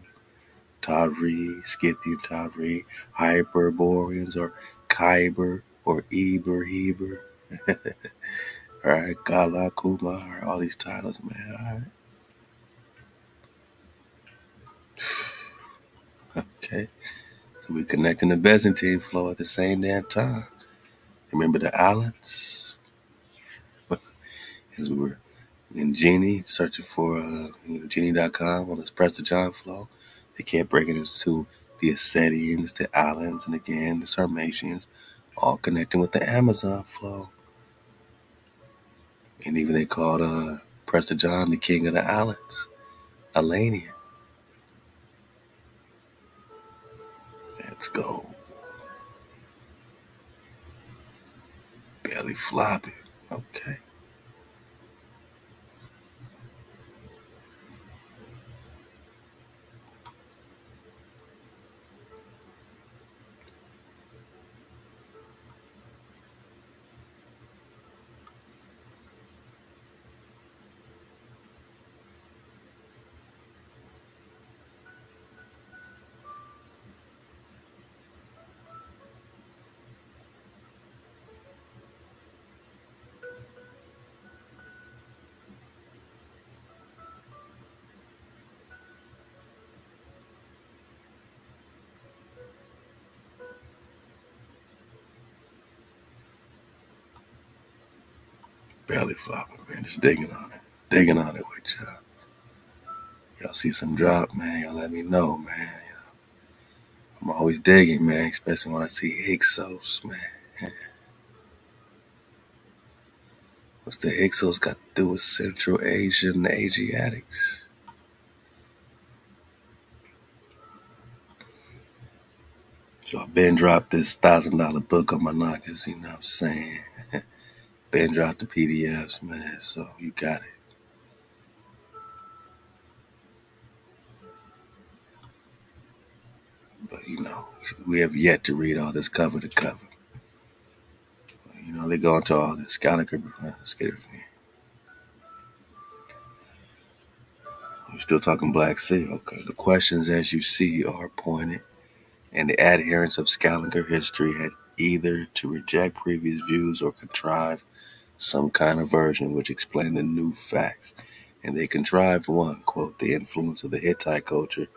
Tavri, Scythian Tavri, Hyperboreans, or Khyber, or Heber. All right, Gala, Kumar, all these titles, man. All right. Okay, so we're connecting the Byzantine flow at the same damn time. Remember the islands? As we were in Genie, searching for Genie.com on this Prester John flow, they kept breaking us to the Ossetians, the islands, and again the Sarmatians, all connecting with the Amazon flow. And even they called Prester John the king of the islands, Alania. Let's go. Belly flopping. Okay. Belly flopping, man. Just digging on it. Digging on it with y'all. Y'all see some drop, man. Y'all let me know, man. You know, I'm always digging, man. Especially when I see Hyksos, man. What's the Hyksos got to do with Central Asia and the Asiatics? So I been dropped this $1,000 book on my Nagas, you know what I'm saying? Ben dropped the PDFs, man, so you got it. But, you know, we have yet to read all this cover to cover. But, you know, they go into all this. Let's get it from here. We're still talking Black Sea. Okay. The questions, as you see, are pointed, and the adherents of Scaliger history had either to reject previous views or contrive some kind of version which explained the new facts, and they contrived one. Quote, the influence of the Hittite culture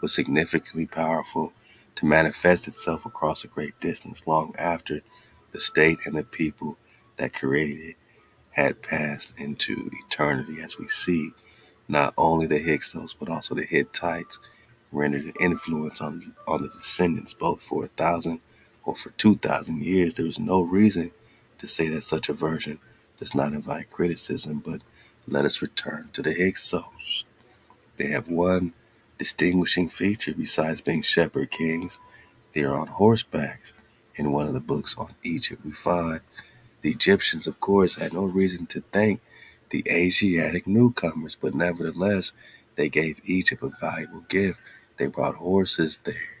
was significantly powerful to manifest itself across a great distance long after the state and the people that created it had passed into eternity. As we see, not only the Hyksos but also the Hittites rendered an influence on the descendants, both for 1,000 or for 2,000 years. There is no reason to say that such a version does not invite criticism, but let us return to the Hyksos. They have one distinguishing feature. Besides being shepherd kings, they are on horsebacks. In one of the books on Egypt, we find the Egyptians, of course, had no reason to thank the Asiatic newcomers, but nevertheless, they gave Egypt a valuable gift. They brought horses there.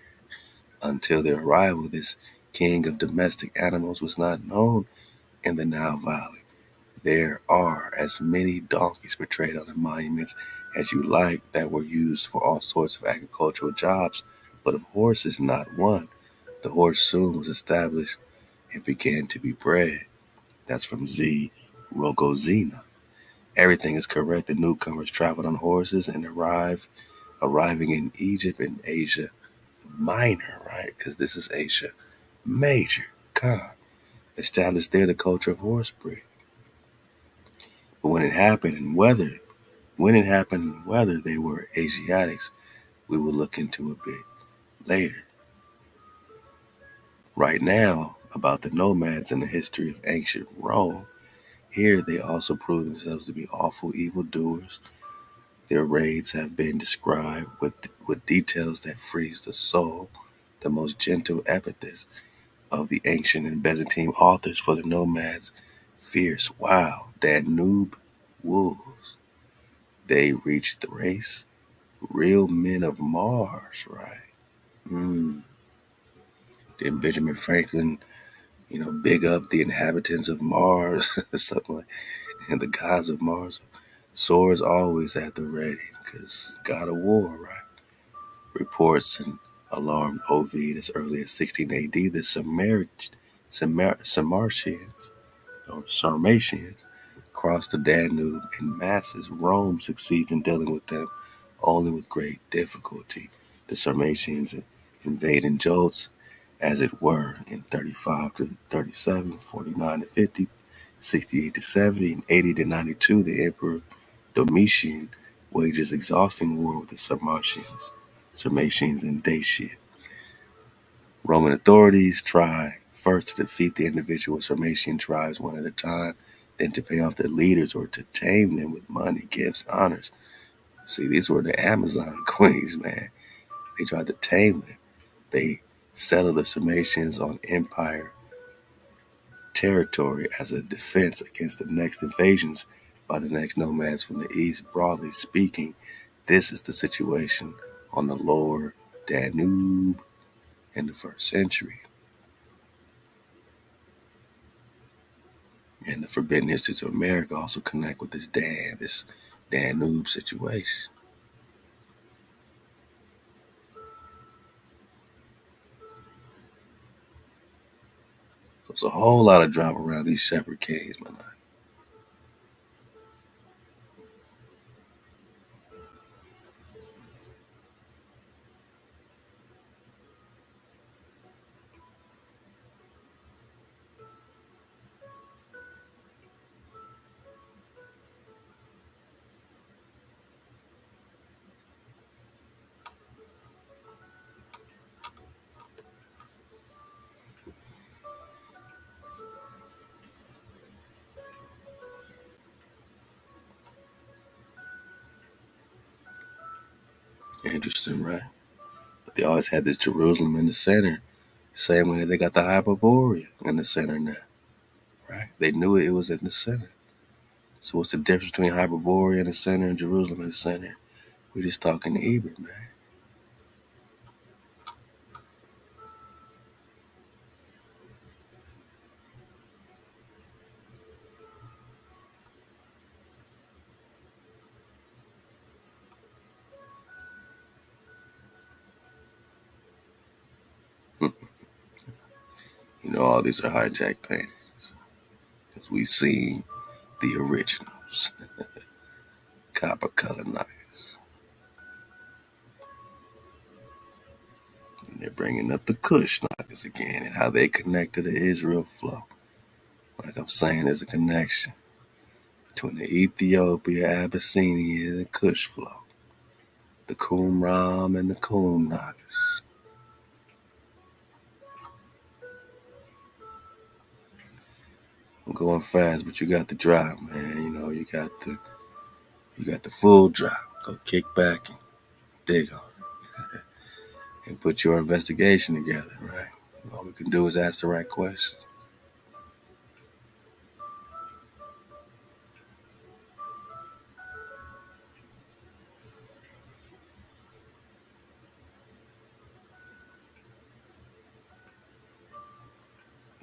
Until their arrival, this king of domestic animals was not known in the Nile Valley. There are as many donkeys portrayed on the monuments as you like that were used for all sorts of agricultural jobs, but of horses not one. The horse soon was established and began to be bred. That's from Z. Rogozina. Everything is correct. The newcomers traveled on horses and arriving in Egypt and Asia Minor, right? Because this is Asia Major. Khan established there the culture of horse breeding. But when it happened and whether they were Asiatics, we will look into a bit later. Right now, about the nomads in the history of ancient Rome, here they also prove themselves to be awful evildoers. Their raids have been described with details that freeze the soul, the most gentle epithets of the ancient and Byzantine authors for the nomads, fierce, wild, Danube wolves. They reached Thrace, real men of Mars, right? Did Benjamin Franklin, big up the inhabitants of Mars, something like, and the gods of Mars? Swords always at the ready, because god of war, right? Reports and alarmed Ovid as early as 16 AD, the Sarmatians crossed the Danube in masses. Rome succeeds in dealing with them only with great difficulty. The Sarmatians invading Jolts, as it were, in 35 to 37, 49 to 50, 68 to 70, and 80 to 92, the emperor Domitian wages exhausting war with the Sarmatians and Dacia. Roman authorities try first to defeat the individual Sarmatian tribes one at a time, then to pay off their leaders or to tame them with money, gifts, honors. See, these were the Amazon queens, man. They tried to tame them. They settled the Sarmatians on empire territory as a defense against the next invasions by the next nomads from the east. Broadly speaking, this is the situation on the lower Danube in the 1st century. And the forbidden histories of America also connect with this Danube situation. So it's a whole lot of drama around these shepherd kings, my man. Interesting, right? But they always had this Jerusalem in the center, same way that they got the Hyperborea in the center now, right? They knew it was in the center. So what's the difference between Hyperborea in the center and Jerusalem in the center? We're just talking to Ebert, man. All these are hijacked paintings, as we see the originals, copper color knives, and they're bringing up the Kush knives again and how they connect to the Israel flow. Like I'm saying, there's a connection between the Ethiopia, Abyssinia, and the Kush flow, the Qumran and the Qum knives. I'm going fast, but you got the drop, man. You got the full drop. Go kick back and dig on it. And put your investigation together, right? All we can do is ask the right questions.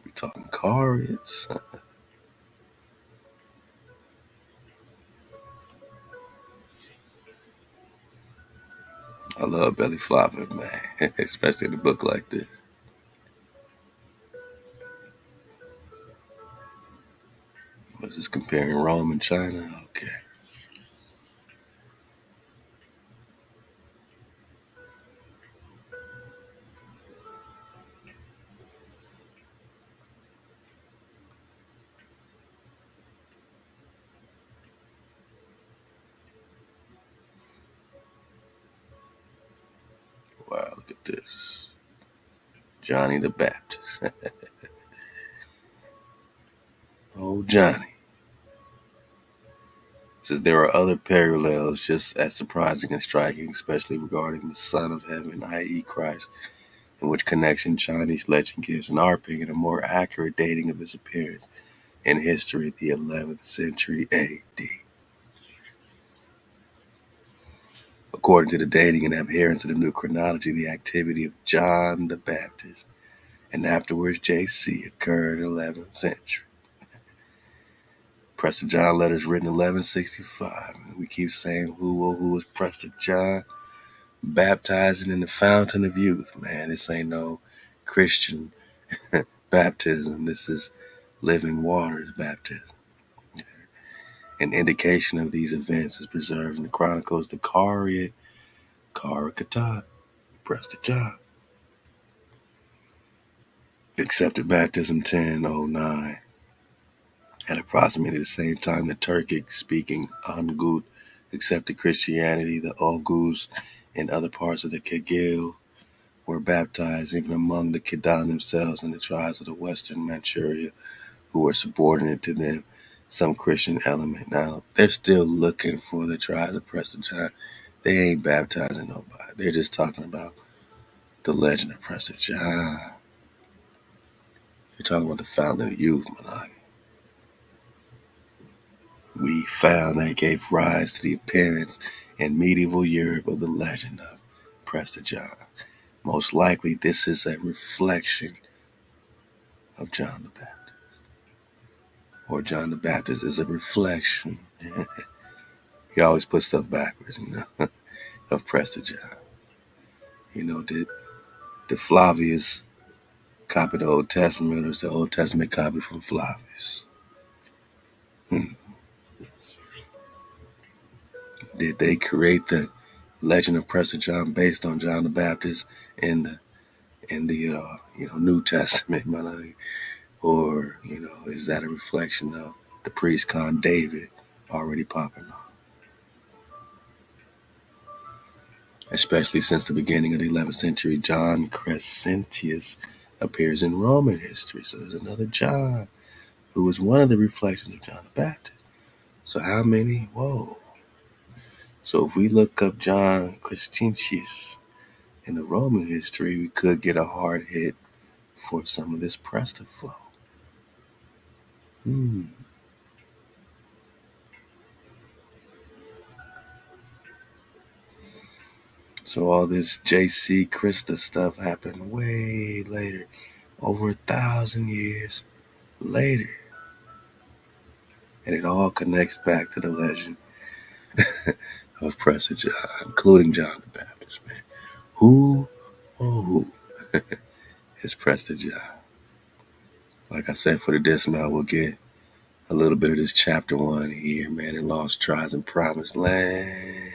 We talking cards. I love Belly Flava, man, especially in a book like this. Was this comparing Rome and China? Okay. Wow, look at this. Johnny the Baptist. Old Johnny says there are other parallels just as surprising and striking, especially regarding the Son of Heaven, i.e. Christ, in which connection Chinese legend gives, in our opinion, a more accurate dating of his appearance in history, the 11th century A.D. According to the dating and adherence of the new chronology, the activity of John the Baptist and afterwards J.C. occurred in the 11th century. Prester John letters written in 1165. We keep saying who is Prester John baptizing in the fountain of youth. Man, this ain't no Christian baptism. This is living waters baptism. An indication of these events is preserved in the chronicles, the Karakata, Prester John. Accepted baptism 1009. At approximately the same time, the Turkic-speaking Angul accepted Christianity. The Oghuz and other parts of the Kagil were baptized, even among the Khitan themselves and the tribes of the Western Manchuria, who were subordinate to them, some Christian element. Now, they're still looking for the tribes of Prester John. They ain't baptizing nobody. They're just talking about the legend of Prester John. They're talking about the fountain of youth, Malaki. We found that gave rise to the appearance in medieval Europe of the legend of Prester John. Most likely, this is a reflection of John the Baptist. Or John the Baptist is a reflection. He always puts stuff backwards, of Prester John. Did Flavius copy the Old Testament, or is the Old Testament copy from Flavius? Did they create the legend of Prester John based on John the Baptist in the New Testament, or is that a reflection of the priest Con David already popping off? Especially since the beginning of the 11th century, John Crescentius appears in Roman history, so there's another John who is one of the reflections of John the Baptist. So how many? Whoa. So if we look up John Crescentius in the Roman history, we could get a hard hit for some of this Prester flow. So all this J.C. Christa stuff happened way later, over 1,000 years later. And it all connects back to the legend of Prester John, including John the Baptist, man. Who is Prester John? Like I said, for the dismount, we'll get a little bit of this chapter 1 here, man, in Lost Tribes and Promised Land.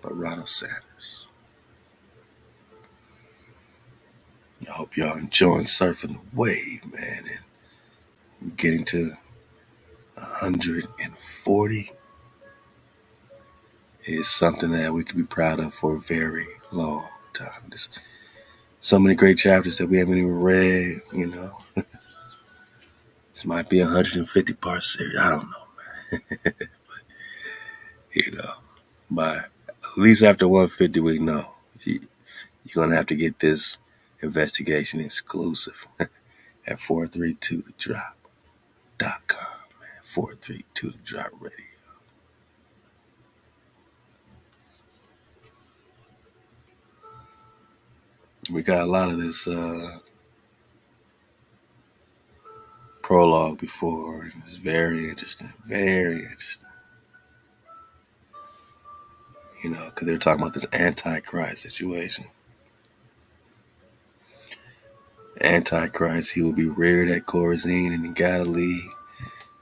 By Ronald Sanders. I hope y'all enjoying surfing the wave, man, and getting to 140. Is something that we can be proud of for a very long time. There's so many great chapters that we haven't even read, This might be a 150-part series. I don't know, man. But, by at least after 150, we know you're going to have to get this investigation exclusive at 432thedrop.com, man. 432thedrop radio. We got a lot of this prologue before. It's very interesting. Very interesting. Because they're talking about this Antichrist situation. Antichrist, he will be reared at Chorazin and in Galilee.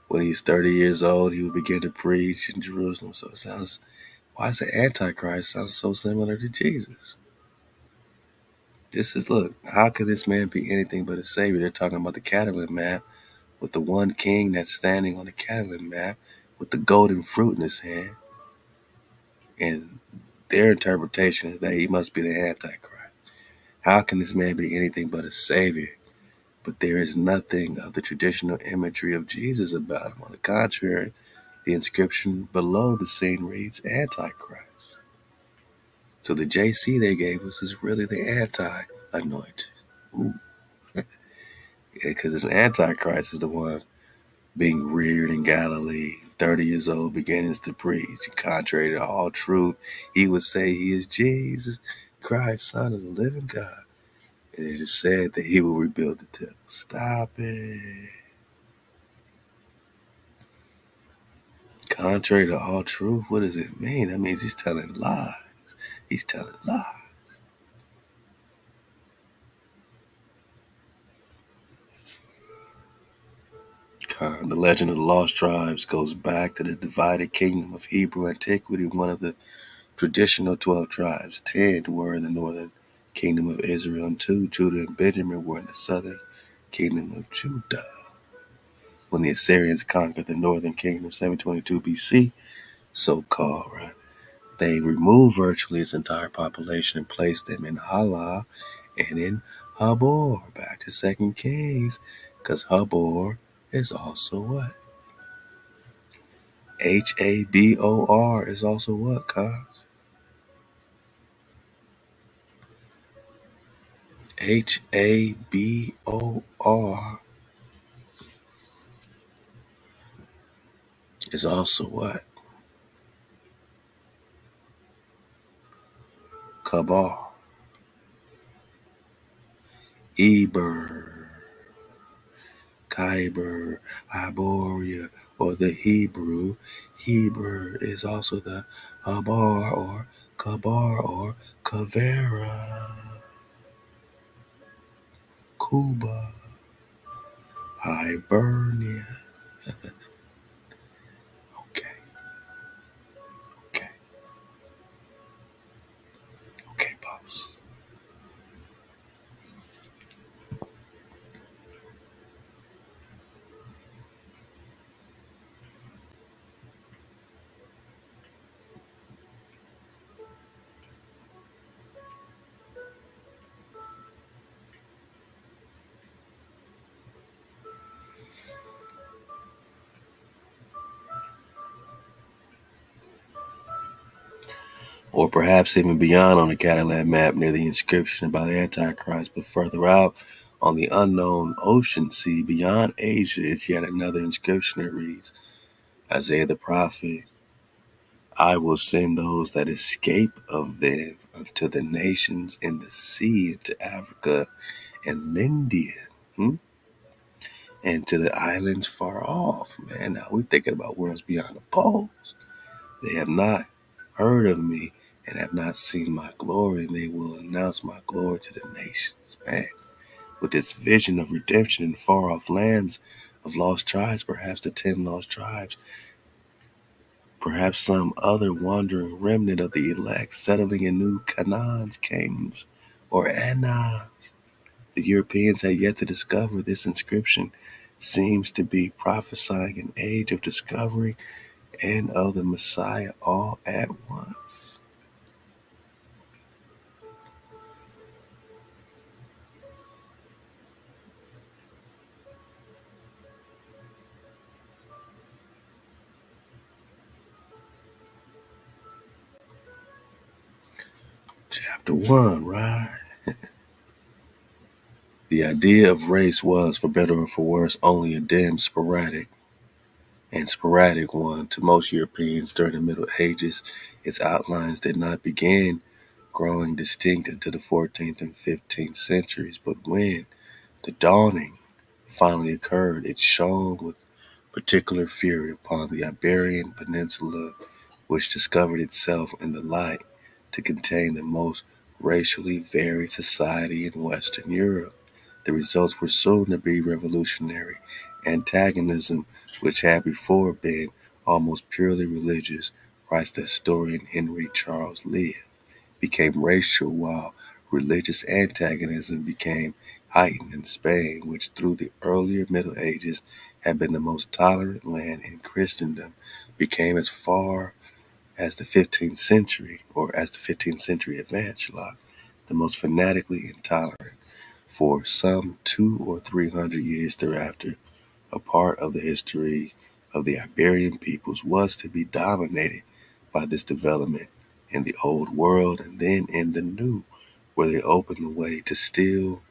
When he's 30 years old, he will begin to preach in Jerusalem. So it sounds, why does the Antichrist sound so similar to Jesus? This is, look, how could this man be anything but a savior? They're talking about the Catalan map with the one king that's standing on the Catalan map with the golden fruit in his hand. And their interpretation is that he must be the Antichrist. How can this man be anything but a savior But there is nothing of the traditional imagery of Jesus about him. On the contrary, the inscription below the scene reads Antichrist. So the JC they gave us is really the anti-anointed. Ooh. Because this Antichrist is the one being reared in Galilee, 30 years old, beginnings to preach. Contrary to all truth, he would say he is Jesus Christ, Son of the living God. And it is said that he will rebuild the temple. Stop it. Contrary to all truth, what does it mean? That means he's telling lies. He's telling lies. The legend of the lost tribes goes back to the divided kingdom of Hebrew antiquity, one of the traditional 12 tribes. 10 were in the northern kingdom of Israel, and 2, Judah and Benjamin, were in the southern kingdom of Judah. When the Assyrians conquered the northern kingdom, 722 BC, so-called, right? They removed virtually its entire population and placed them in Halah and in Habor, back to 2 Kings, because Habor is also what? H-A-B-O-R is also what, cuz? H-A-B-O-R is also what? Kabar. Eber. Khyber, Haboria, or the Hebrew. Heber is also the Habar or Kabar or Kavera. Cuba. Hibernia. Or perhaps even beyond on the Catalan map near the inscription about Antichrist, but further out on the unknown ocean sea beyond Asia is yet another inscription that reads, Isaiah the prophet, I will send those that escape of them unto the nations in the sea, into Africa and India, and to the islands far off. Man, now we're thinking about worlds beyond the poles. They have not heard of me and have not seen my glory, and they will announce my glory to the nations. Man, with this vision of redemption in far off lands of lost tribes, perhaps the 10 lost tribes, perhaps some other wandering remnant of the elect settling in new Canaan's kingdoms or Anans. The Europeans had yet to discover. This inscription seems to be prophesying an age of discovery and of the Messiah all at once. Chapter 1, right? The idea of race was, for better or for worse, only a dim, sporadic one to most Europeans during the Middle Ages. Its outlines did not begin growing distinct until the 14th and 15th centuries, but when the dawning finally occurred, it shone with particular fury upon the Iberian Peninsula, which discovered itself in the light to contain the most racially varied society in Western Europe. The results were soon to be revolutionary. Antagonism, which had before been almost purely religious, writes the historian Henry Charles Lea, became racial, while religious antagonism became heightened in Spain, which through the earlier Middle Ages had been the most tolerant land in Christendom, became as far as the 15th century advanced, the most fanatically intolerant. for some 200 or 300 years thereafter. A part of the history of the Iberian peoples was to be dominated by this development in the old world and then in the new, where they opened the way to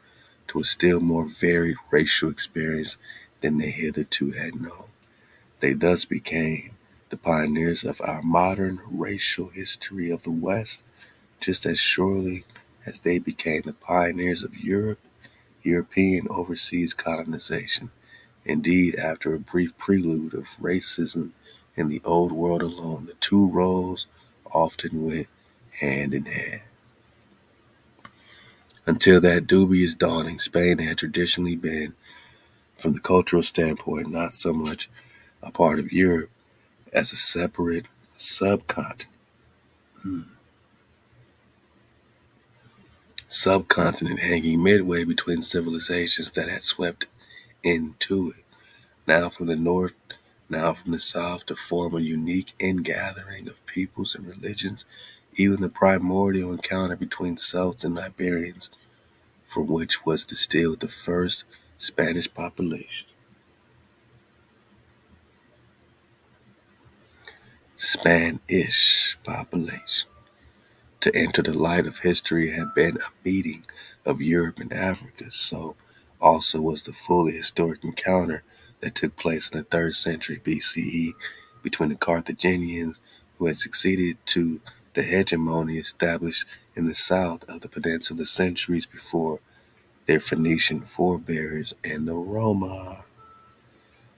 a still more varied racial experience than they hitherto had known. They thus became the pioneers of our modern racial history of the West, just as surely as they became the pioneers of European overseas colonization. Indeed, after a brief prelude of racism in the Old World alone, the two roles often went hand in hand. Until that dubious dawning, Spain had traditionally been, from the cultural standpoint, not so much a part of Europe as a separate subcontinent hanging midway between civilizations that had swept into it, now from the north, now from the south, to form a unique ingathering of peoples and religions. Even the primordial encounter between Celts and Iberians, from which was distilled the first Spanish population. To enter the light of history had been a meeting of Europe and Africa, so also was the fully historic encounter that took place in the 3rd century BCE between the Carthaginians, who had succeeded to the hegemony established in the south of the peninsula centuries before, their Phoenician forebears, and the Roma,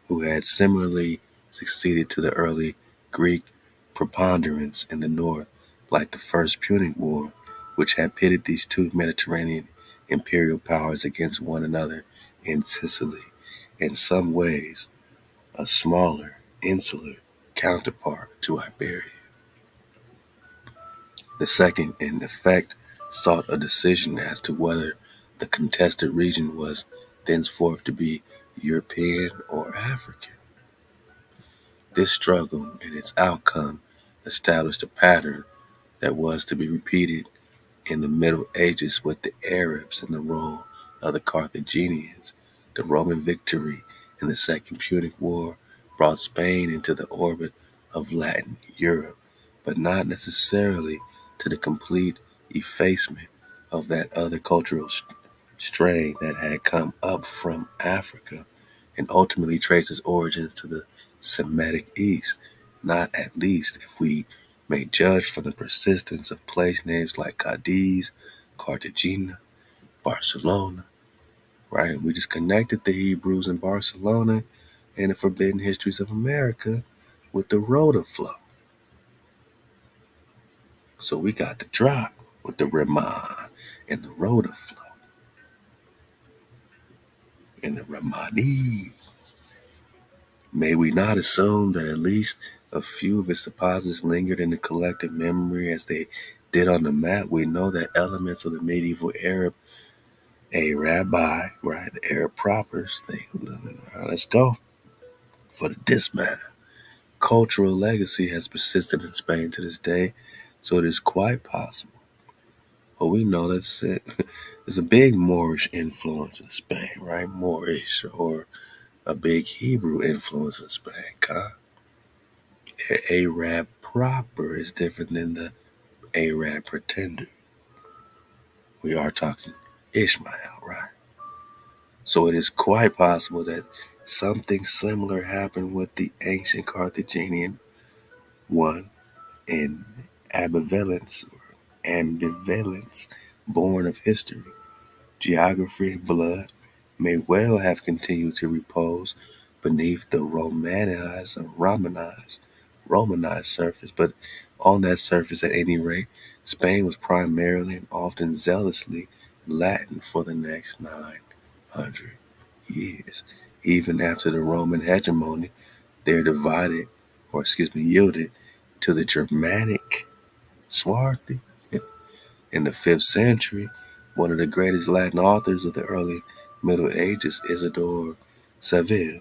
who had similarly succeeded to the early Greek preponderance in the north, like the First Punic War, which had pitted these two Mediterranean imperial powers against one another in Sicily, in some ways a smaller, insular counterpart to Iberia. The second, in effect, sought a decision as to whether the contested region was thenceforth to be European or African. This struggle and its outcome established a pattern that was to be repeated in the Middle Ages with the Arabs and the role of the Carthaginians. The Roman victory in the Second Punic War brought Spain into the orbit of Latin Europe, but not necessarily to the complete effacement of that other cultural strain that had come up from Africa and ultimately traced its origins to the Semitic East, not at least if we may judge from the persistence of place names like Cadiz, Cartagena, Barcelona. Right, we just connected the Hebrews in Barcelona and the Forbidden Histories of America with the Rota flow. So we got the drop with the Ramah and the Rota flow and the Ramani. May we not assume that at least a few of its deposits lingered in the collective memory as they did on the map? We know that elements of the medieval Arab propers, let's go for the dismount. Cultural legacy has persisted in Spain to this day, so it is quite possible. Well, we know that's it. There's a big Moorish influence in Spain, right? Moorish, or a big Hebrew influence in Spain, huh? Arab proper is different than the Arab pretender. We are talking Ishmael, right? So it is quite possible that something similar happened with the ancient Carthaginian one in ambivalence born of history, geography, and blood may well have continued to repose beneath the Romanized surface, but on that surface at any rate, Spain was primarily and often zealously Latin for the next 900 years. Even after the Roman hegemony, they're yielded to the Germanic Swarthy. In the 5th century, one of the greatest Latin authors of the early Middle Ages, Isidore Seville,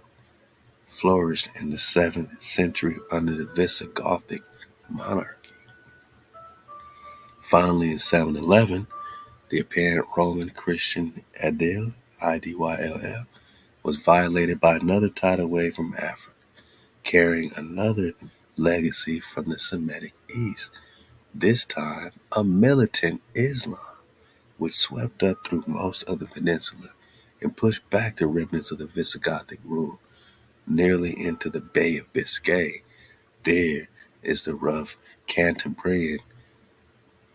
flourished in the 7th century under the Visigothic monarchy. Finally, in 711, the apparent Roman Christian Idyll, I-D-Y-L-L, was violated by another tidal wave from Africa, carrying another legacy from the Semitic East, this time a militant Islam, which swept up through most of the peninsula and pushed back the remnants of the Visigothic rule nearly into the Bay of Biscay. There is the rough Cantabrian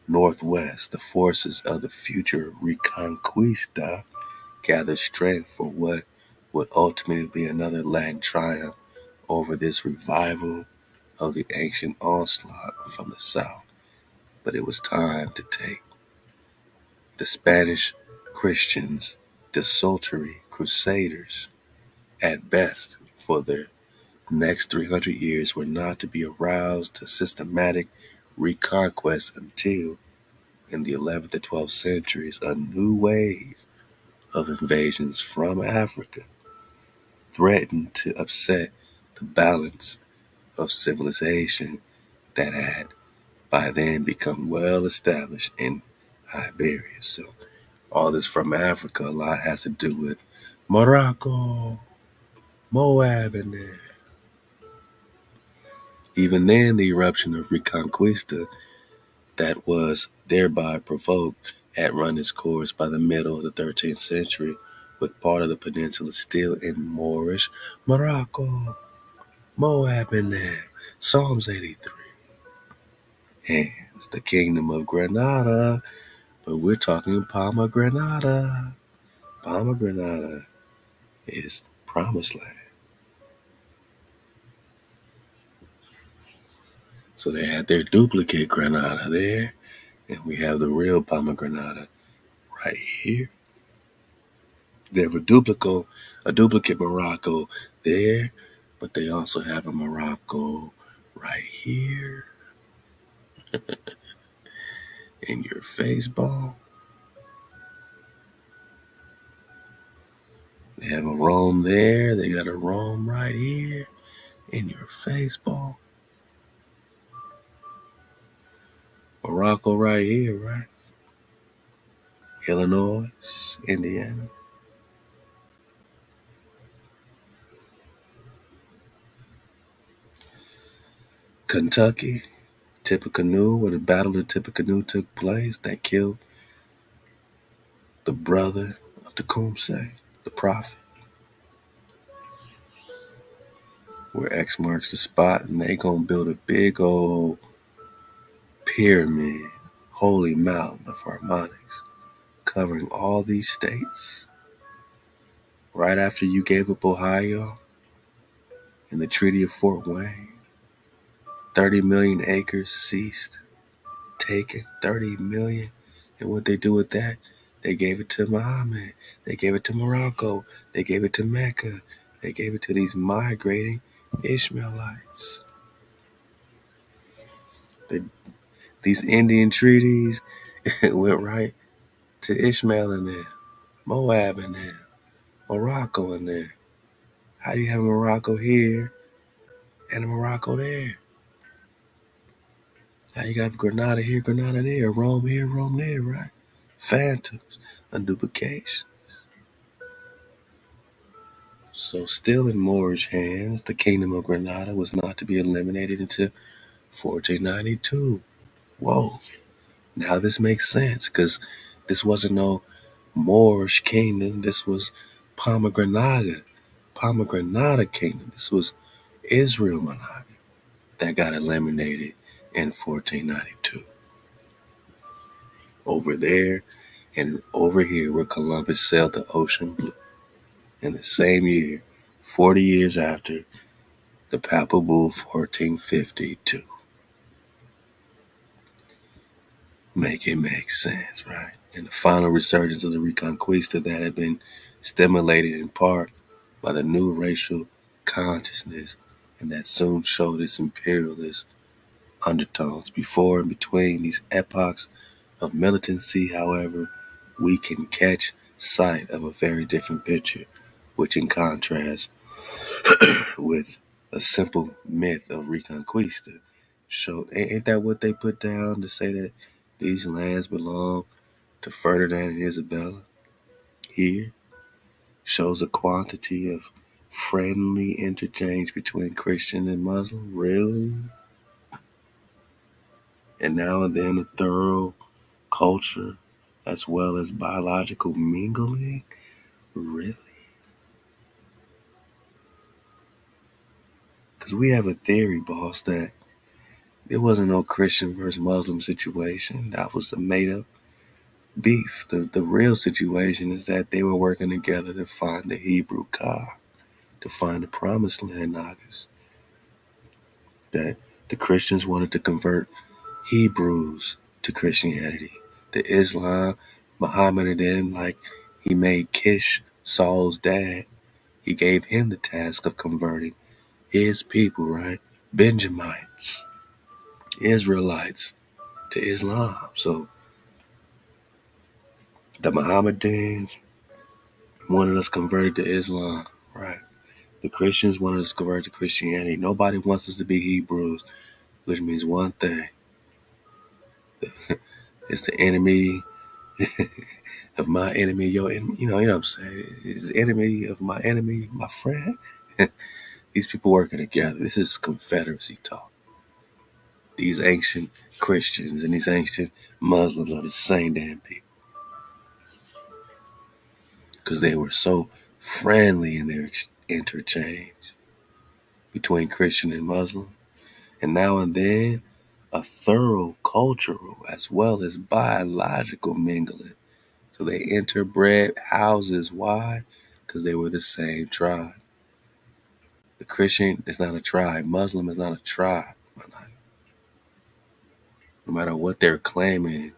Northwest. The forces of the future Reconquista gathered strength for what would ultimately be another Latin triumph over this revival of the ancient onslaught from the south. But it was time to take the Spanish Christians, desultory crusaders at best, for their next 300 years were not to be aroused to systematic reconquest until, in the 11th and 12th centuries, a new wave of invasions from Africa threatened to upset the balance of civilization that had by then become well established in Iberia. So all this from Africa, a lot has to do with Morocco, Moab in there. Even then, the eruption of Reconquista that was thereby provoked had run its course by the middle of the 13th century, with part of the peninsula still in Moorish Morocco, Moab in there, Psalms 83. Hence, the Kingdom of Granada. But we're talking Palma Granada. Palma Granada is Promised Land. So they had their duplicate Granada there, and we have the real Palma Granada right here. They have a duplicate Morocco there, but they also have a Morocco right here. In your face, ball. They have a Rome there. They got a Rome right here. In your face, ball. Morocco right here, right? Illinois, Indiana. Kentucky, Tippecanoe, where the Battle of Tippecanoe took place that killed the brother of Tecumseh, the prophet. Where X marks the spot, and they gonna build a big old pyramid, holy mountain of harmonics, covering all these states. Right after you gave up Ohio in the Treaty of Fort Wayne, 30 million acres ceased taken, 30 million. And what they do with that? They gave it to Muhammad. They gave it to Morocco. They gave it to Mecca. They gave it to these migrating Ishmaelites. These Indian treaties went right to Ishmael in there, Moab in there, Morocco in there. How do you have a Morocco here and a Morocco there? How you got Granada here, Granada there, Rome here, Rome there, right? Phantoms, unduplications. So still in Moorish hands, the Kingdom of Granada was not to be eliminated until 1492. Whoa, now this makes sense, because this wasn't no Moorish kingdom. This was Palma Granada kingdom. This was Israel monarchy that got eliminated in 1492. Over there and over here where Columbus sailed the ocean blue in the same year, 40 years after the Papal Bull 1452. Make it make sense, right? And the final resurgence of the Reconquista that had been stimulated in part by the new racial consciousness, and that soon showed its imperialist undertones. Before and between these epochs of militancy, however, we can catch sight of a very different picture, which in contrast with a simple myth of Reconquista, showed, ain't that what they put down to say that these lands belong to Ferdinand and Isabella here shows a quantity of friendly interchange between Christian and Muslim, really? And now and then a thorough culture as well as biological mingling, really? Because we have a theory, boss, that there wasn't no Christian versus Muslim situation. That was a made-up beef. The real situation is that they were working together to find the Hebrew God, to find the promised land, Nagas. That the Christians wanted to convert Hebrews to Christianity. The Islam, Muhammad and them, like he made Kish, Saul's dad. He gave him the task of converting his people, right? Benjamites. Israelites to Islam. So the Mohammedans wanted us converted to Islam, right? The Christians wanted us converted to Christianity. Nobody wants us to be Hebrews, which means one thing. It's the enemy of my enemy, your enemy. You know what I'm saying? It's the enemy, my friend. These people working together. This is Confederacy talk. These ancient Christians and these ancient Muslims are the same damn people. Because they were so friendly in their interchange between Christian and Muslim. And now and then, a thorough cultural as well as biological mingling. So they interbred houses. Why? Because they were the same tribe. The Christian is not a tribe. Muslim is not a tribe. No matter what they're claiming,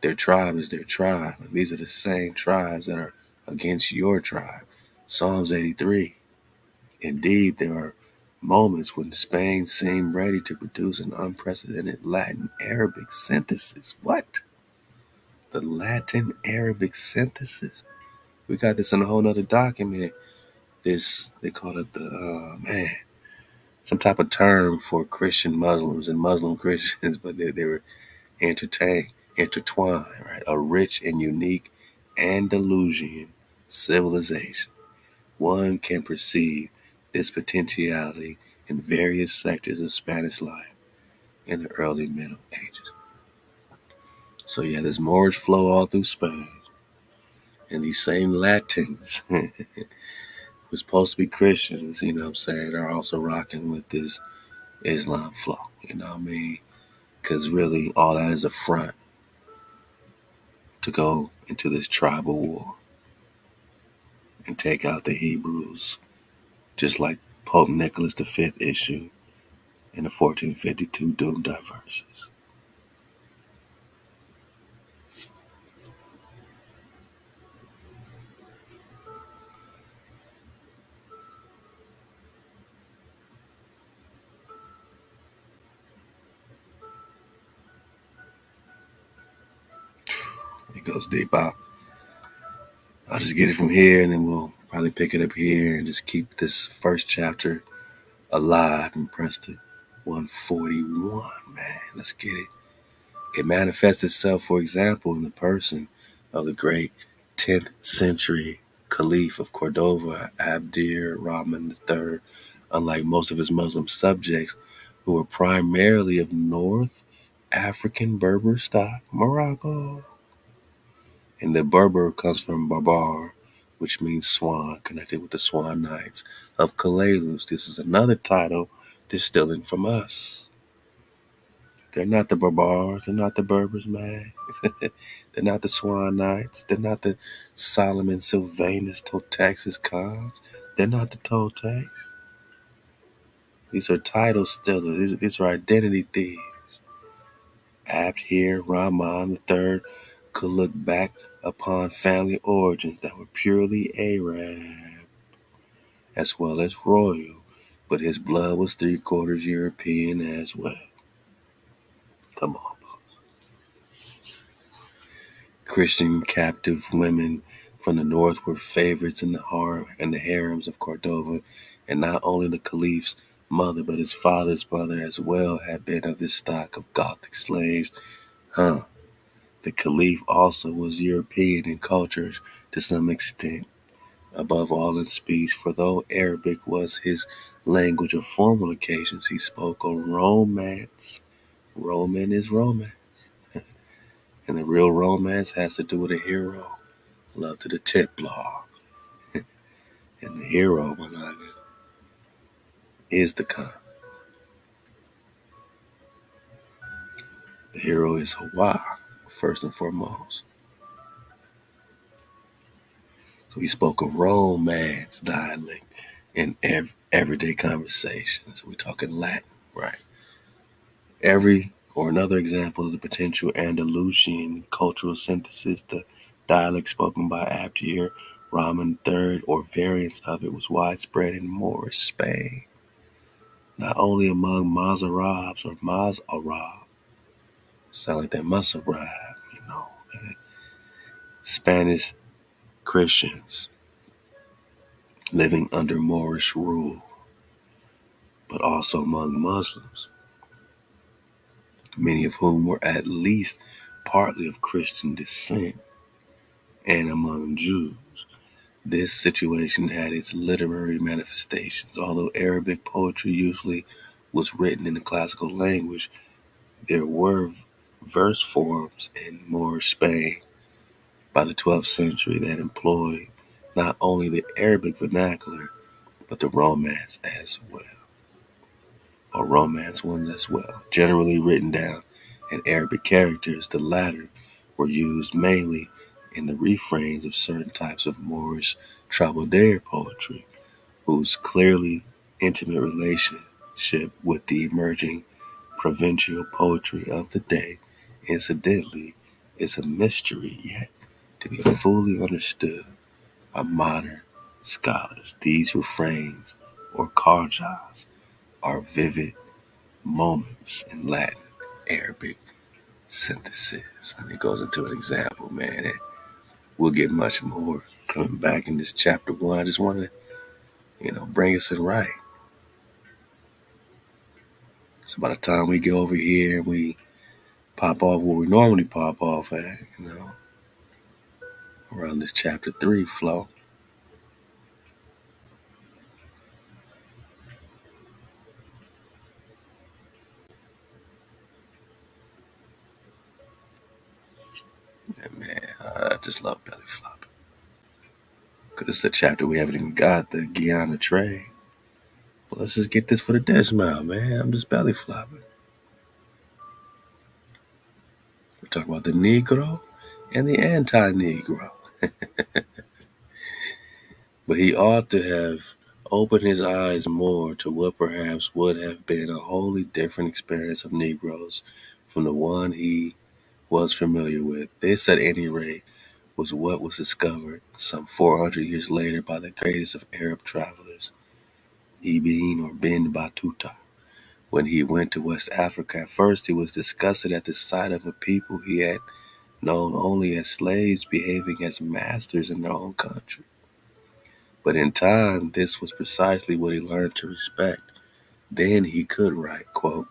their tribe is their tribe. And these are the same tribes that are against your tribe. Psalms 83. Indeed, there are moments when Spain seemed ready to produce an unprecedented Latin-Arabic synthesis. What? The Latin-Arabic synthesis? We got this in a whole other document. This, they call it the, some type of term for Christian Muslims and Muslim Christians, but they were intertwined, right? A rich and unique Andalusian civilization. One can perceive this potentiality in various sectors of Spanish life in the early Middle Ages. So yeah, there's Moorish flow all through Spain. And these same Latins was supposed to be Christians, you know what I'm saying, are also rocking with this Islam flow, you know what I mean? Because really all that is a front to go into this tribal war and take out the Hebrews, just like Pope Nicholas V issued in the 1452 Doomed Diverses. Goes deep out. I'll just get it from here, and then we'll probably pick it up here and just keep this first chapter alive and press to 141, man. Let's get it. It manifests itself, for example, in the person of the great 10th century Caliph of Cordova, Abdir Rahman III, unlike most of his Muslim subjects, who were primarily of North African Berber stock, Morocco. And the Berber comes from Barbar, which means swan, connected with the Swan Knights of Calalus. This is another title they're stealing from us. They're not the Barbars. They're not the Berbers, man. They're not the Swan Knights. They're not the Solomon, Sylvanus, Toltecs, Khans. They're not the Toltecs. These are title stealers. These are identity thieves. Abdir Rahman III could look back upon family origins that were purely Arab as well as royal, but his blood was 3/4 European as well. Come on, boss. Christian captive women from the north were favorites in the harems of Cordova, and not only the Caliph's mother but his father's brother as well had been of this stock of Gothic slaves. The Caliph also was European in culture to some extent, above all in speech, for though Arabic was his language on formal occasions, he spoke of Romance. Roman is romance. And the real romance has to do with a hero. Love to the tip blog. And the hero, my God, is the Khan. The hero is Hawa, first and foremost. So he spoke a Romance dialect in everyday conversations. We're talking Latin, right? Another example of the potential Andalusian cultural synthesis, the dialect spoken by Abdir Rahman III, or variants of it, was widespread in Moorish Spain, not only among Mozarabs or Mozarab, sound like that Mozarab, you know, Spanish Christians living under Moorish rule, but also among Muslims, many of whom were at least partly of Christian descent, and among Jews. This situation had its literary manifestations. Although Arabic poetry usually was written in the classical language, there were verse forms in Moorish Spain by the 12th century that employed not only the Arabic vernacular, but the Romance as well. Or Romance ones as well, generally written down in Arabic characters. The latter were used mainly in the refrains of certain types of Moorish troubadour poetry, whose clearly intimate relationship with the emerging provincial poetry of the day, incidentally, is a mystery yet to be fully understood by modern scholars. These refrains, or carjas, are vivid moments in Latin Arabic synthesis. And it goes into an example, man. And we'll get much more coming back in this chapter one. I just want to, bring us in right. So by the time we get over here, we pop off where we normally pop off at, around this chapter 3 flow. I just love belly flopping, because it's a chapter we haven't even got, the Guyana trade. But let's just get this for the decimal, man. I'm just belly flopping. We're talking about the Negro and the anti-Negro. But he ought to have opened his eyes more to what perhaps would have been a wholly different experience of Negroes from the one he was familiar with. This, at any rate, was what was discovered some 400 years later by the greatest of Arab travelers, Ibn or Ibn Battuta. When he went to West Africa, at first he was disgusted at the sight of a people he had known only as slaves behaving as masters in their own country. But in time, this was precisely what he learned to respect. Then he could write, quote,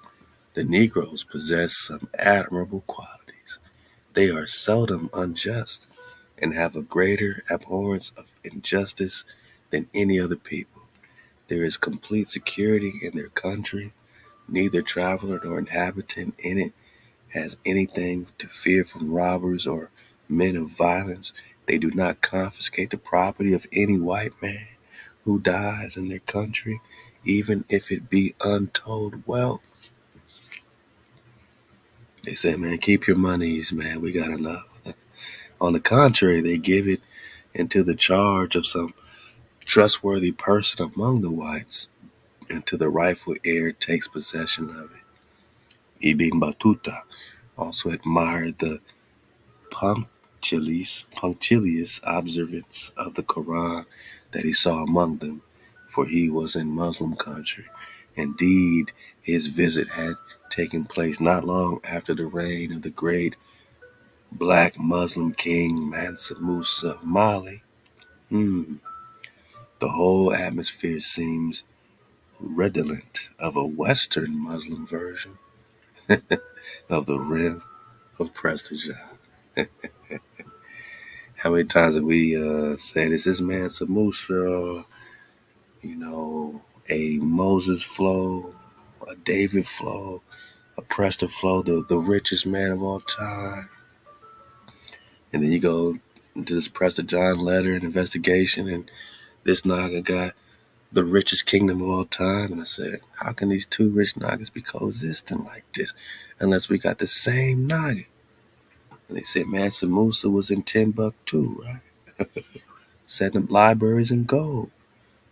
"The Negroes possess some admirable qualities. They are seldom unjust and have a greater abhorrence of injustice than any other people. There is complete security in their country. Neither traveler nor inhabitant in it has anything to fear from robbers or men of violence. They do not confiscate the property of any white man who dies in their country, even if it be untold wealth." They say, man, keep your monies, man. We got enough. On the contrary, they give it into the charge of some trustworthy person among the whites, until the rightful heir takes possession of it. Ibn Battuta also admired the punctilious observance of the Quran that he saw among them, for he was in Muslim country. Indeed, his visit had taking place not long after the reign of the great black Muslim king Mansa Musa of Mali. The whole atmosphere seems redolent of a Western Muslim version of the rim of Prester John. How many times have we said, is this man Samusha, you know, a Moses flow, a David flow, a Preston flow, the richest man of all time? And then you go to this Prester John letter and investigation, and this Naga got the richest kingdom of all time. And I said, how can these two rich Nagas be coexisting like this unless we got the same Naga? And they said Mansa Musa was in Timbuktu, right? Setting up libraries and gold.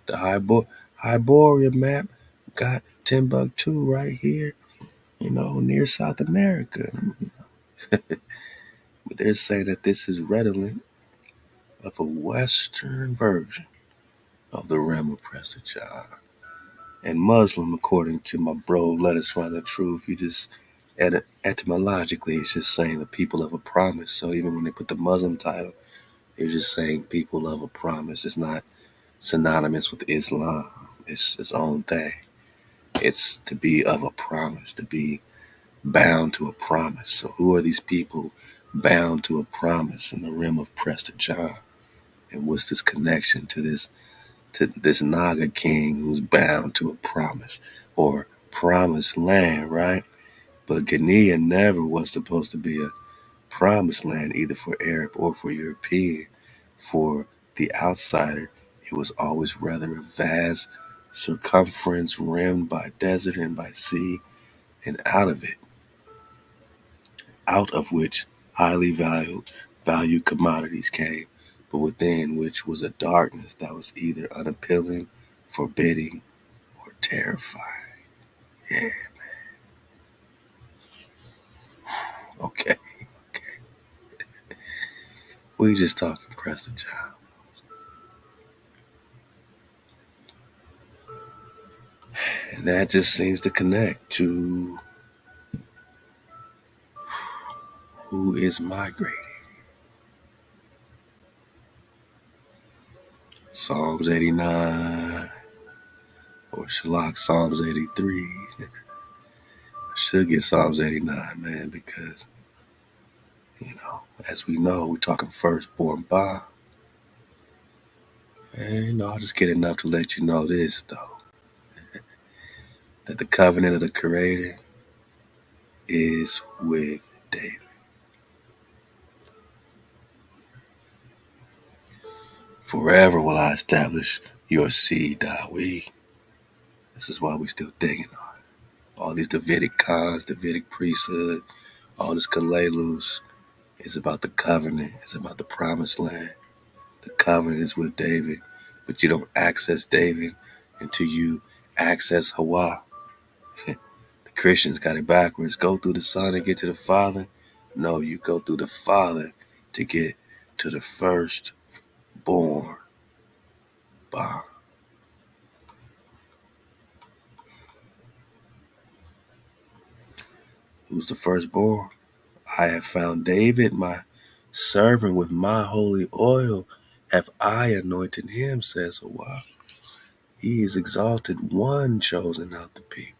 The Hyboria map got Timbuktu right here, you know, near South America. But they're saying that this is redolent of a Western version of the realm of Prester John. And Muslim, according to my bro, Let Us Find the Truth, you just... etymologically, it's just saying the people of a promise. So even when they put the Muslim title, they're just saying people of a promise. It's not synonymous with Islam. It's its own thing. It's to be of a promise, to be bound to a promise. So who are these people bound to a promise in the realm of Prester John? And what's this connection to this Naga king who's bound to a promise or promised land, right? But Guinea never was supposed to be a promised land, either for Arab or for European. For the outsider, it was always rather a vast circumference rimmed by desert and by sea, and out of which highly valued commodities came, but within which was a darkness that was either unappealing, forbidding, or terrifying. Yeah. Okay. We just talking Prester John. And that just seems to connect to who is migrating. Psalms 89, or Shalak Psalms 83. Should get Psalms 89, man, because, you know, as we know, we're talking firstborn bond. And, you know, I'll just get enough to let you know this, though, that the covenant of the Creator is with David. Forever will I establish your seed, Dawi. This is why we're still digging on. All these Davidic cons, Davidic priesthood, all this Kalelus is about the covenant. It's about the promised land. The covenant is with David, but you don't access David until you access Hawa. The Christians got it backwards. Go through the Son and get to the Father. No, you go through the Father to get to the firstborn bond. Who's the firstborn? I have found David, my servant, with my holy oil. Have I anointed him, says Hawa. He is exalted, one chosen out the people.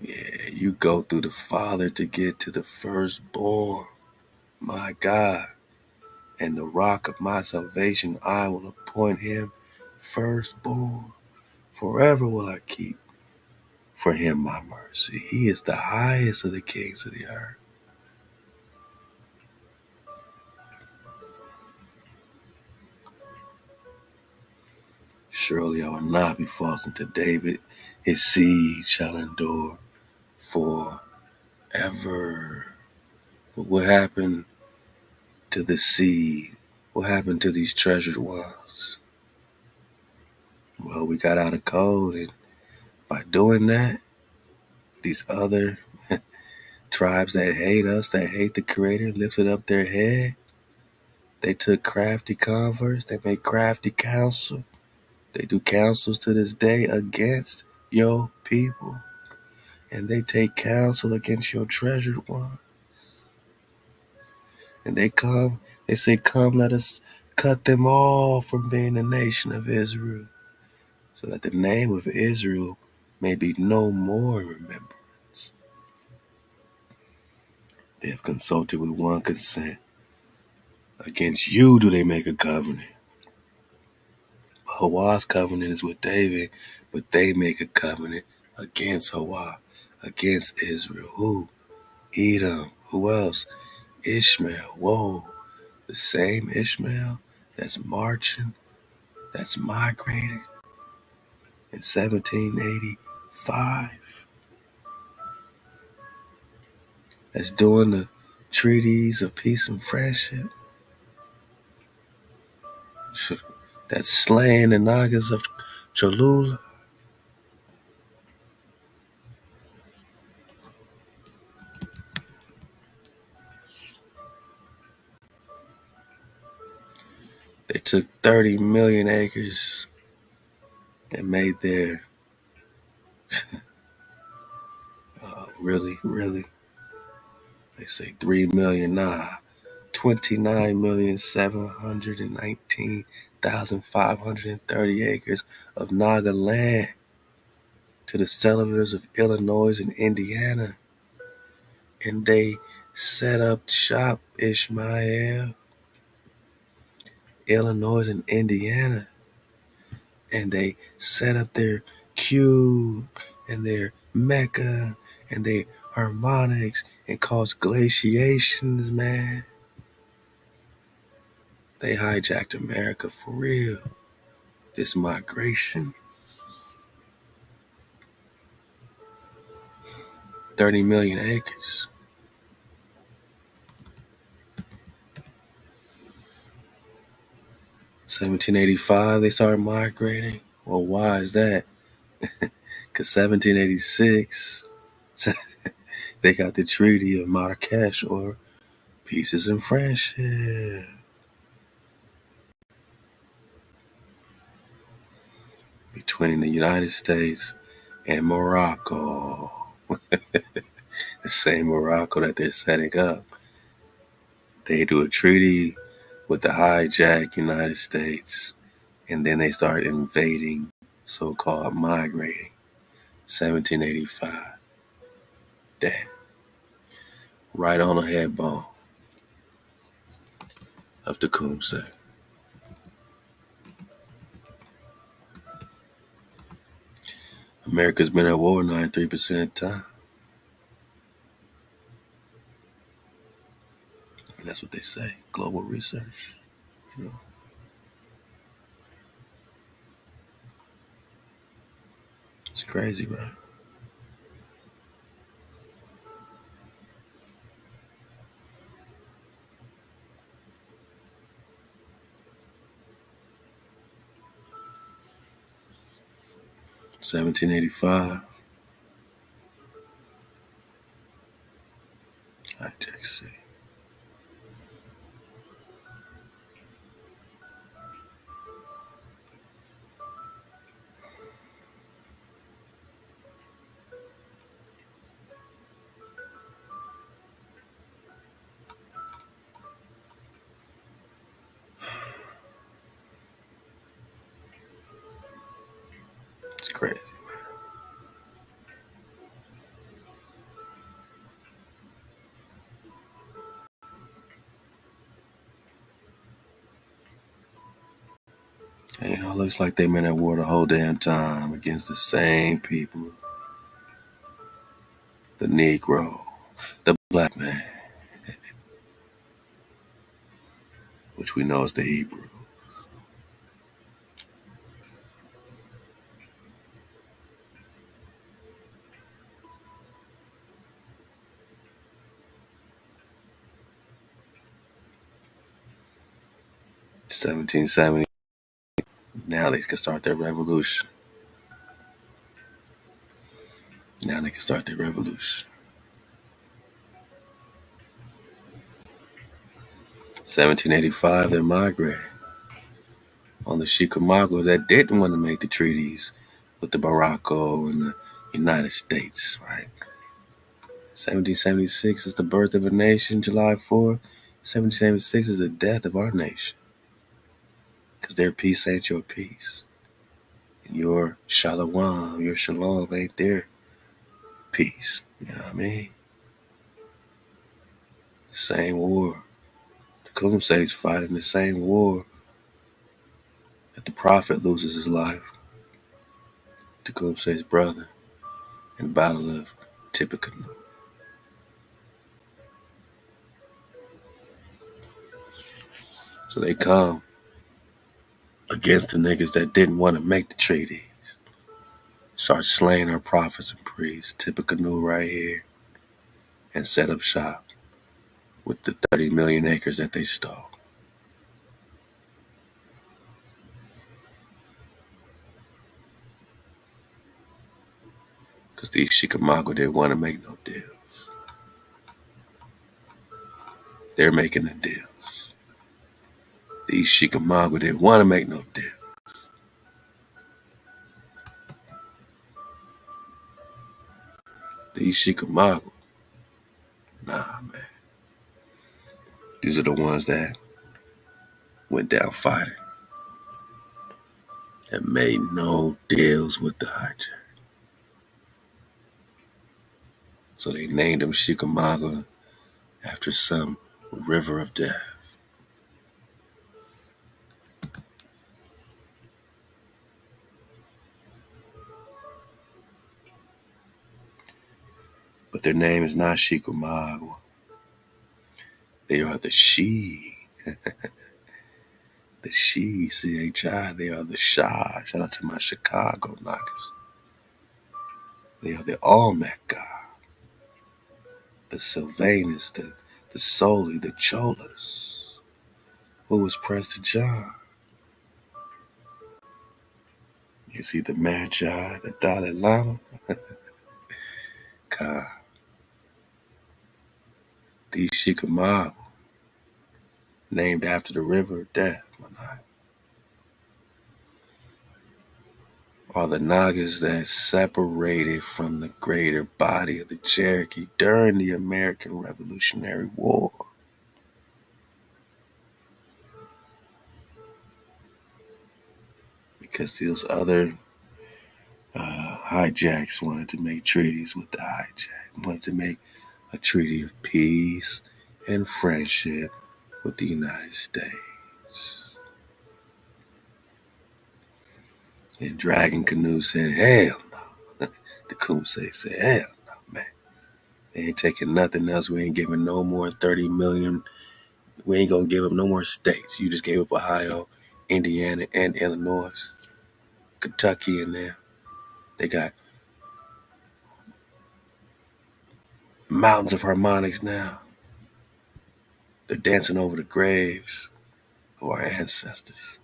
Yeah, you go through the Father to get to the firstborn, my God, and the rock of my salvation. I will appoint him firstborn. Forever will I keep for him my mercy. He is the highest of the kings of the earth. Surely I will not be false unto David. His seed shall endure forever. But what happened to the seed? What happened to these treasured ones? Well, we got out of code, and by doing that, these other tribes that hate us, that hate the Creator, lifted up their head. They took crafty converse. They made crafty counsel. They do counsels to this day against your people. And they take counsel against your treasured ones. And they say, come, let us cut them all from being the nation of Israel, so that the name of Israel may be no more in remembrance. They have consulted with one consent. Against you do they make a covenant. Hawar's covenant is with David, but they make a covenant against Hawar, against Israel. Who? Edom. Who else? Ishmael. Whoa. The same Ishmael that's marching, that's migrating in 1785. That's doing the treaties of peace and friendship. That's slaying the Nagas of Cholula. They took 30 million acres and made their really? They say 3 million, 29,719,530 acres of Naga land to the settlers of Illinois and Indiana. And they set up shop, Ishmael. Illinois and Indiana. And they set up their cube and their Mecca and their harmonics and caused glaciations, man. They hijacked America for real. This migration. 30 million acres. In 1785, they started migrating. Well, why is that? Because 1786, they got the Treaty of Marrakesh, or Peace and Friendship. Between the United States and Morocco. The same Morocco that they're setting up. They do a treaty with the hijacked United States, and then they start invading, so-called migrating. 1785. Damn. Right on the head bone of the Tecumseh. America's been at war 93% of the time. And that's what they say. Global research. You know. It's crazy, right? $17.85. Hijack City. It's crazy, man. And, you know, it looks like they've been at war the whole damn time against the same people. The Negro, the black man, which we know is the Hebrew. $17.70. Now they can start their revolution. Now they can start their revolution. 1785, they're migrating on the Chicago that didn't want to make the treaties with the Morocco and the United States, right? 1776 is the birth of a nation, July 4th. 1776 is the death of our nation. Because their peace ain't your peace. And your shalom, ain't their peace. You know what I mean? the same war. The Kumse's fighting the same war that the Prophet loses his life. The Kumse's brother in the Battle of Tippecanoe. So they come against the niggas that didn't want to make the treaties. Start slaying our prophets and priests. Tippecanoe right here. And set up shop with the 30 million acres that they stole. Because these Chickamauga didn't want to make no deals. They're making the deals. These Chickamauga didn't want to make no deals. These Chickamauga. Nah, man. These are the ones that went down fighting and made no deals with the hijack. So they named them Chickamauga after some river of death. But their name is not Chickamauga. They are the She. The She, C-H-I. They are the Shy. Shout out to my Chicago knockers. They are the Olmec God. The Sylvanus, the Soli, the Cholas. Who was President John? You see the Magi, the Dalai Lama. God. These Chickamauga, named after the river of death, my God, are the Nagas that separated from the greater body of the Cherokee during the American Revolutionary War. Because those other hijacks wanted to make treaties with the hijack, wanted to make a treaty of peace and friendship with the United States. And Dragon Canoe said, hell no. The Kumse said, hell no, man. They ain't taking nothing else. We ain't giving no more 30 million. We ain't going to give up no more states. You just gave up Ohio, Indiana, and Illinois. Kentucky in there. They got mountains of harmonics now. They're dancing over the graves of our ancestors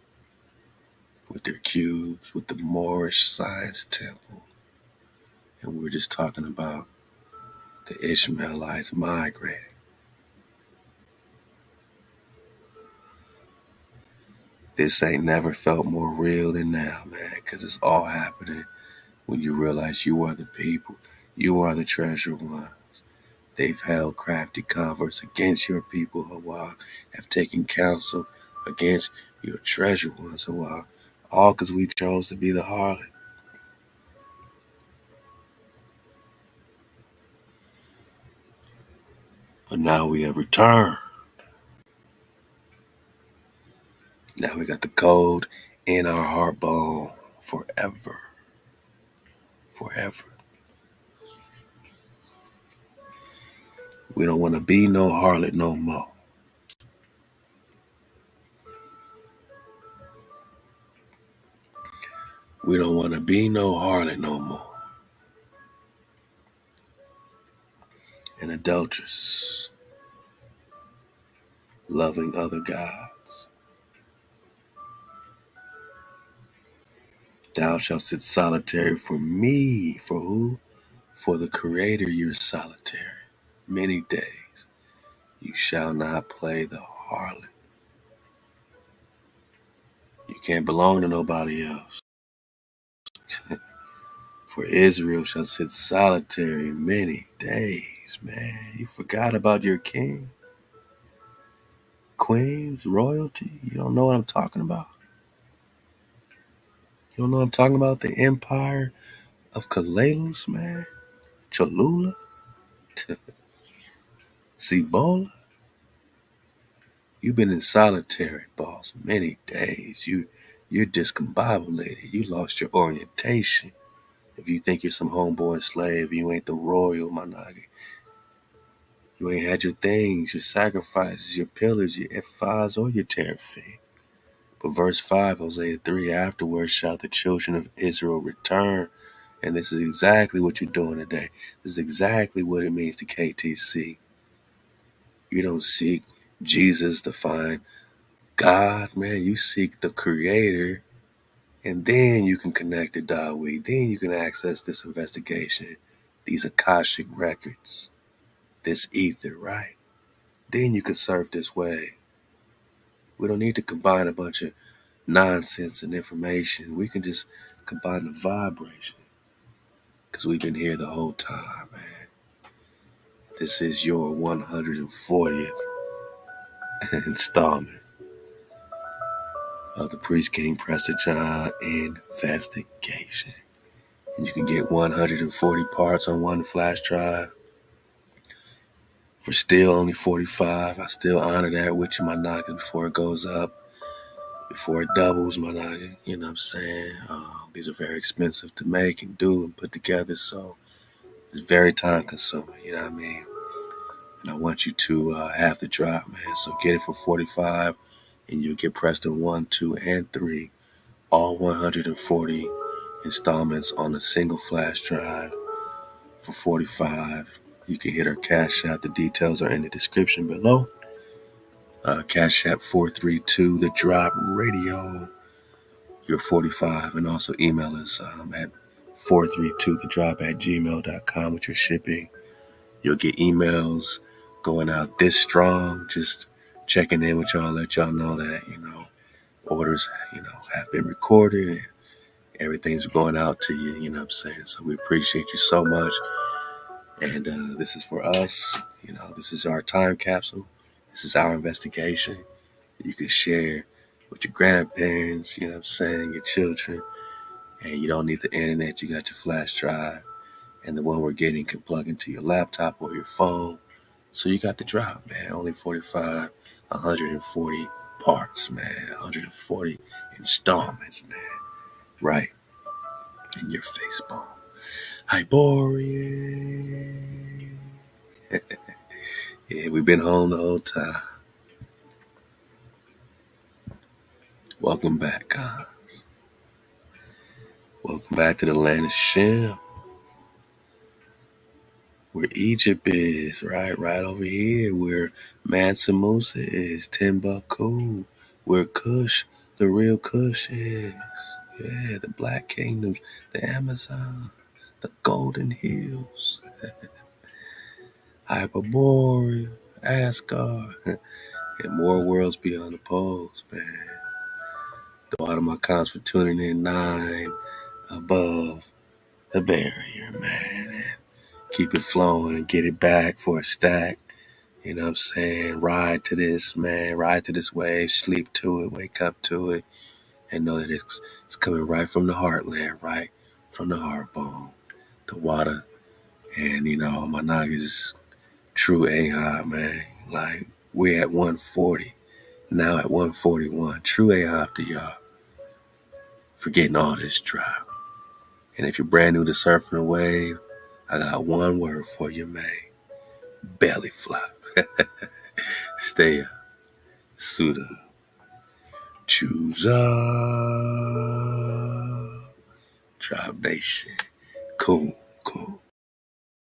with their cubes, with the Moorish Science Temple. And we're just talking about the Ishmaelites migrating. This ain't never felt more real than now, man, because it's all happening when you realize you are the people. You are the treasured ones. They've held crafty converse against your people, Hawa, have taken counsel against your treasured ones, Hawa, all because we chose to be the harlot. But now we have returned. Now we got the gold in our heart bone forever. Forever. We don't want to be no harlot no more. We don't want to be no harlot no more. An adulteress. Loving other gods. Thou shalt sit solitary for me. For who? For the Creator you're solitary. Many days, you shall not play the harlot. You can't belong to nobody else. For Israel shall sit solitary many days, man. You forgot about your king, queens, royalty. You don't know what I'm talking about. You don't know what I'm talking about? The empire of Calalus, man. Cholula. Cibola, You've been in solitary, boss, many days. You're discombobulated. You lost your orientation. If you think you're some homeboy slave, you ain't the royal monarchy. You ain't had your things, your sacrifices, your pillars, your F5s, or your teraphim. But verse 5, Hosea 3, afterwards shall the children of Israel return. And this is exactly what you're doing today. This is exactly what it means to KTC. You don't seek Jesus to find God, man. You seek the Creator. And then you can connect to Dawid. Then you can access this investigation, these Akashic records, this ether, right? Then you can surf this wave. We don't need to combine a bunch of nonsense and information. We can just combine the vibration, because we've been here the whole time, man. This is your 140th installment of the Priest King Prester John Investigation. And you can get 140 parts on one flash drive. For still only 45, I still honor that with you, my noggin, before it goes up, before it doubles, my noggin, you know what I'm saying? These are very expensive to make and do and put together, so it's very time consuming, you know what I mean? And I want you to have the drop, man, so get it for 45, and you'll get Preston 1, 2, and 3, all 140 installments on a single flash drive for 45. You can hit our Cash App. The details are in the description below. Cash App 432, The Drop Radio, your 45. And also email us at 432thedrop@gmail.com with your shipping. You'll get emails going out this strong. Just checking in with y'all, let y'all know that, you know, orders, you know, have been recorded and everything's going out to you, you know what I'm saying? So we appreciate you so much. And this is for us, you know, this is our time capsule. This is our investigation. You can share with your grandparents, you know what I'm saying, your children. And you don't need the internet. You got your flash drive. And the one we're getting can plug into your laptop or your phone. So you got the drop, man. Only 45, 140 parts, man. 140 installments, man. Right in your face, bone. Hyborian. Yeah, we've been home the whole time. Welcome back, guys. Welcome back to the land of Shem, where Egypt is, right? Right over here, where Mansa Musa is, Timbuktu, where Kush, the real Kush is. Yeah, the Black Kingdoms, the Amazon, the Golden Hills, Hyperborea, Asgard, and more worlds beyond the poles, man. Throw out of my cons for tuning in 9 above the barrier, man. And keep it flowing, get it back for a stack. You know what I'm saying? Ride to this, man. Ride to this wave, sleep to it, wake up to it, and know that it's coming right from the heartland, right from the heart bone, the water. And, you know, my Naga's true Ahai, man. Like, we're at 140. Now at 141. True Ahai to y'all for getting all this drop. And if you're brand new to surfing the wave, I got one word for you, man. Belly flop. Stay up. Suit up. Choose up. Drop that shit. Cool.